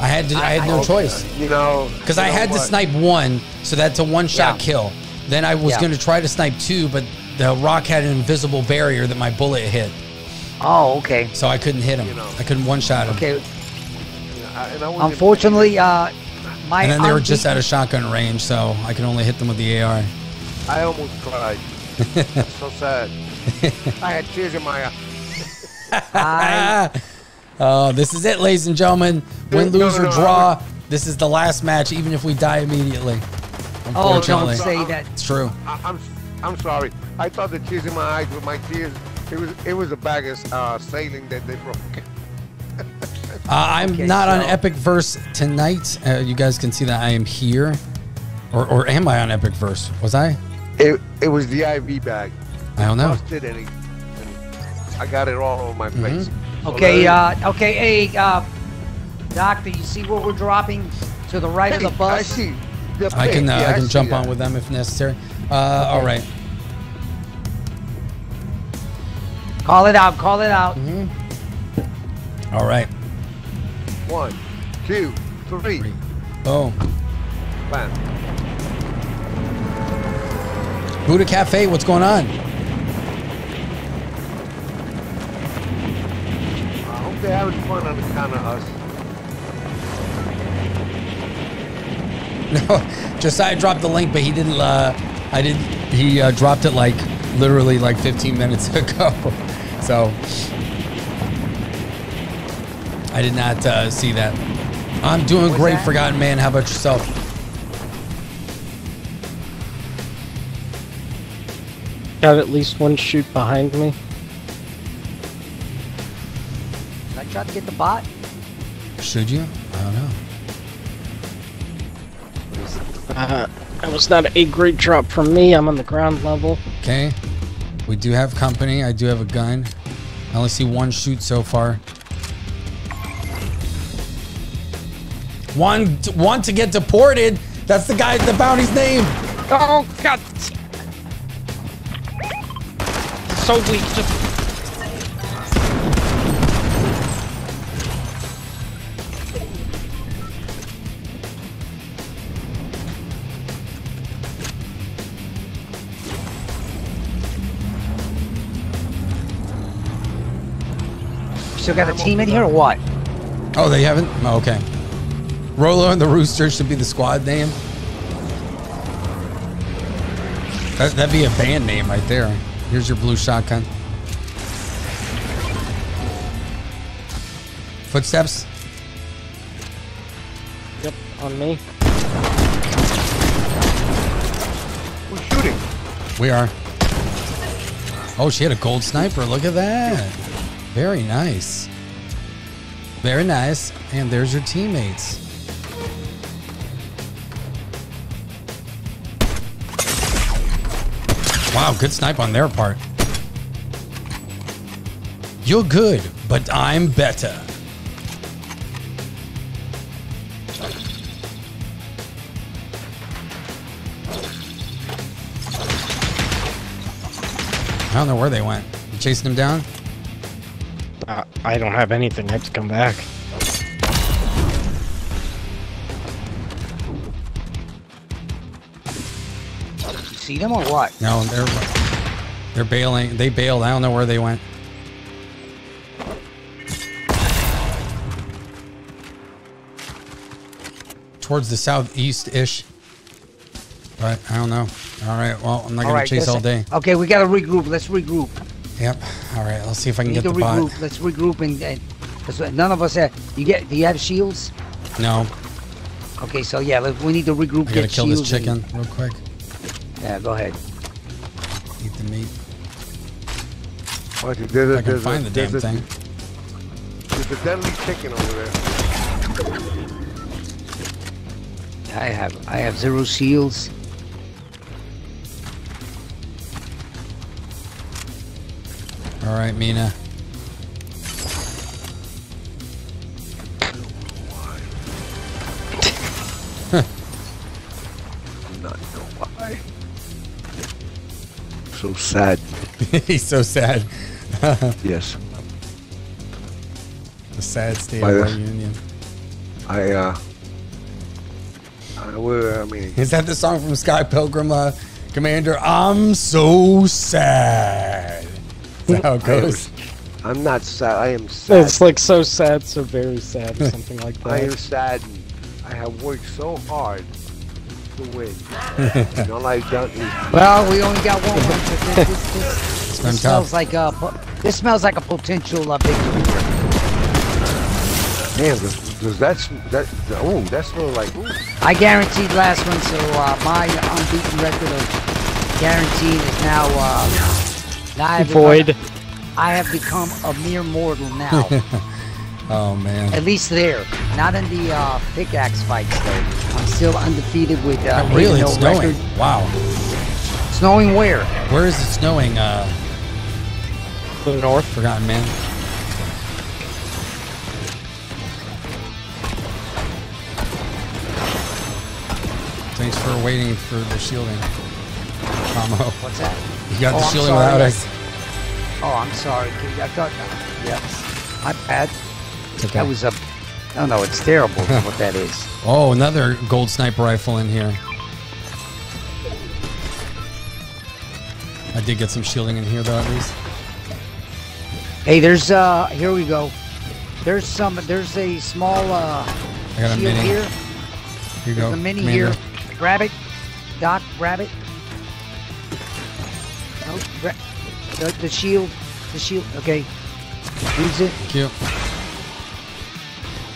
I had no choice. You know, because I had to snipe one, so that's a one-shot kill. Then I was going to try to snipe two, but the rock had an invisible barrier that my bullet hit. Oh, okay. So I couldn't hit him. You know. I couldn't one-shot him. Okay. Unfortunately, and then they were just out of shotgun range, so I can only hit them with the AR. I almost cried. That's so sad. I had tears in my eyes. This is it, ladies and gentlemen. Win, lose, or draw. This is the last match, even if we die immediately. Unfortunately. Oh, don't say that. It's true. I'm sorry. I thought the tears in my eyes were my tears. It was a bag of sailing that they broke. I'm not on Epic Verse tonight. You guys can see that I am here. Or am I on Epic Verse? Was I? It was the IV bag. I don't know. I got it all over my face. Okay, hey, Doctor, you see what we're dropping to the right of the bus? I see. I can jump on with them if necessary. All right. Call it out. Call it out. All right. 1, 2, 3. Boom. Bam. Buddha Cafe, what's going on? I hope they're having fun on account of us. No, Josiah dropped the link, but he didn't. He dropped it like literally like 15 minutes ago. So. I did not see that. I'm doing great, Forgotten Man. How about yourself? Got at least one shoot behind me. Should I try to get the bot? Should you? I don't know. That was not a great drop from me. I'm on the ground level. Okay. We do have company. I do have a gun. I only see one shoot so far. Want to get deported. That's the guy, the bounty's name. Oh, God. So weak. Still got a team in here or what? Oh, they haven't? Oh, okay. Rolo and the Rooster should be the squad name. That'd be a band name right there. Here's your blue shotgun. Footsteps. Yep, on me. We're shooting. We are. Oh, she had a gold sniper. Look at that. Very nice. Very nice. And there's your teammates. Wow, good snipe on their part. You're good, but I'm better. I don't know where they went. You chasing them down? I don't have anything. I have to come back. See them or what? No, they're bailing. They bailed. I don't know where they went. towards the southeast-ish. But I don't know. All right. Well, I'm not going to chase all day. Okay, we got to regroup. Let's regroup. Yep. All right. Let's see if I can get the bot. Let's regroup and none of us have. Do you have shields? No. Okay. So yeah, we need to regroup. I got to kill this chicken real quick. Yeah. Go ahead. Eat the meat. If I can find the damn thing. There's a deadly chicken over there. I have zero shields. All right, Mina. I'm not gonna lie. So sad. He's so sad. Yes. The sad state of our union. I mean. Is that the song from Scott Pilgrim, Commander? I'm so sad. How it goes. I'm not sad. I am sad. It's like so sad, so very sad, or something like that. I am saddened. I have worked so hard to win. You know, like well, we only got one. This smells like a. This smells like a potential big. Man, does that? Oh, that smells like. Ooh. I guaranteed last one, so my unbeaten record of guaranteed is now. I have become a mere mortal now. Oh man. At least there. Not in the pickaxe fights though. I'm still undefeated with really it's snowing. Record. Wow. Snowing where? Where is it snowing? To the north. Forgotten Man. Thanks for waiting for the shielding. Tomo. What's that? You got the shielding without us. Oh, I'm sorry, dude. I thought, yes, my bad. Okay. That was a, oh no, it's terrible what that is. Oh, another gold sniper rifle in here. I did get some shielding in here though, at least. Hey, there's, here we go. There's some, there's a small, I got a mini. Here. Here you go. There's a mini Commander. Here. Grab it. Doc, grab it. The shield. The shield. Okay. Use it. Thank you.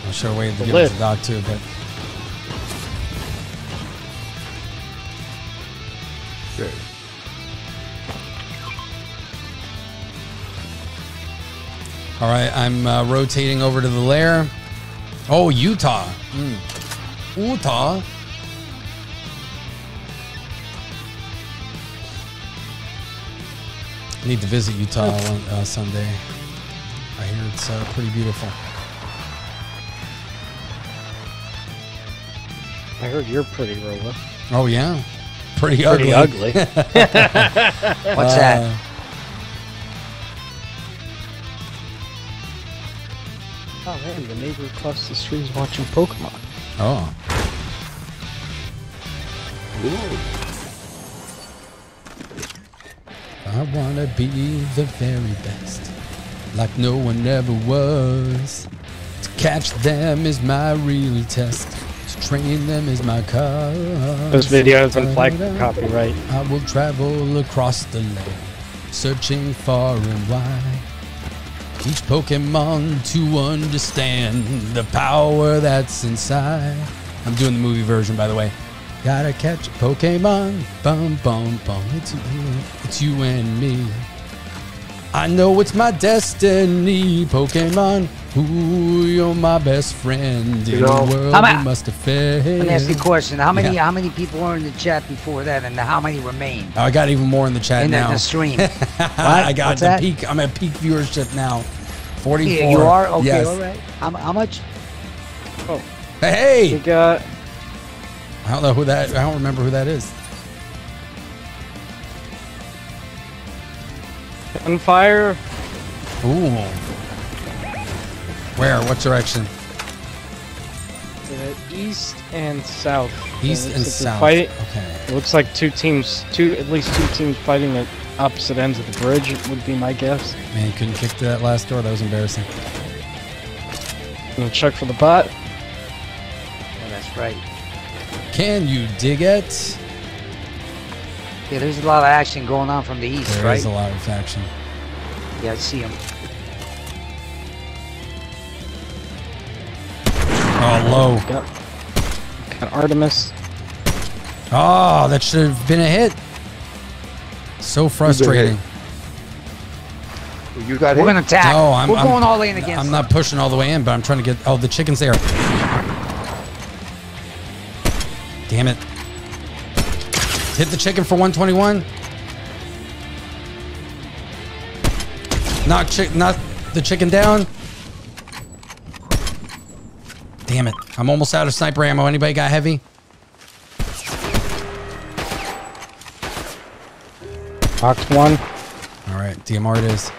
I'm sure I waited to give it to Doc too, but. Good. All right. I'm rotating over to the lair. Oh, Utah. Mm. Utah. I need to visit Utah someday. I hear it's pretty beautiful. I heard you're pretty, Rolo. Oh yeah, pretty ugly. What's that? Oh man, the neighbor across the street is watching Pokemon. Oh. Ooh. I wanna be the very best, like no one ever was. To catch them is my real test. To train them is my cause. This video has been flagged for copyright. I will travel across the land, searching far and wide. Teach Pokemon to understand the power that's inside. I'm doing the movie version, by the way. Gotta catch Pokemon, bum bum bum. It's you and me. I know it's my destiny, Pokemon. Ooh, you're my best friend in the world. You must have failed. Let me ask you a question. How many people were in the chat before that, and how many remain? Oh, I got even more in the chat now. In the stream. I got peak. I'm at peak viewership now. 44. Yeah, you are okay. Yes. All right. How much? Oh. Hey. You got. I don't know who that. I don't remember who that is. On fire. Ooh. Where? What direction? East and south. East and south. Fight. Okay. It looks like at least two teams fighting at opposite ends of the bridge. Would be my guess. Man, you couldn't kick to that last door. That was embarrassing. I'm gonna check for the bot. Oh, that's right. Can you dig it? Yeah, there's a lot of action going on from the east, right? There is a lot of action. Yeah, I see him. Oh, low. Got Artemis. Oh, that should have been a hit. So frustrating. You got hit. We're going to attack. No, we're going all in against them. I'm not pushing all the way in, but I'm trying to get... Oh, the chicken's there. Damn it. Hit the chicken for 121. Knock the chicken down. Damn it. I'm almost out of sniper ammo. Anybody got heavy? Knocked one. All right, DMR it is.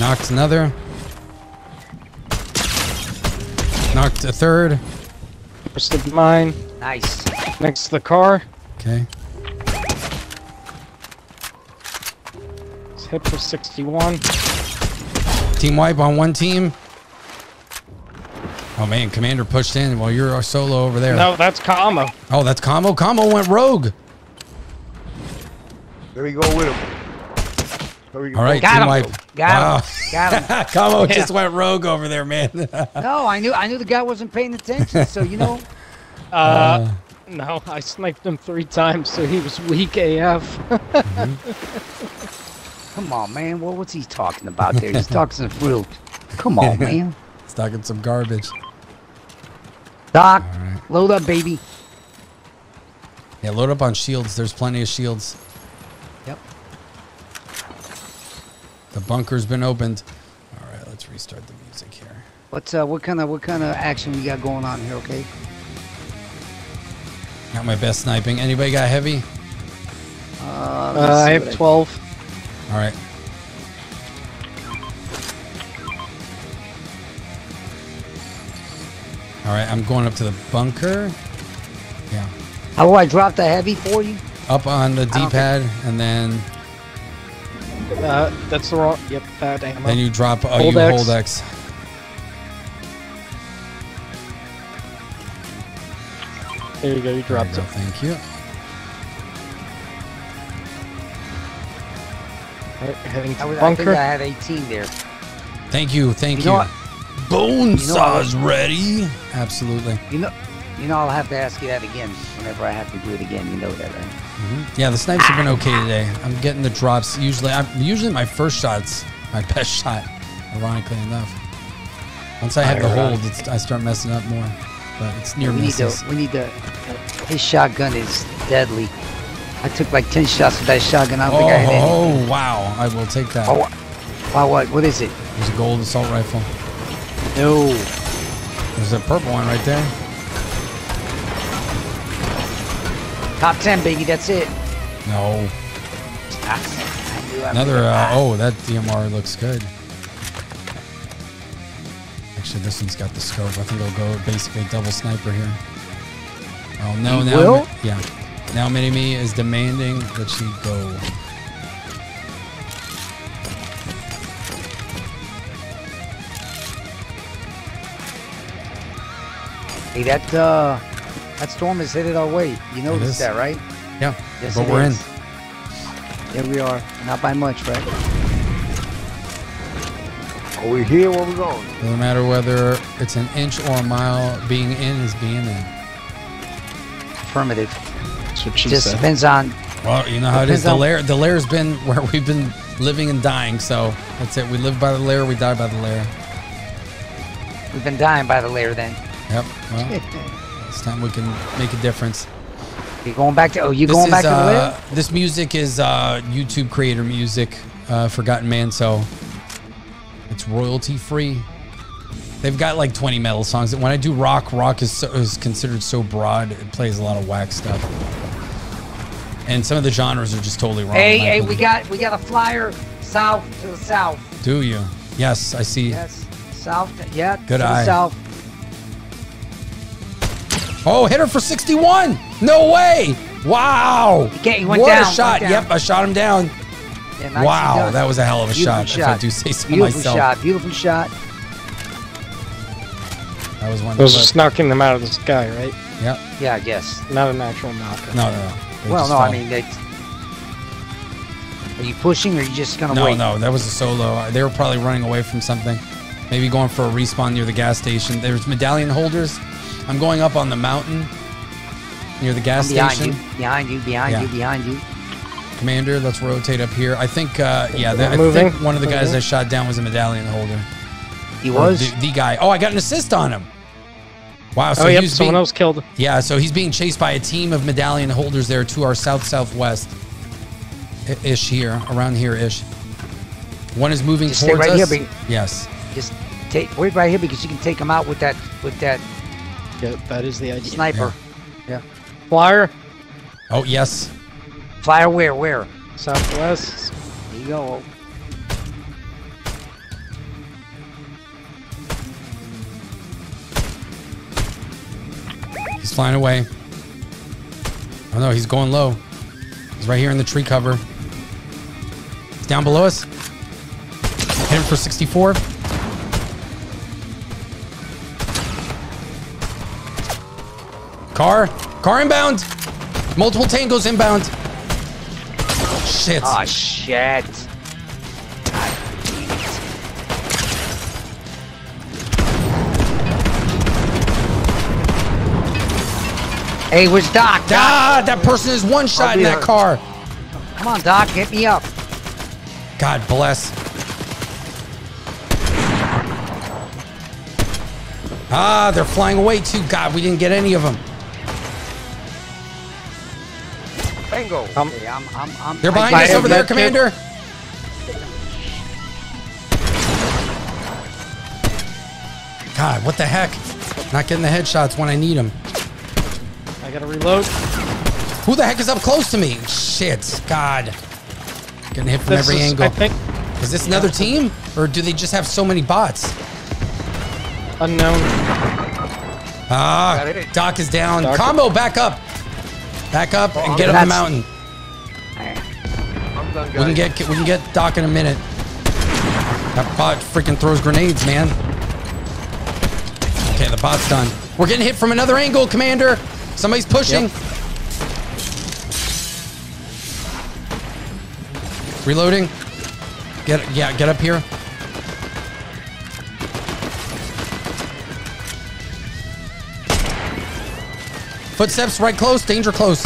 Knocked another. Knocked a third. Busted mine. Nice. Next to the car. Okay. It's hit for 61. Team wipe on one team. Oh man, Commander pushed in while you're solo over there. No, that's Combo. Oh, that's Combo. Combo went rogue. There we go with him. There we go. All right, got him. Wipe. Got him. Got him. Got him. Combo just went rogue over there, man. No, I knew the guy wasn't paying attention, so you know. No, I sniped him 3 times, so he was weak AF. Mm-hmm. Come on, man. What's he talking about there? He's talking some fruit. Come on, man. He's talking some garbage. Doc, right. Load up, baby. Yeah, load up on shields. There's plenty of shields. Yep. The bunker's been opened. All right, let's restart the music here. What kind of action we got going on here? Okay. Got my best sniping. Anybody got heavy? I have 12. All right. All right, I'm going up to the bunker. Yeah. How do I drop the heavy for you? Up on the D-pad, and then... that's the wrong... Yep, pad ammo. Then you drop... Oh, you hold X. There you go, you dropped it. Thank you. All right, heading to bunker. I think I had 18 there. Thank you, thank you. Bonesaw's ready. Absolutely. You know, I'll have to ask you that again whenever I have to do it again. You know that, right? Mm-hmm. Yeah, the snipes have been okay today. I'm getting the drops. Usually my first shot's my best shot, ironically enough. Once I have the hold, I start messing up more. But it's near misses. His shotgun is deadly. I took like 10 shots with that shotgun. I don't think I had any. Oh, wow. I will take that. Oh, wow, what is it? There's a gold assault rifle. No. There's a purple one right there. Top 10, baby. That's it. No. Another, that DMR looks good. Actually, this one's got the scope. I think I'll go basically double sniper here. Oh, no. Now Mini-Me is demanding that she go. Hey, that storm has hit it our way. You noticed that, right? Yeah. Yes, but we're in. Here we are. Not by much, right? Are we here? Where are we going? No matter whether it's an inch or a mile, being in is being in. Affirmative. That's what she said. Depends on. Well, you know how it is. The lair's been where we've been living and dying, so that's it. We live by the lair, we die by the lair. We've been dying by the lair then. Yep. Well, it's time we can make a difference. You're going back to. Oh, you going back to the lair? This music is YouTube creator music, Forgotten Man. So. It's royalty free. They've got like 20 metal songs. When I do rock is considered so broad. It plays a lot of whack stuff, and some of the genres are just totally wrong. Hey, we got a flyer south to the south. Do you? Yes, I see. Yes, south. Yeah. Good eye. South. Oh, hit her for 61. No way! Wow. Okay, he went down. What a shot! Yep, I shot him down. Yeah, nice. Wow, that was a hell of a shot, if I do say so myself. Beautiful shot, beautiful shot. That was one. That was just knocking them out of the sky, right? Yeah. Yeah, I guess. Not an actual knock. No, no, no. Well, no, fell. I mean, they... Are you pushing or are you just gonna wait? No, no, that was a solo. They were probably running away from something. Maybe going for a respawn near the gas station. There's medallion holders. I'm going up on the mountain near the gas station. Behind you. Commander, let's rotate up here. I think, yeah, I think one of the guys I shot down was a medallion holder. He was? The guy. Oh, I got an assist on him. Wow. So someone else killed. Yeah, so he's being chased by a team of medallion holders there to our south-southwest-ish here, around here-ish. One is moving towards us. Here, yes. Just wait right here because you can take him out with that, Yeah, that is the idea. Sniper. Yeah. Flyer. Oh, yes. Flyer where? Where? Southwest. There you go. He's flying away. Oh no, he's going low. He's right here in the tree cover. He's down below us. Hit him for 64. Car inbound. Multiple tangos inbound. Shit. Oh, shit. God damn it. Hey, where's Doc? Doc. Ah, that person is one shot in that car. Come on, Doc, hit me up. God bless. Ah, they're flying away too. God, we didn't get any of them. Bingo. They're behind us over there, Commander. God, what the heck? Not getting the headshots when I need them. I gotta reload. Who the heck is up close to me? Shit, God. Getting hit from every angle. I think, is this another team? Or do they just have so many bots? Unknown. Ah, Doc is down. Combo, back up. Back up and get up the mountain. I'm done, we can get Doc in a minute. That bot freaking throws grenades, man. Okay, the bot's done. We're getting hit from another angle, Commander. Somebody's pushing. Yep. Reloading. Get up here. Footsteps right close, danger close.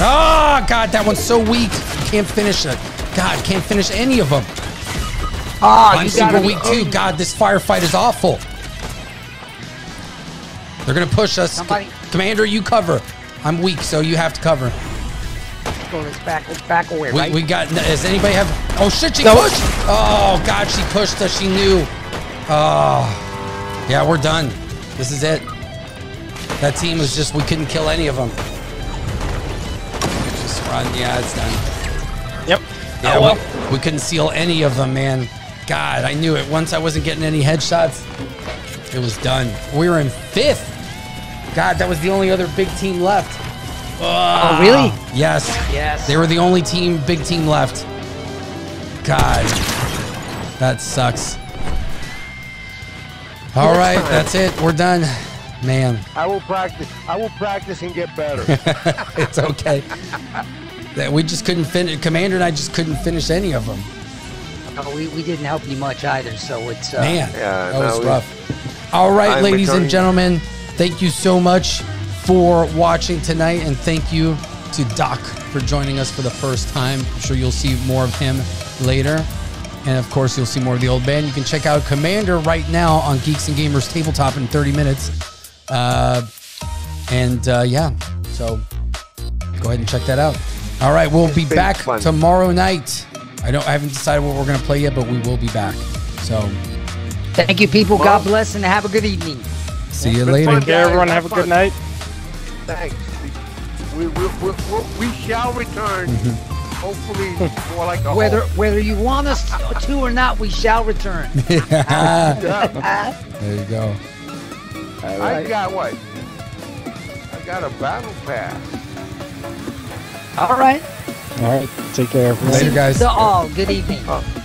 Oh, God, that one's so weak. Can't finish it. God, can't finish any of them. Oh, I'm super weak too. God, this firefight is awful. They're going to push us. Commander, you cover. I'm weak, so you have to cover. Let's back away, right? We got, does anybody have, oh, shit, she pushed. Oh, God, she pushed us. She knew. Oh. Yeah, we're done. This is it. That team was just, we couldn't kill any of them. Just run. Yeah, it's done. Yep. Yeah, we couldn't seal any of them, man. God, I knew it. Once I wasn't getting any headshots, it was done. We were in 5th. God, that was the only other big team left. Oh, really? Yes. Yes. They were the only big team left. God, that sucks. All right, that's it. We're done, man. I will practice and get better. It's okay. We just couldn't finish. Commander and I just couldn't finish any of them. No, we didn't help you much either, so it's man, yeah, that was rough. All right, ladies and gentlemen, thank you so much for watching tonight, and thank you to Doc for joining us for the first time. I'm sure you'll see more of him later. And, of course, you'll see more of the old band. You can check out Commander right now on Geeks and Gamers Tabletop in 30 minutes. Yeah, so go ahead and check that out. All right, we'll be back tomorrow night. I haven't decided what we're going to play yet, but we will be back. So thank you, people. Well, God bless, and have a good evening. See you later. Take care, everyone. Have a good night. Thanks. We shall return. Hopefully, more like a whether you want us to or not, we shall return. Yeah. There you go. All right. I got what? I got a battle pass. All right. All right. Take care. Later, guys. Good evening.